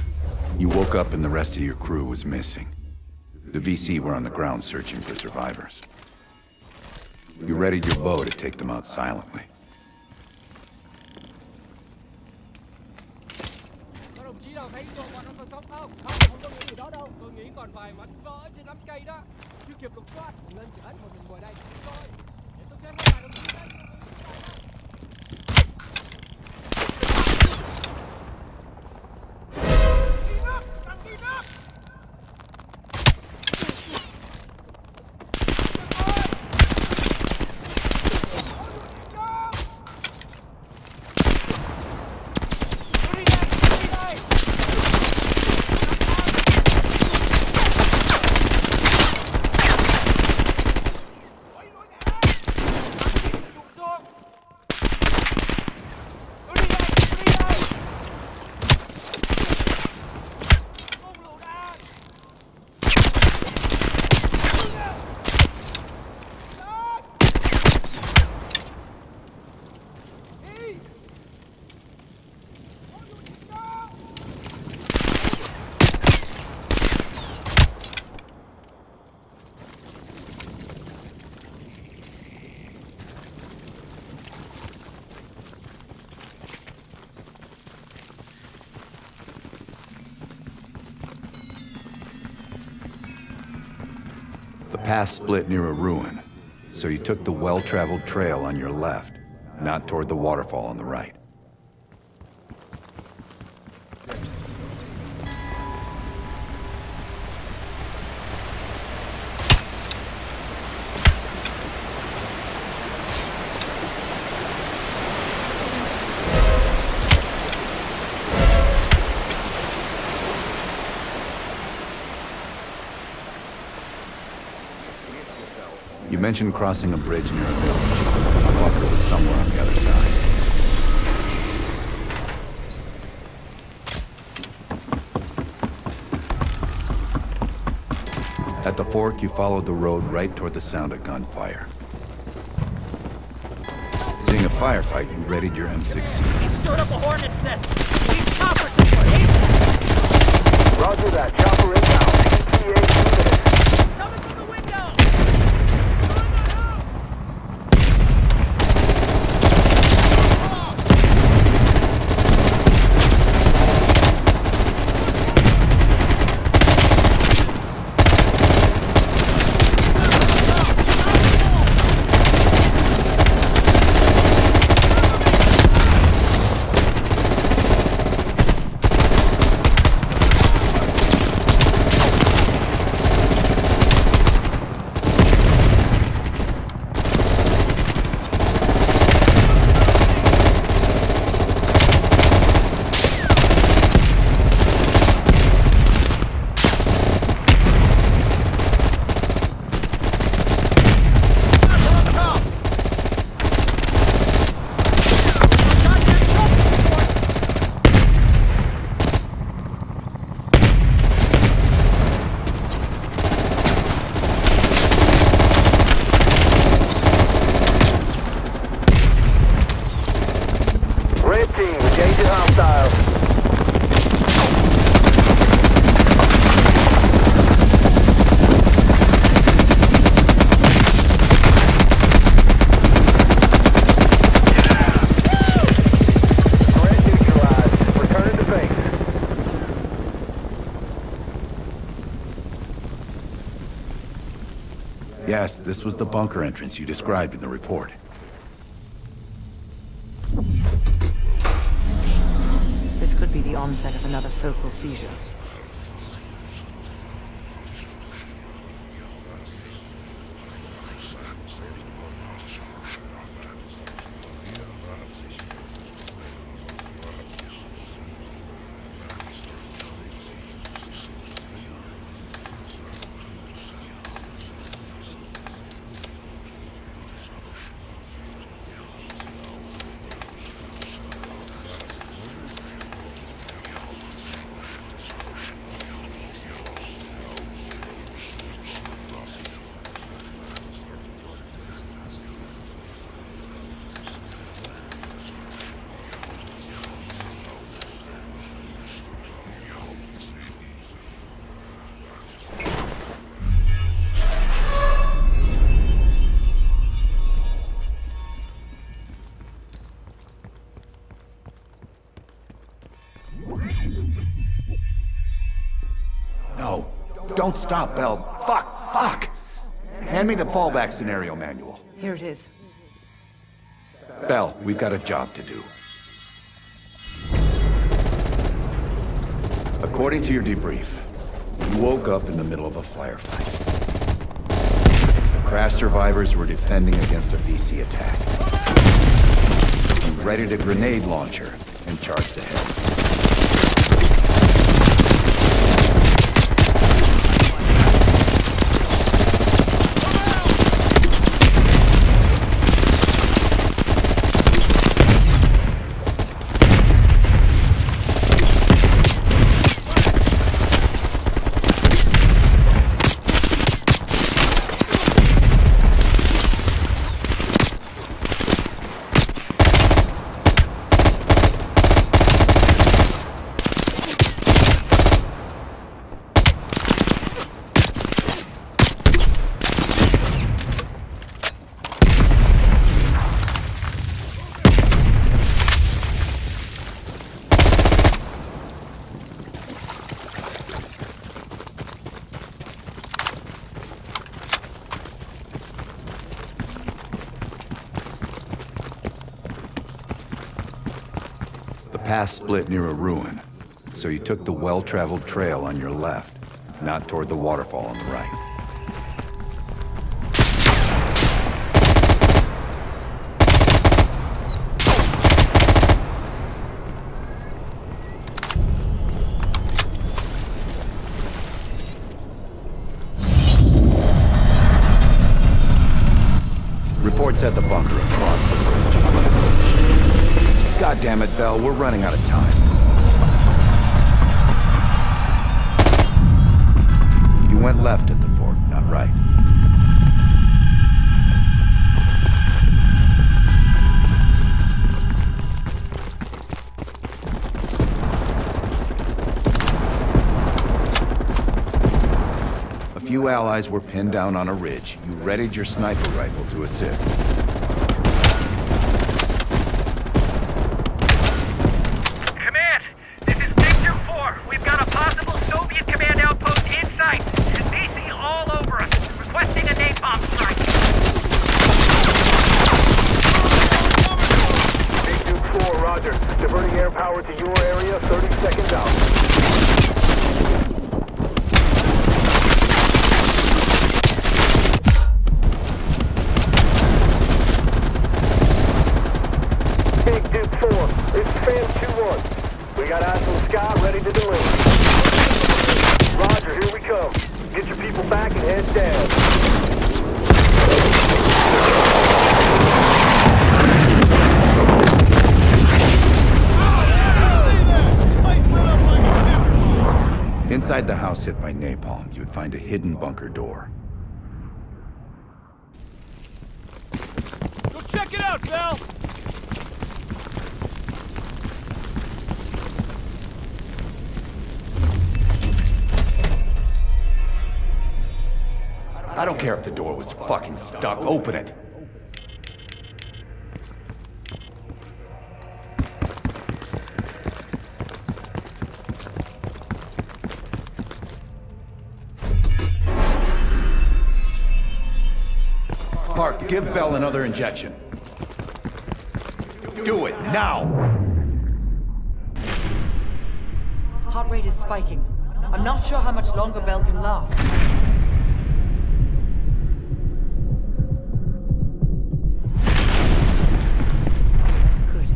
you woke up and the rest of your crew was missing. The VC were on the ground searching for survivors. You readied your bow to take them out silently. The path split near a ruin, so you took the well-traveled trail on your left, not toward the waterfall on the right. You mentioned crossing a bridge near a village. I thought there was somewhere on the other side. At the fork, you followed the road right toward the sound of gunfire. Seeing a firefight, you readied your M16. He stirred up a hornet's nest! Leave choppers in place! Roger that. Chopper inbound. ETA 2 minutes. Yes, this was the bunker entrance you described in the report. This could be the onset of another focal seizure. Don't stop, Bell. Fuck! Hand me the fallback scenario manual. Here it is. Bell, we've got a job to do. According to your debrief, you woke up in the middle of a firefight. The crash survivors were defending against a VC attack. You readied a grenade launcher and charged ahead. Path split near a ruin, so you took the well-traveled trail on your left, not toward the waterfall on the right. Reports at the bunker across the bridge. God damn it, Bell, we're running out of time. You went left at the fort, not right. A few allies were pinned down on a ridge. You readied your sniper rifle to assist. Inside the house hit by napalm, you would find a hidden bunker door. Go check it out, Bell! I don't care if the door was fucking stuck. Open it! Park, give Bell another injection. Do it, now! Heart rate is spiking. I'm not sure how much longer Bell can last. Good.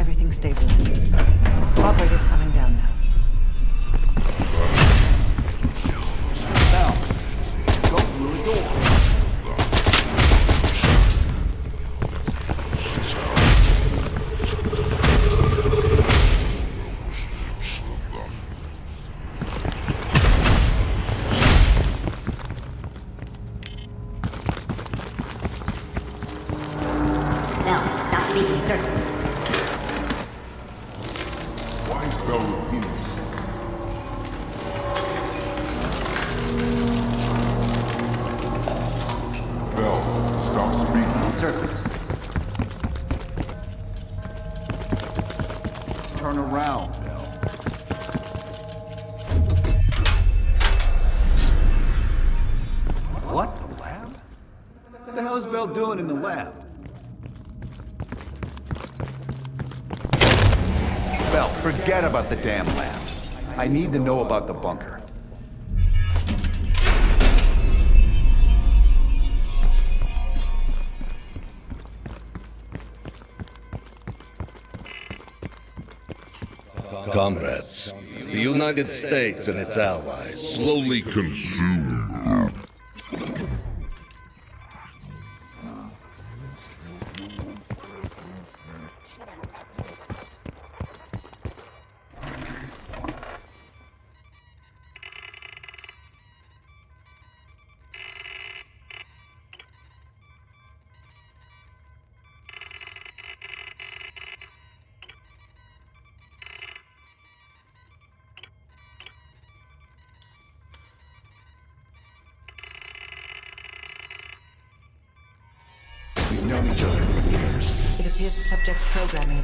Everything's stabilized. Heart rate is coming down now. Bell, go through the door. Turn around, Bell. Bell doing in the lab? Bell, forget about the damn lab. I need to know about the bunker. Comrades, the United States and its allies slowly consume our...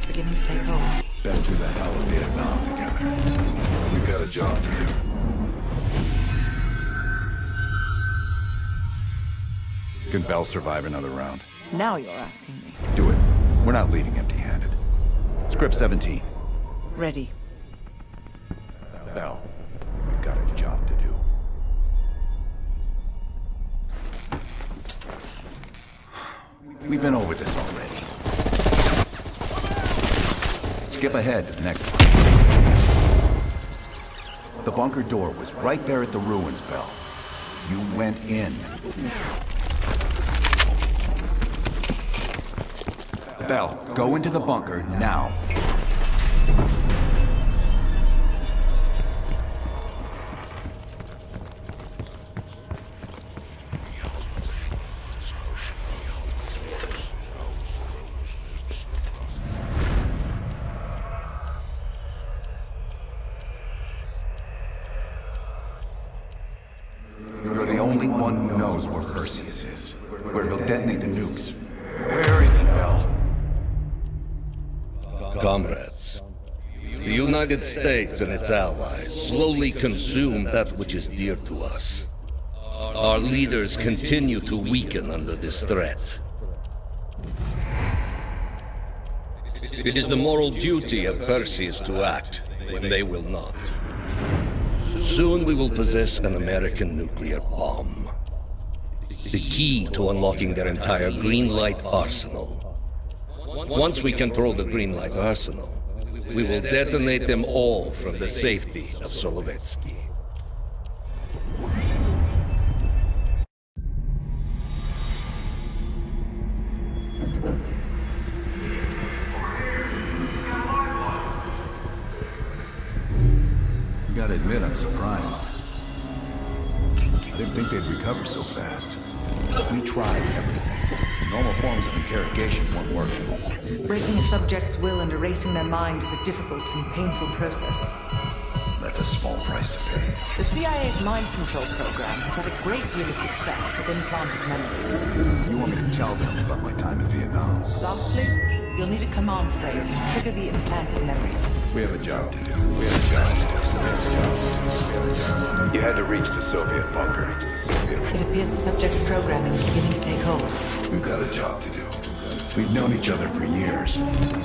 beginning to take hold. Been through the hell of Vietnam together. We've got a job to do. Can Bell survive another round? Now you're asking me. Do it. We're not leaving empty-handed. Script 17. Ready. Bell, we've got a job to do. We've been over this already. Skip ahead to the next one. The bunker door was right there at the ruins, Bell. You went in. Bell, go into the bunker now. The United States and its allies slowly consume that which is dear to us. Our leaders continue to weaken under this threat. It is the moral duty of Perseus to act when they will not. Soon we will possess an American nuclear bomb, the key to unlocking their entire Greenlight arsenal. Once we control the Greenlight arsenal, we will detonate them all from the safety of Solovetsky. I gotta admit, I'm surprised. I didn't think they'd recover so fast. We tried everything. Normal forms of interrogation won't work. Breaking a subject's will and erasing their mind is a difficult and painful process. That's a small price to pay. The CIA's mind control program has had a great deal of success with implanted memories. You want me to tell them about my time in Vietnam? Lastly, you'll need a command phrase to trigger the implanted memories. We have a job to do. We have a job to do. We have a job to do. You had to reach the Soviet bunker. It appears the subject's programming is beginning to take hold. We've got a job to do. We've known each other for years.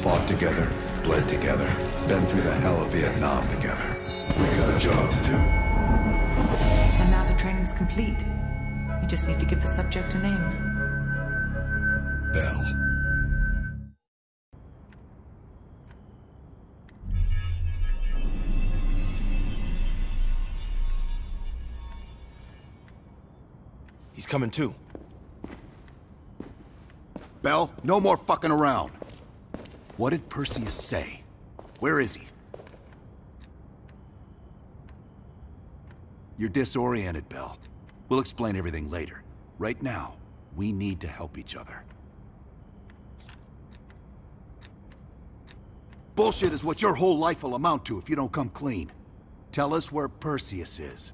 Fought together, bled together, been through the hell of Vietnam together. We've got a job to do. And now the training's complete. You just need to give the subject a name. Bell. He's coming too. Bell, no more fucking around. What did Perseus say? Where is he? You're disoriented, Bell. We'll explain everything later. Right now, we need to help each other. Bullshit is what your whole life will amount to if you don't come clean. Tell us where Perseus is.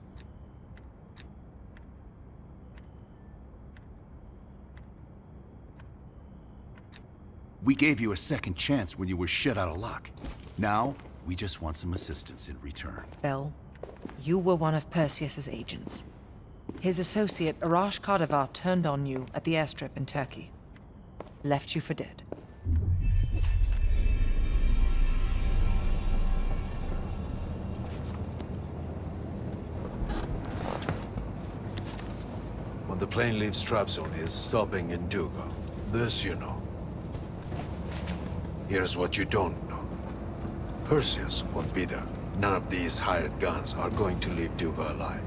We gave you a second chance when you were shit out of luck. Now, we just want some assistance in return. Bell, you were one of Perseus's agents. His associate, Arash Kadivar, turned on you at the airstrip in Turkey. Left you for dead. When the plane leaves Trabzon, it's stopping in Dugo. This you know. Here's what you don't know. Perseus won't be there. None of these hired guns are going to leave Dugo alive.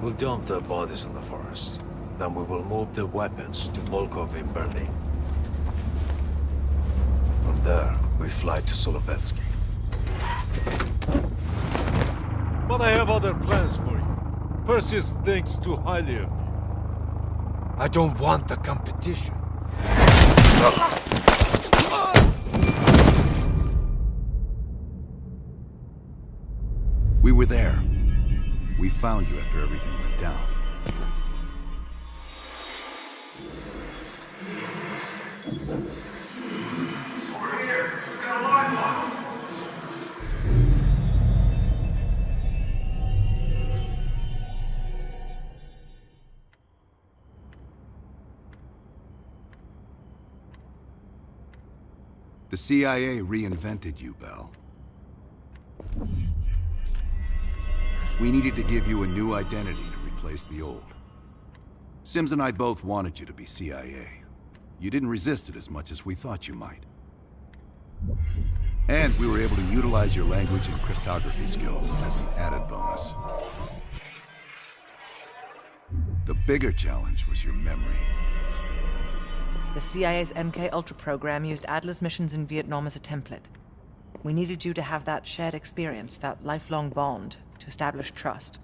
We'll dump their bodies in the forest. Then we will move the weapons to Volkov in Berlin. From there, we fly to Solovetsky. But I have other plans for you. Perseus thinks too highly of you. I don't want the competition. We were there. We found you after everything went down. Over here! We've got a live one! The CIA reinvented you, Bell. We needed to give you a new identity to replace the old. Sims and I both wanted you to be CIA. You didn't resist it as much as we thought you might. And we were able to utilize your language and cryptography skills as an added bonus. The bigger challenge was your memory. The CIA's MK-Ultra program used Adler's missions in Vietnam as a template. We needed you to have that shared experience, that lifelong bond. To establish trust.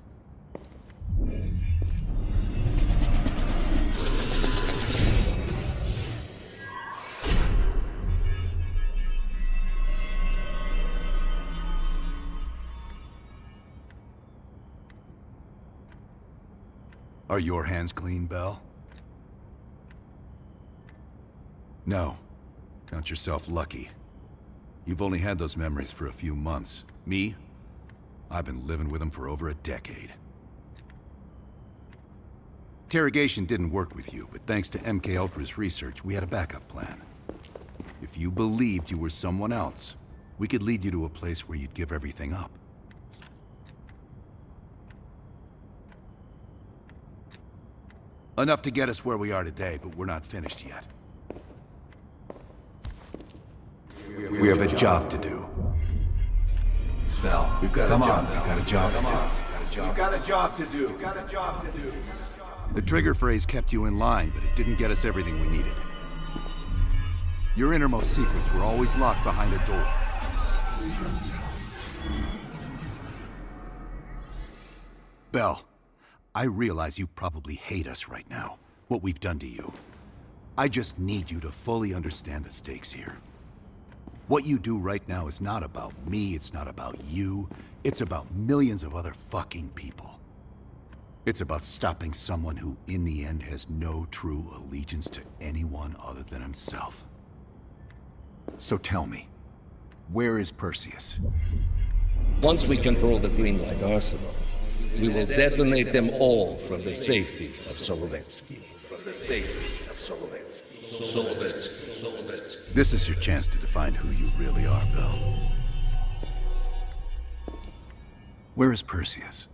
Are your hands clean, Bell? No. Count yourself lucky. You've only had those memories for a few months. Me? I've been living with them for over a decade. Interrogation didn't work with you, but thanks to MKUltra's research, we had a backup plan. If you believed you were someone else, we could lead you to a place where you'd give everything up. Enough to get us where we are today, but we're not finished yet. We have a job to do. Now, we've got a job to do. The trigger phrase kept you in line, but it didn't get us everything we needed. Your innermost secrets were always locked behind a door. Bell, I realize you probably hate us right now, what we've done to you. I just need you to fully understand the stakes here. What you do right now is not about me, it's not about you, it's about millions of other fucking people. It's about stopping someone who, in the end, has no true allegiance to anyone other than himself. So tell me, where is Perseus? Once we control the Greenlight arsenal, we will detonate them all from the safety of Solovetsky. This is your chance to define who you really are, Bell. Where is Perseus?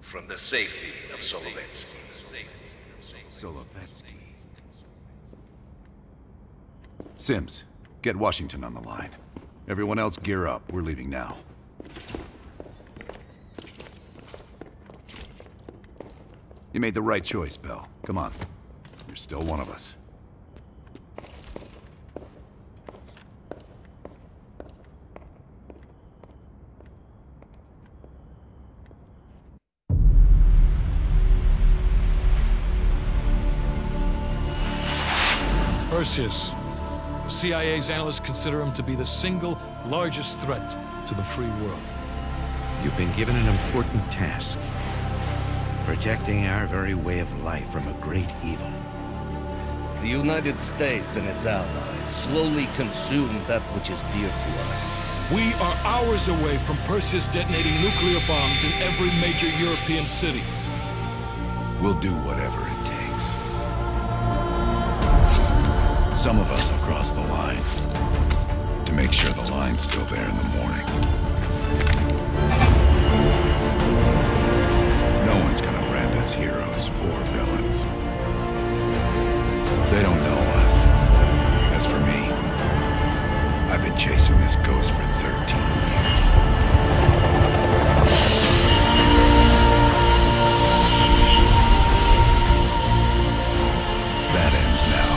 From the safety of Solovetsky. Sims, get Washington on the line. Everyone else gear up. We're leaving now. You made the right choice, Bell. Come on. You're still one of us. Perseus. The CIA's analysts consider him to be the single largest threat to the free world. You've been given an important task. Protecting our very way of life from a great evil. The United States and its allies slowly consume that which is dear to us. We are hours away from Perseus detonating nuclear bombs in every major European city. We'll do whatever it takes. Some of us will cross the line to make sure the line's still there in the morning. No one's gonna brand us heroes or villains. They don't know us. As for me, I've been chasing this ghost for 13 years. That ends now.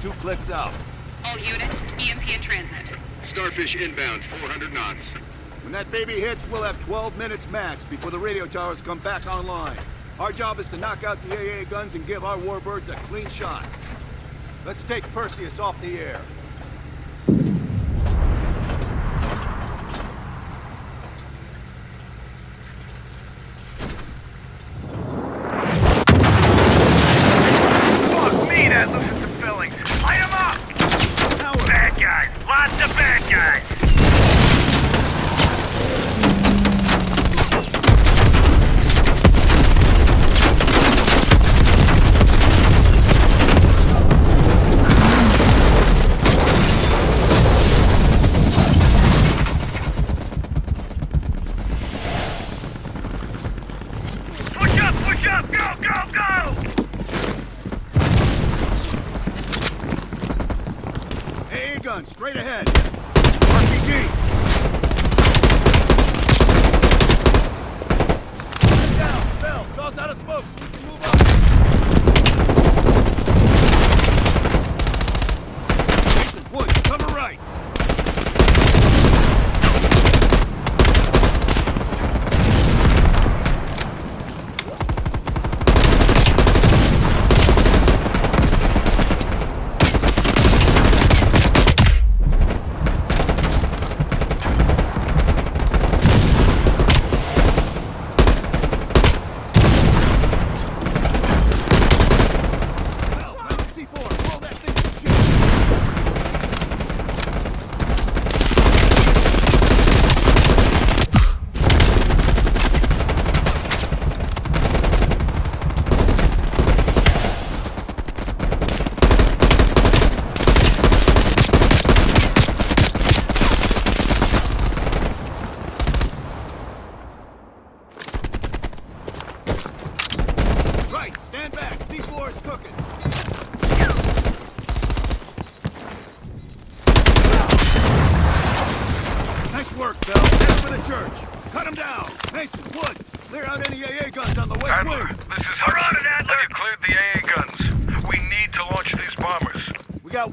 Two clicks out. All units, EMP in transit. Starfish inbound, 400 knots. When that baby hits, we'll have 12 minutes max before the radio towers come back online. Our job is to knock out the AA guns and give our warbirds a clean shot. Let's take Perseus off the air.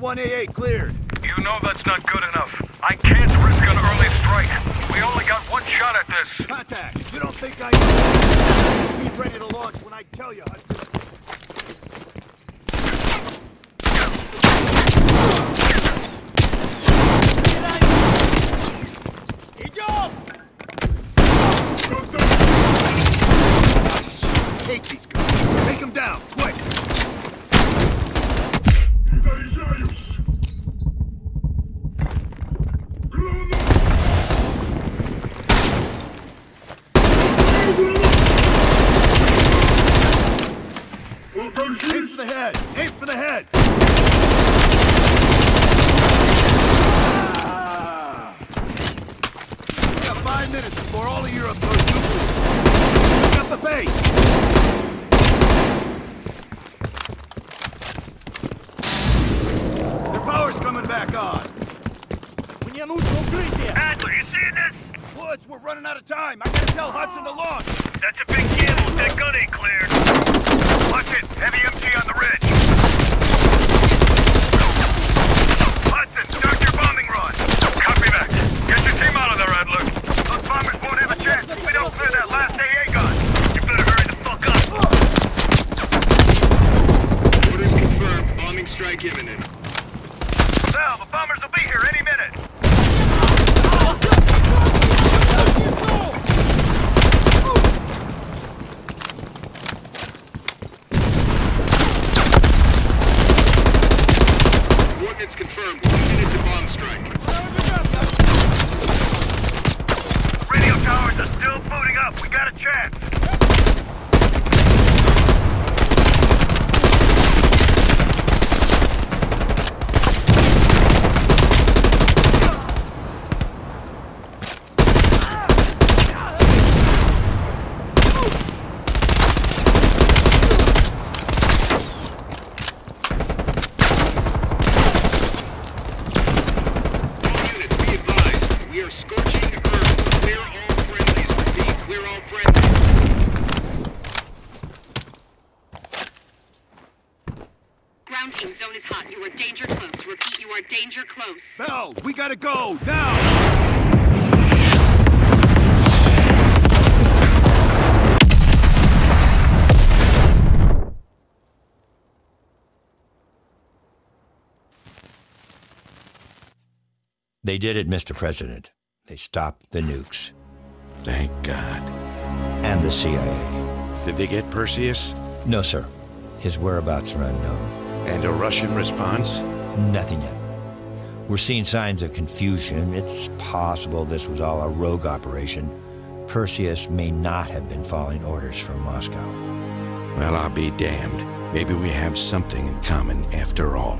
One AA cleared. You know that's not good enough. I can't risk an early strike. We only got one shot at this. Contact. You don't think I know? Just be ready to launch when I tell you, Hudson. Take these guys. Take them down, quick. Get your team confirmed. Clear all friendlies. Repeat, clear all friendlies. Ground team, zone is hot. You are danger close. Repeat, you are danger close. Bell, we gotta go, now! They did it, Mr. President. They stopped the nukes. Thank God. And the CIA. Did they get Perseus? No, sir. His whereabouts are unknown. And a Russian response? Nothing yet. We're seeing signs of confusion. It's possible this was all a rogue operation. Perseus may not have been following orders from Moscow. Well, I'll be damned. Maybe we have something in common after all.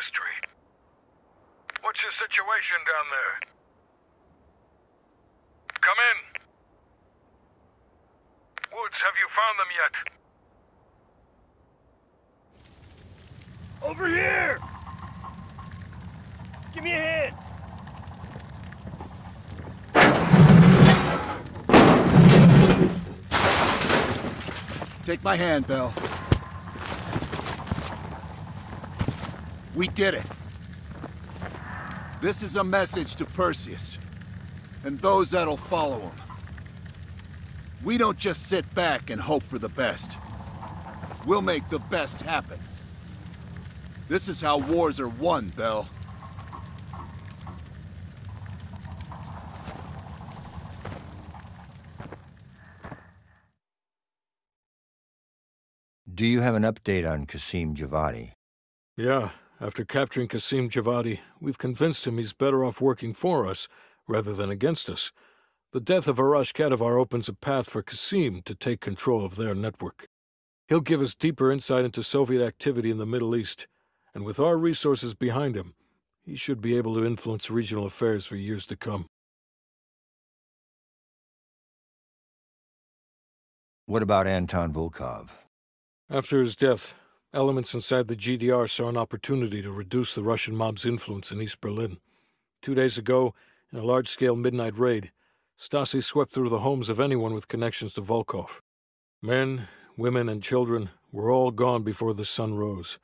History. What's your situation down there? Come in. Woods, have you found them yet? Over here! Give me a hand! Take my hand, Bell. We did it. This is a message to Perseus, and those that'll follow him. We don't just sit back and hope for the best. We'll make the best happen. This is how wars are won, Bell. Do you have an update on Qasim Javadi? Yeah. After capturing Qasim Javadi, we've convinced him he's better off working for us rather than against us. The death of Arash Kadivar opens a path for Qasim to take control of their network. He'll give us deeper insight into Soviet activity in the Middle East, and with our resources behind him, he should be able to influence regional affairs for years to come. What about Anton Volkov? After his death, elements inside the GDR saw an opportunity to reduce the Russian mob's influence in East Berlin. 2 days ago, in a large-scale midnight raid, Stasi swept through the homes of anyone with connections to Volkov. Men, women, and children were all gone before the sun rose.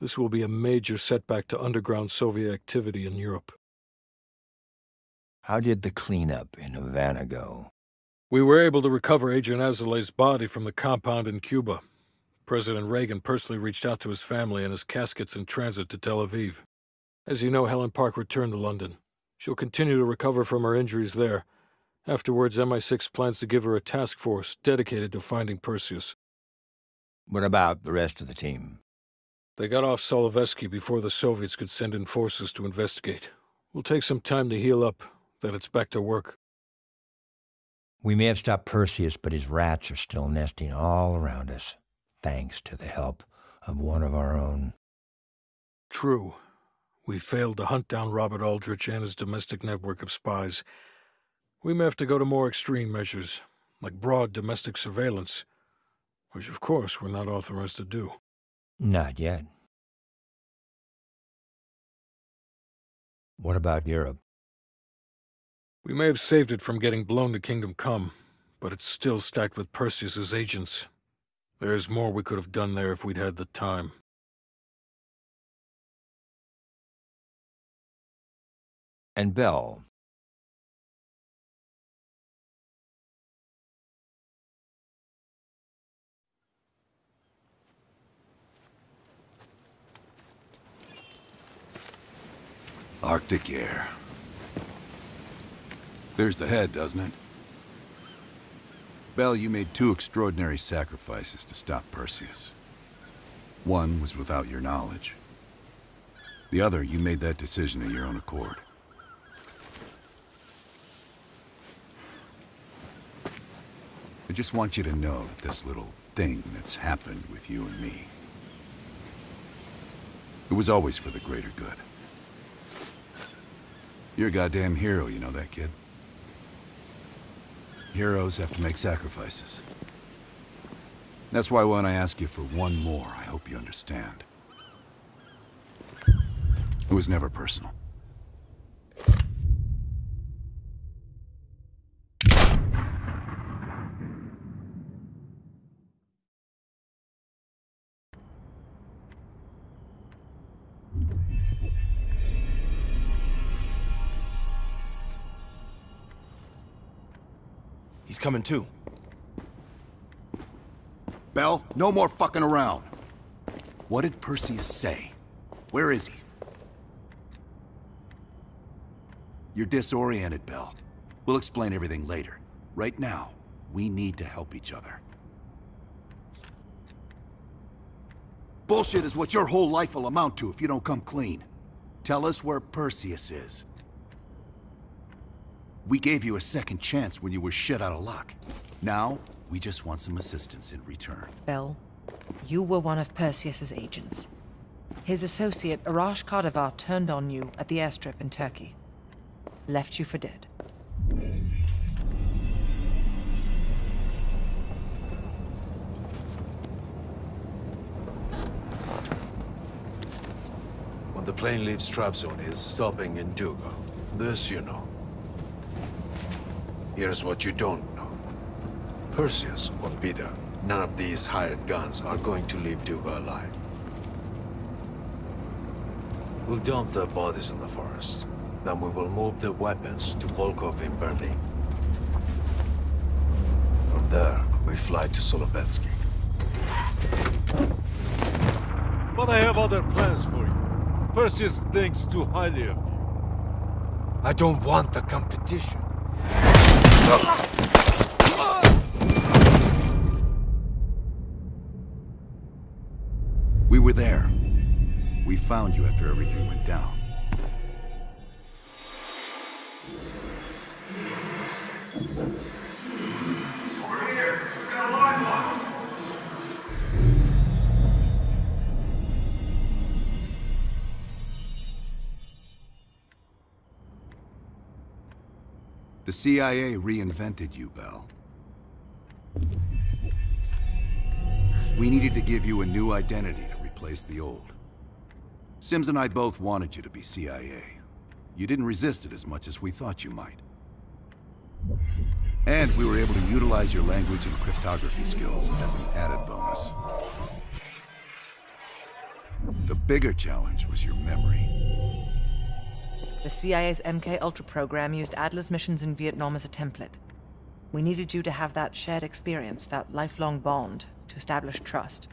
This will be a major setback to underground Soviet activity in Europe. How did the cleanup in Havana go? We were able to recover Agent Azoulay's body from the compound in Cuba. President Reagan personally reached out to his family, and his casket's in transit to Tel Aviv. As you know, Helen Park returned to London. She'll continue to recover from her injuries there. Afterwards, MI6 plans to give her a task force dedicated to finding Perseus. What about the rest of the team? They got off Solovetsky before the Soviets could send in forces to investigate. We'll take some time to heal up, then it's back to work. We may have stopped Perseus, but his rats are still nesting all around us. Thanks to the help of one of our own. True. We failed to hunt down Robert Aldrich and his domestic network of spies. We may have to go to more extreme measures, like broad domestic surveillance, which of course we're not authorized to do. Not yet. What about Europe? We may have saved it from getting blown to Kingdom Come, but it's still stacked with Perseus's agents. There's more we could have done there if we'd had the time. And Bell. Arctic air. There's the head, doesn't it? Bell, you made two extraordinary sacrifices to stop Perseus. One was without your knowledge. The other, you made that decision of your own accord. I just want you to know that this little thing that's happened with you and me, it was always for the greater good. You're a goddamn hero, you know that, kid. Heroes have to make sacrifices. That's why when I ask you for one more, I hope you understand. It was never personal. He's coming too. Bell, no more fucking around. What did Perseus say? Where is he? You're disoriented, Bell. We'll explain everything later. Right now, we need to help each other. Bullshit is what your whole life will amount to if you don't come clean. Tell us where Perseus is. We gave you a second chance when you were shit out of luck. Now, we just want some assistance in return. Bell, you were one of Perseus's agents. His associate, Arash Kadivar, turned on you at the airstrip in Turkey. Left you for dead. When the plane leaves Trabzon, it's stopping in Dugo. This you know. Here's what you don't know. Perseus won't be there. None of these hired guns are going to leave Dugo alive. We'll dump their bodies in the forest. Then we will move the weapons to Volkov in Berlin. From there, we fly to Solovetsky. But I have other plans for you. Perseus thinks too highly of you. I don't want the competition. We were there. We found you after everything went down. Over here! We've got a live one! The CIA reinvented you, Bell. We needed to give you a new identity to replace the old. Sims and I both wanted you to be CIA. You didn't resist it as much as we thought you might. And we were able to utilize your language and cryptography skills as an added bonus. The bigger challenge was your memory. The CIA's MK-Ultra program used Adler's missions in Vietnam as a template. We needed you to have that shared experience, that lifelong bond, to establish trust.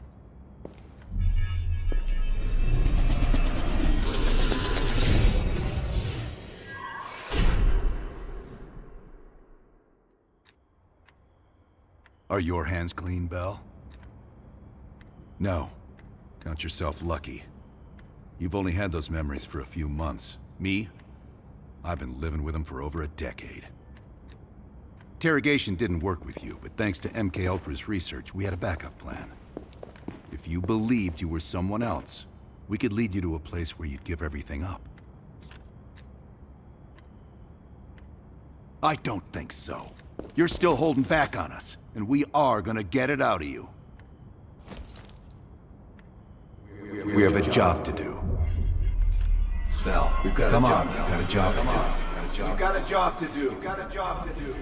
Are your hands clean, Bell? No. Count yourself lucky. You've only had those memories for a few months. Me? I've been living with them for over a decade. Interrogation didn't work with you, but thanks to MKUltra's research, we had a backup plan. If you believed you were someone else, we could lead you to a place where you'd give everything up. I don't think so. You're still holding back on us, and we are gonna get it out of you. We have a job to do. Bell, we've got come a job on, we've got a job to do. We've got a job to do. We've got a job to do.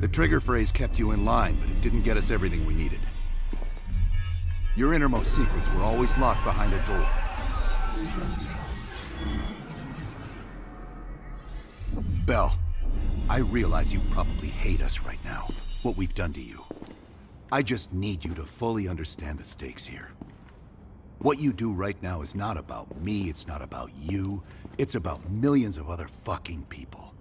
The trigger phrase kept you in line, but it didn't get us everything we needed. Your innermost secrets were always locked behind a door. Bell, I realize you probably hate us right now, what we've done to you. I just need you to fully understand the stakes here. What you do right now is not about me, it's not about you, it's about millions of other fucking people.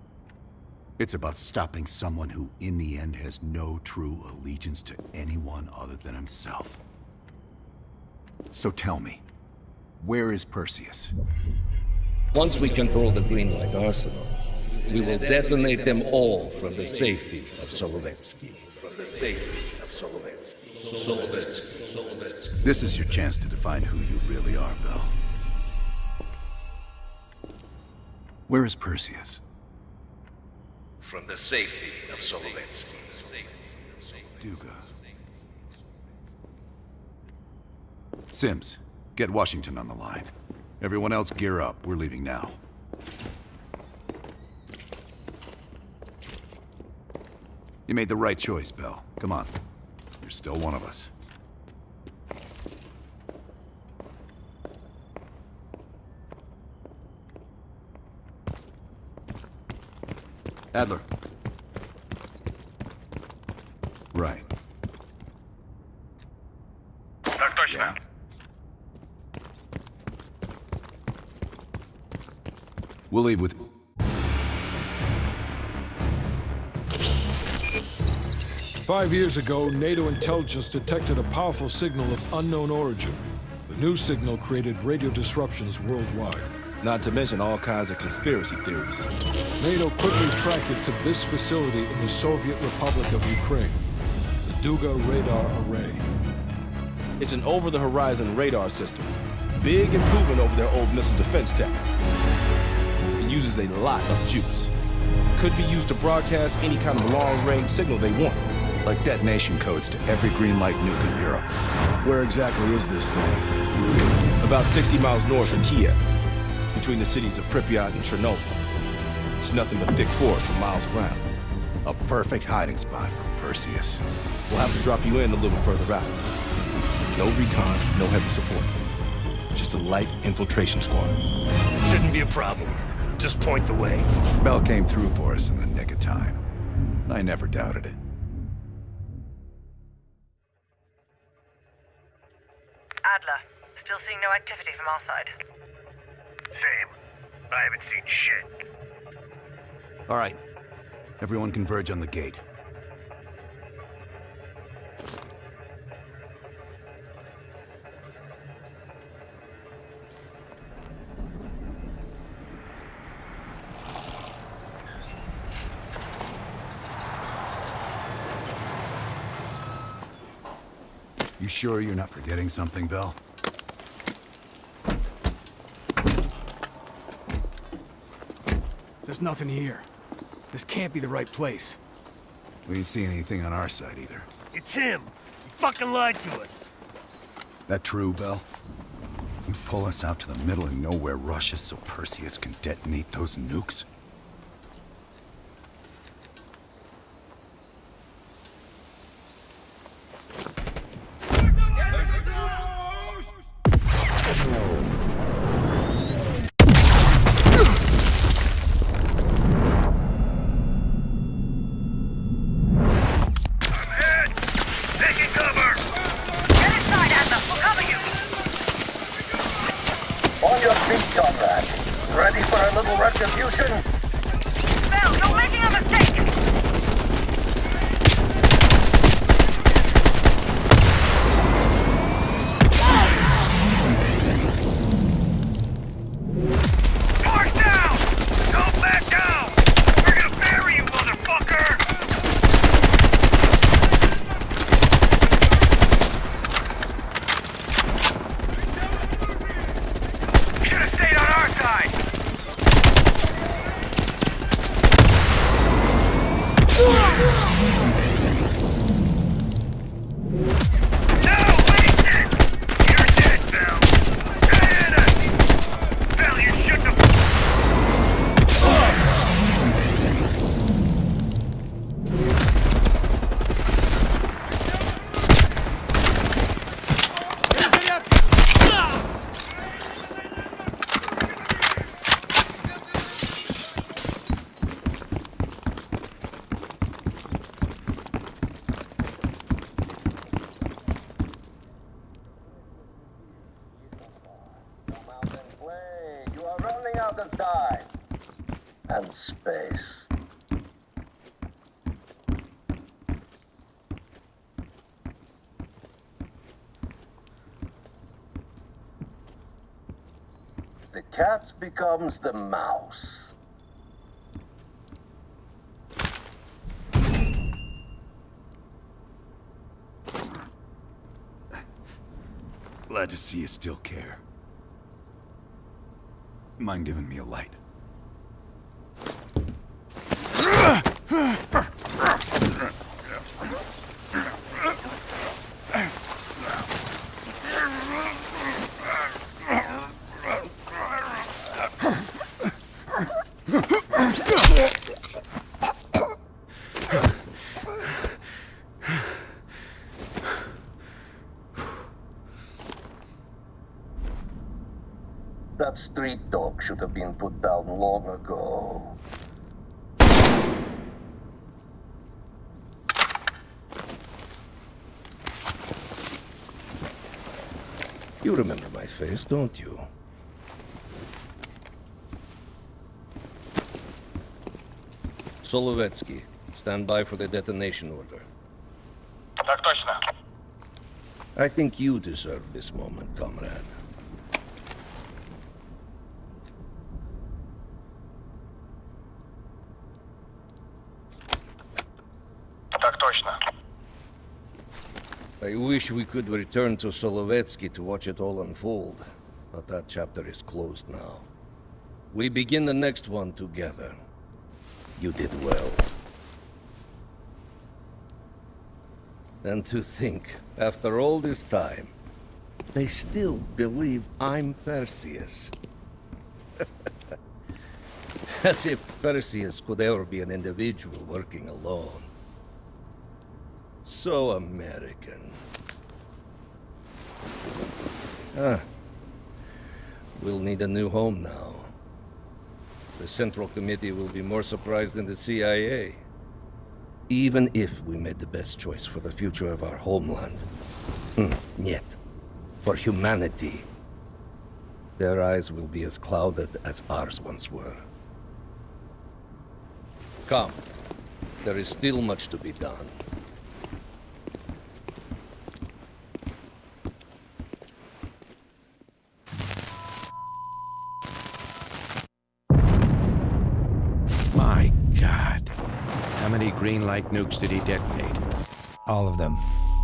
It's about stopping someone who, in the end, has no true allegiance to anyone other than himself. So tell me, where is Perseus? Once we control the Greenlight arsenal, we will detonate them all from the safety of Solovetsky. This is your chance to define who you really are, Bell. Where is Perseus? From the safety of Solovetsky. Dugo. Sims, get Washington on the line. Everyone else gear up. We're leaving now. You made the right choice, Bell. Come on. You're still one of us. Adler. Right. Yeah. We'll leave with... "5 years ago, NATO intelligence detected a powerful signal of unknown origin. The new signal created radio disruptions worldwide. Not to mention all kinds of conspiracy theories. NATO quickly tracked it to this facility in the Soviet Republic of Ukraine, the Dugo radar array. It's an over-the-horizon radar system. Big improvement over their old missile defense tech. It uses a lot of juice. Could be used to broadcast any kind of long-range signal they want. Like detonation codes to every green light nuke in Europe. Where exactly is this thing? About 60 miles north of Kiev, between the cities of Pripyat and Chernobyl. It's nothing but thick forest for miles around. A perfect hiding spot for Perseus. We'll have to drop you in a little further out. No recon, no heavy support. Just a light infiltration squad. Shouldn't be a problem. Just point the way. Bell came through for us in the nick of time. I never doubted it. Adler, still seeing no activity from our side. Same. I haven't seen shit. All right. Everyone converge on the gate. You sure you're not forgetting something, Bell? There's nothing here. This can't be the right place. We didn't see anything on our side either. It's him! He fucking lied to us! That true, Bell? You pull us out to the middle of nowhere Russia so Perseus can detonate those nukes? Cat becomes the mouse. Glad to see you still care. Mind giving me a light? That street talk should have been put down long ago. You remember my face, don't you? Solovetsky, stand by for the detonation order. I think you deserve this moment, comrade. I wish we could return to Solovetsky to watch it all unfold, but that chapter is closed now. We begin the next one together. You did well. And to think, after all this time, they still believe I'm Perseus. As if Perseus could ever be an individual working alone. So American. Ah. We'll need a new home now. The Central Committee will be more surprised than the CIA. Even if we made the best choice for the future of our homeland. Yet, for humanity, their eyes will be as clouded as ours once were. Come. There is still much to be done. Greenlight nukes did he detonate? All of them,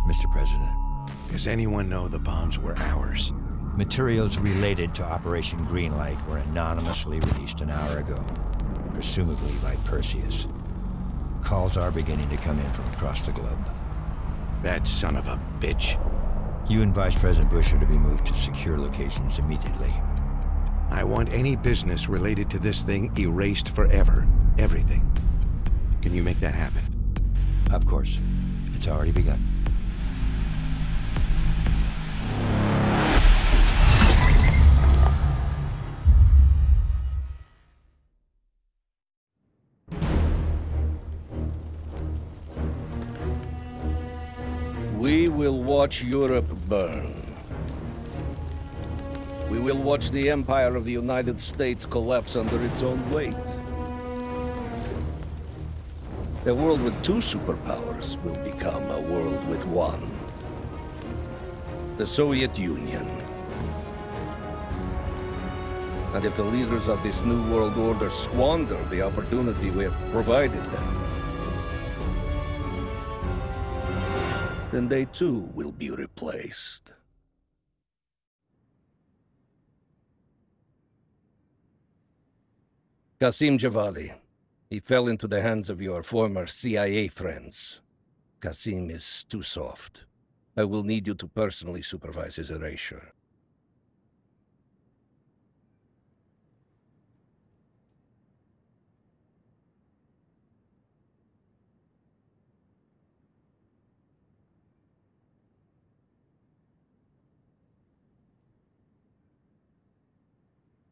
Mr. President. Does anyone know the bombs were ours? Materials related to Operation Greenlight were anonymously released an hour ago, presumably by Perseus. Calls are beginning to come in from across the globe. That son of a bitch. You and Vice President Bush are to be moved to secure locations immediately. I want any business related to this thing erased forever. Everything. Can you make that happen? Of course. It's already begun. We will watch Europe burn. We will watch the empire of the United States collapse under its own weight. A world with two superpowers will become a world with one. The Soviet Union. And if the leaders of this new world order squander the opportunity we have provided them, then they too will be replaced. Qasim Javadi. He fell into the hands of your former CIA friends. Qasim is too soft. I will need you to personally supervise his erasure.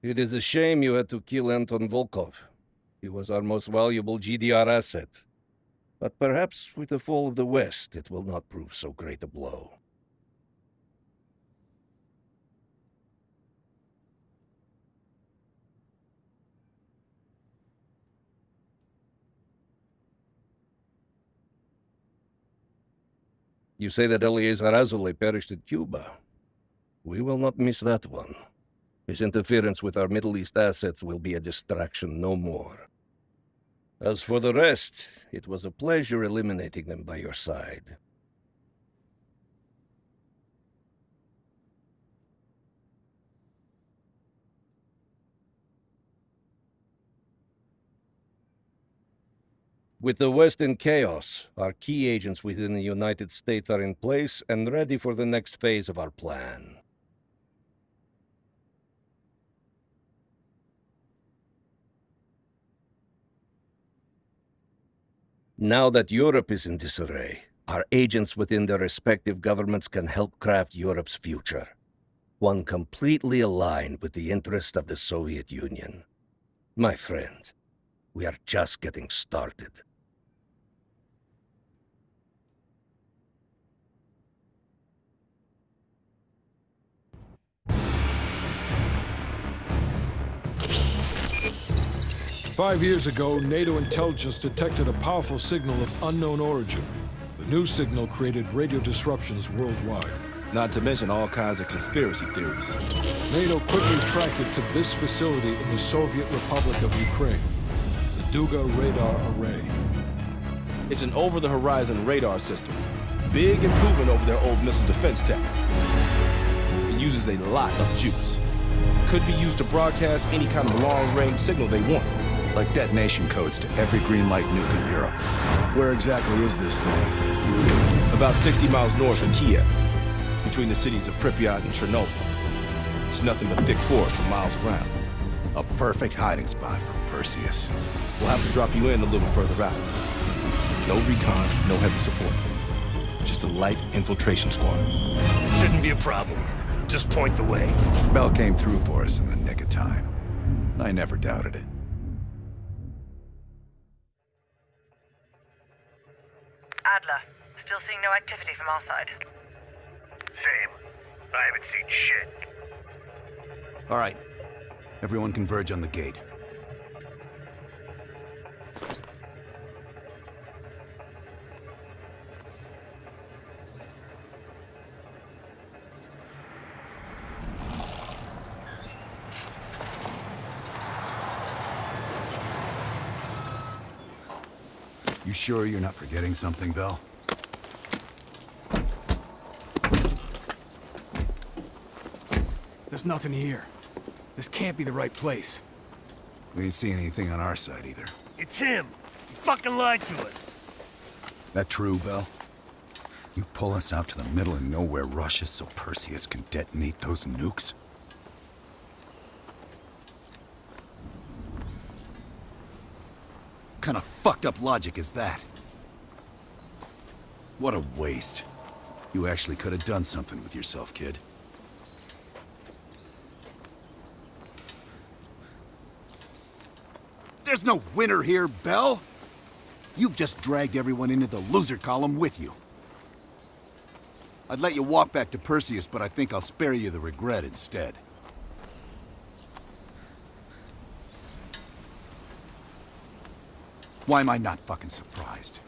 It is a shame you had to kill Anton Volkov. He was our most valuable GDR asset. But perhaps with the fall of the West, it will not prove so great a blow. You say that Eleazar Azulay perished at Cuba. We will not miss that one. His interference with our Middle East assets will be a distraction no more. As for the rest, it was a pleasure eliminating them by your side. With the West in chaos, our key agents within the United States are in place and ready for the next phase of our plan. Now that Europe is in disarray, our agents within their respective governments can help craft Europe's future. one completely aligned with the interests of the Soviet Union. My friend, we are just getting started.5 years ago, NATO intelligence detected a powerful signal of unknown origin. The new signal created radio disruptions worldwide. Not to mention all kinds of conspiracy theories. NATO quickly tracked it to this facility in the Soviet Republic of Ukraine, the Dugo radar array. It's an over-the-horizon radar system. Big improvement over their old missile defense tech. It uses a lot of juice. Could be used to broadcast any kind of long-range signal they want. Like detonation codes to every green light nuke in Europe. Where exactly is this thing? About 60 miles north of Kiev, between the cities of Pripyat and Chernobyl. It's nothing but thick forest for miles around. A perfect hiding spot for Perseus. We'll have to drop you in a little further out. No recon, no heavy support. Just a light infiltration squad. Shouldn't be a problem. Just point the way. Bell came through for us in the nick of time. I never doubted it. Adler, still seeing no activity from our side. Same. I haven't seen shit. All right. Everyone converge on the gate. You sure you're not forgetting something, Bell? There's nothing here. This can't be the right place. We didn't see anything on our side either. It's him! He fucking lied to us! That true, Bell? You pull us out to the middle of nowhere Russia so Perseus can detonate those nukes? What kind of fucked up logic is that? What a waste. You actually could have done something with yourself, kid. There's no winner here, Bell! You've just dragged everyone into the loser column with you. I'd let you walk back to Perseus, but I think I'll spare you the regret instead. Why am I not fucking surprised?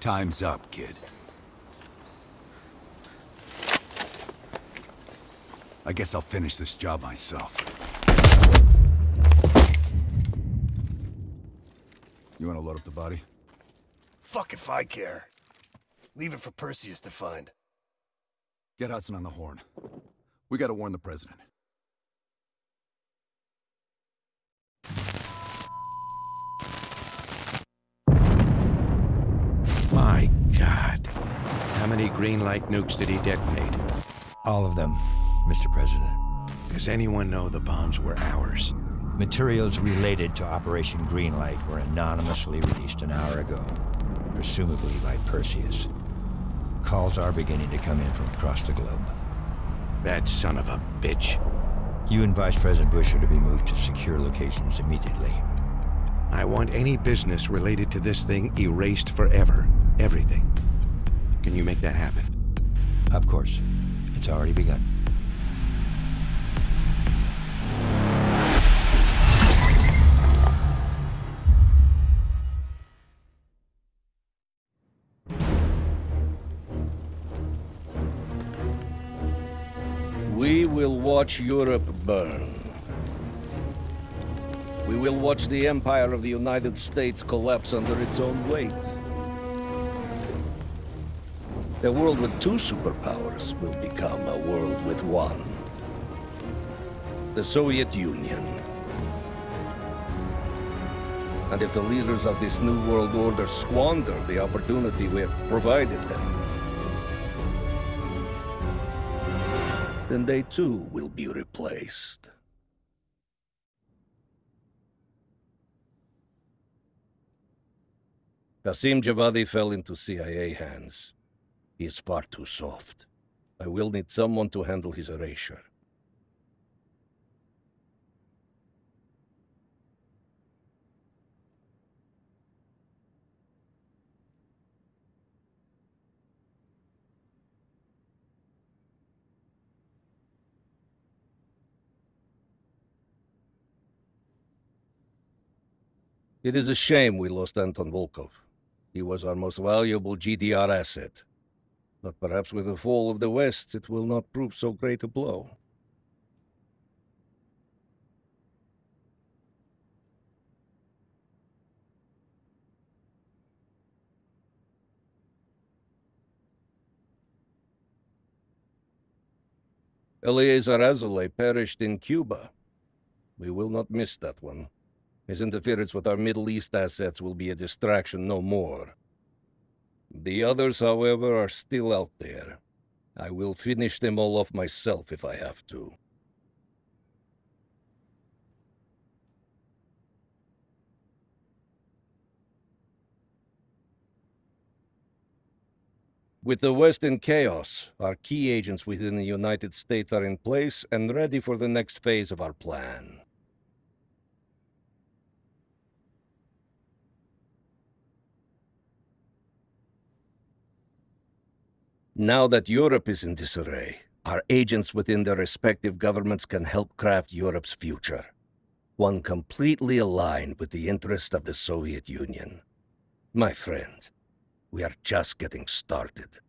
Time's up, kid. I guess I'll finish this job myself. You want to load up the body? Fuck if I care. Leave it for Perseus to find. Get Hudson on the horn. We gotta warn the president. My God. How many green light nukes did he detonate? All of them, Mr. President. Does anyone know the bombs were ours? Materials related to Operation Greenlight were anonymously released an hour ago, presumably by Perseus. Calls are beginning to come in from across the globe. That son of a bitch. You and Vice President Bush are to be moved to secure locations immediately. I want any business related to this thing erased forever. Everything. Can you make that happen? Of course. It's already begun. We will watch Europe burn. We will watch the empire of the United States collapse under its own weight. A world with two superpowers will become a world with one. The Soviet Union. And if the leaders of this new world order squander the opportunity we have provided them, then they too will be replaced. Qasim Javadi fell into CIA hands. He is far too soft. I will need someone to handle his erasure. It is a shame we lost Anton Volkov. He was our most valuable GDR asset. But perhaps with the fall of the West, it will not prove so great a blow. Eleazar Azolay perished in Cuba. We will not miss that one. His interference with our Middle East assets will be a distraction no more. The others, however, are still out there. I will finish them all off myself if I have to. With the West in chaos, our key agents within the United States are in place and ready for the next phase of our plan. Now that Europe is in disarray, our agents within their respective governments can help craft Europe's future, one completely aligned with the interests of the Soviet Union. My friend, we are just getting started.